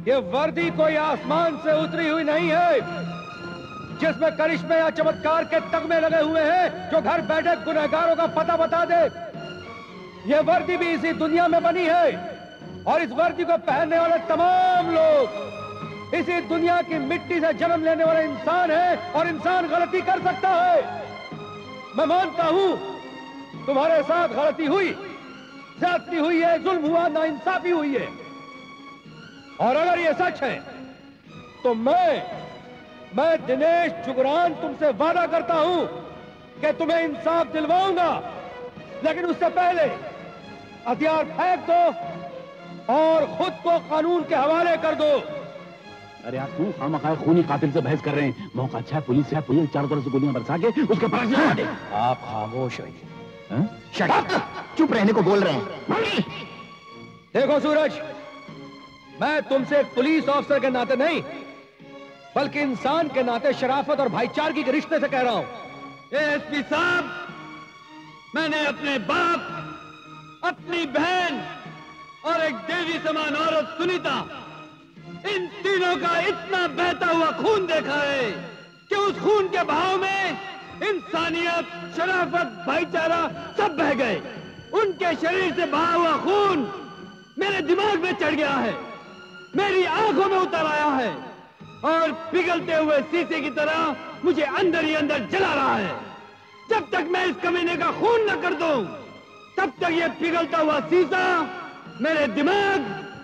ये वर्दी कोई आसमान से उतरी हुई नहीं है जिसमें करिश्मे या चमत्कार के तगमे लगे हुए हैं जो घर बैठे गुनहगारों का पता बता दे। ये वर्दी भी इसी दुनिया में बनी है और इस वर्दी को पहनने वाले तमाम लोग इसी दुनिया की मिट्टी से जन्म लेने वाले इंसान हैं और इंसान गलती कर सकता है। मैं मानता हूं तुम्हारे साथ गलती हुई, ज्यादती हुई है, जुल्म हुआ, नाइंसाफी हुई है। और अगर ये सच है तो मैं दिनेश चुगरान तुमसे वादा करता हूं कि तुम्हें इंसाफ दिलवाऊंगा, लेकिन उससे पहले हथियार फेंक दो और खुद को कानून के हवाले कर दो। अरे आप क्यों खामखा खूनी कातिल से बहस कर रहे हैं? मौका अच्छा है, पुलिस है, पुलिस चारों तरफ से गोलियां बरसा के उसके पास लगा दे। आप खामोश होइए, शट अप, चुप रहने को बोल रहे हैं। देखो सूरज, मैं तुमसे पुलिस ऑफिसर के नाते नहीं बल्कि इंसान के नाते, शराफत और भाईचारगी के रिश्ते से कह रहा हूं। एसपी साहब, मैंने अपने बाप, अपनी बहन और एक देवी समान औरत सुनीता, इन तीनों का इतना बहता हुआ खून देखा है कि उस खून के बहाव में इंसानियत, शराफत, भाईचारा सब बह गए। उनके शरीर से बहा हुआ खून मेरे दिमाग में चढ़ गया है, मेरी आंखों में उतर आया है और पिघलते हुए शीशे की तरह मुझे अंदर ही अंदर जला रहा है। जब तक मैं इस कमीने का खून न कर दूं, तब तक ये पिघलता हुआ शीशा मेरे दिमाग,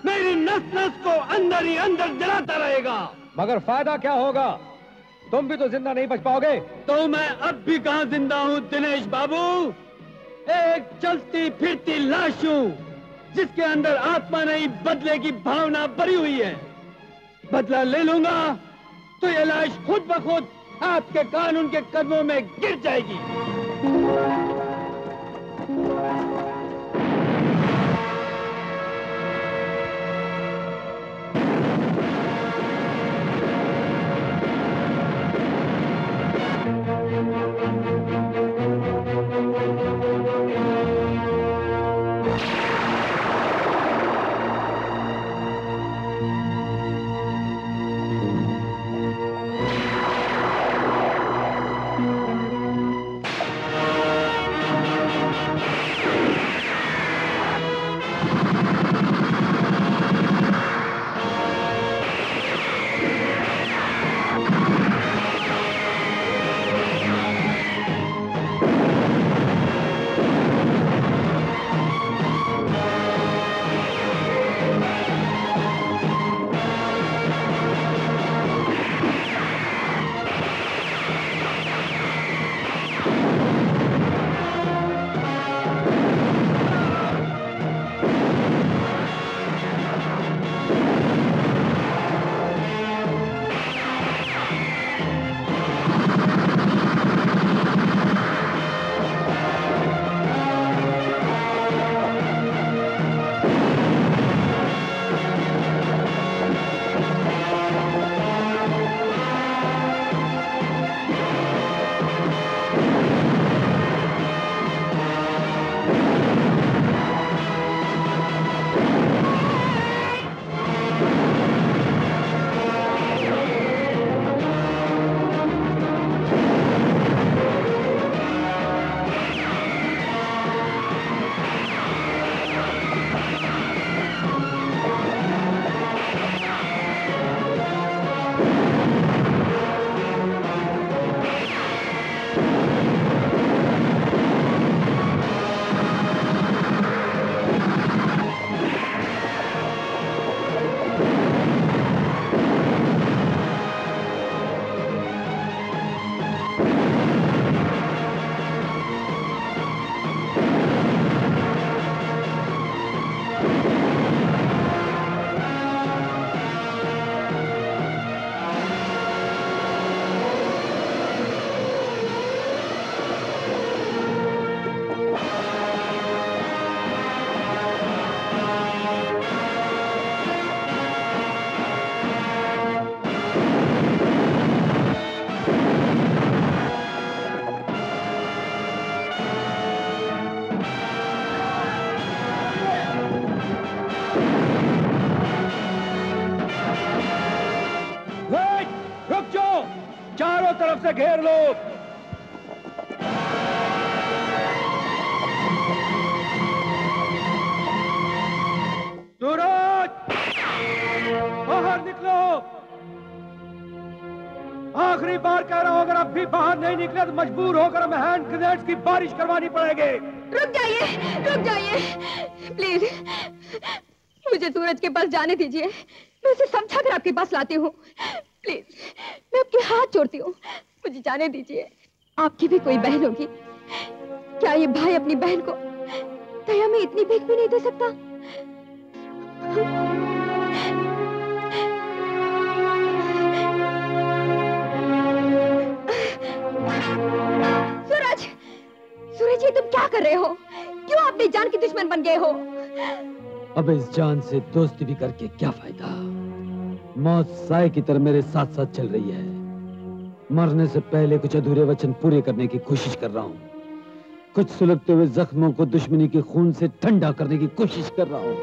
मेरी नस नस को अंदर ही अंदर जलाता रहेगा। मगर फायदा क्या होगा? तुम भी तो जिंदा नहीं बच पाओगे। तो मैं अब भी कहाँ जिंदा हूँ दिनेश बाबू? एक चलती फिरती लाश हूँ जिसके अंदर आत्मा नहीं बदले की भावना भरी हुई है। बदला ले लूंगा तो ये लाश खुद ब खुद आपके कानून के कदमों में गिर जाएगी। से घेर लो। सूरज बाहर निकलो, आखिरी बार कह रहा हूं, अगर अब भी बाहर नहीं निकले तो मजबूर होकर हमें हैंड ग्रेनेड्स की बारिश करवानी पड़ेगी। रुक जाइए प्लीज, मुझे सूरज के पास जाने दीजिए, मैं उसे समझा कर आपके पास लाती हूँ। प्लीज मैं आपके हाथ जोड़ती हूँ, मुझे जाने दीजिए। आपकी भी कोई बहन होगी, क्या ये भाई अपनी बहन को दया में इतनी भीख भी नहीं दे सकता? सूरज, सूरज ये तुम क्या कर रहे हो? क्यों आप अपनी जान की दुश्मन बन गए हो? अब इस जान से दोस्ती भी करके क्या फायदा? मौत साए की तरह मेरे साथ साथ चल रही है। मरने से पहले कुछ अधूरे वचन पूरे करने की कोशिश कर रहा हूँ, कुछ सुलगते हुए जख्मों को दुश्मनी के खून से ठंडा करने की कोशिश कर रहा हूँ।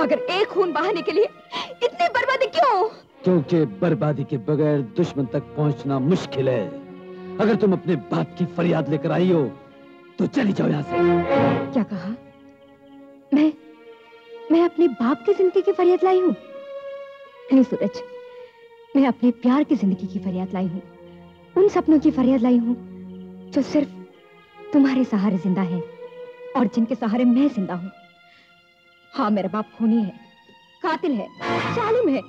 मगर एक खून बहाने के लिए इतनी बर्बादी क्यों? क्योंकि बर्बादी के बगैर दुश्मन तक पहुँचना मुश्किल है। अगर तुम अपने बाप की फरियाद लेकर आई हो तो चली जाओ यहाँ से। क्या कहा? मैं अपने बाप की जिंदगी की फरियाद लाई हूँ? नहीं सूरज, मैं अपने प्यार की जिंदगी की फरियाद लाई हूँ, उन सपनों की फरियाद लाई हूँ जो सिर्फ तुम्हारे सहारे जिंदा है और जिनके सहारे मैं जिंदा हूँ। हाँ, मेरा बाप खूनी है, कातिल है, जालिम है।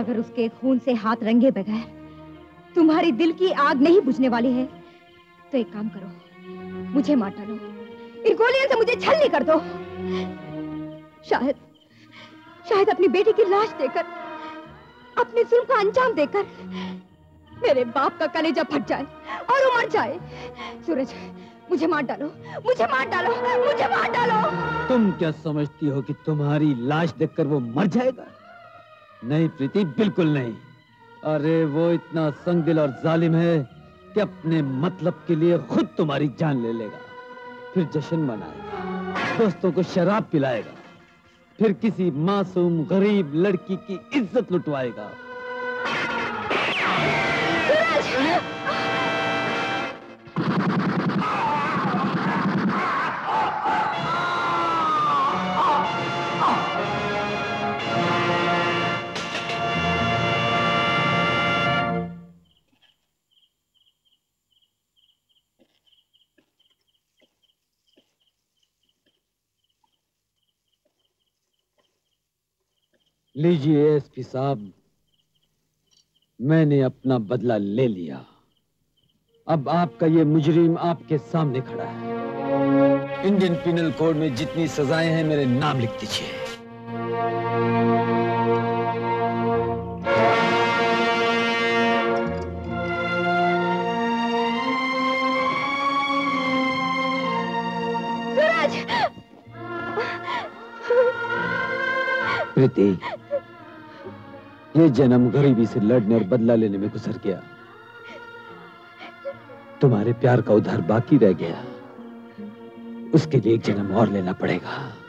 अगर उसके खून से हाथ रंगे बगैर तुम्हारी दिल की आग नहीं बुझने वाली है तो एक काम करो, मुझे मार डालो, इन गोलियों से मुझे छलनी कर दो। शायद अपनी बेटी की लाश देकर, अपने जुल्म का अंजाम देकर मेरे बाप का कलेजा फट जाए और वो मर जाए। सूरज मुझे मार डालो, मुझे मार डालो, मुझे मार डालो। तुम क्या समझती हो कि तुम्हारी लाश देखकर वो मर जाएगा? नहीं प्रीति, बिल्कुल नहीं। अरे वो इतना संगदिल और जालिम है कि अपने मतलब के लिए खुद तुम्हारी जान ले लेगा, फिर जश्न मनाएगा, दोस्तों को शराब पिलाएगा, फिर किसी मासूम गरीब लड़की की इज्जत लुटवाएगा। लीजिए एसपी साहब, मैंने अपना बदला ले लिया। अब आपका ये मुजरिम आपके सामने खड़ा है। इंडियन पिनल कोड में जितनी सजाएं हैं मेरे नाम लिख दीजिए। सूरज! प्रीति, ये जन्म गरीबी से लड़ने और बदला लेने में गुजर गया, तुम्हारे प्यार का उधार बाकी रह गया, उसके लिए एक जन्म और लेना पड़ेगा।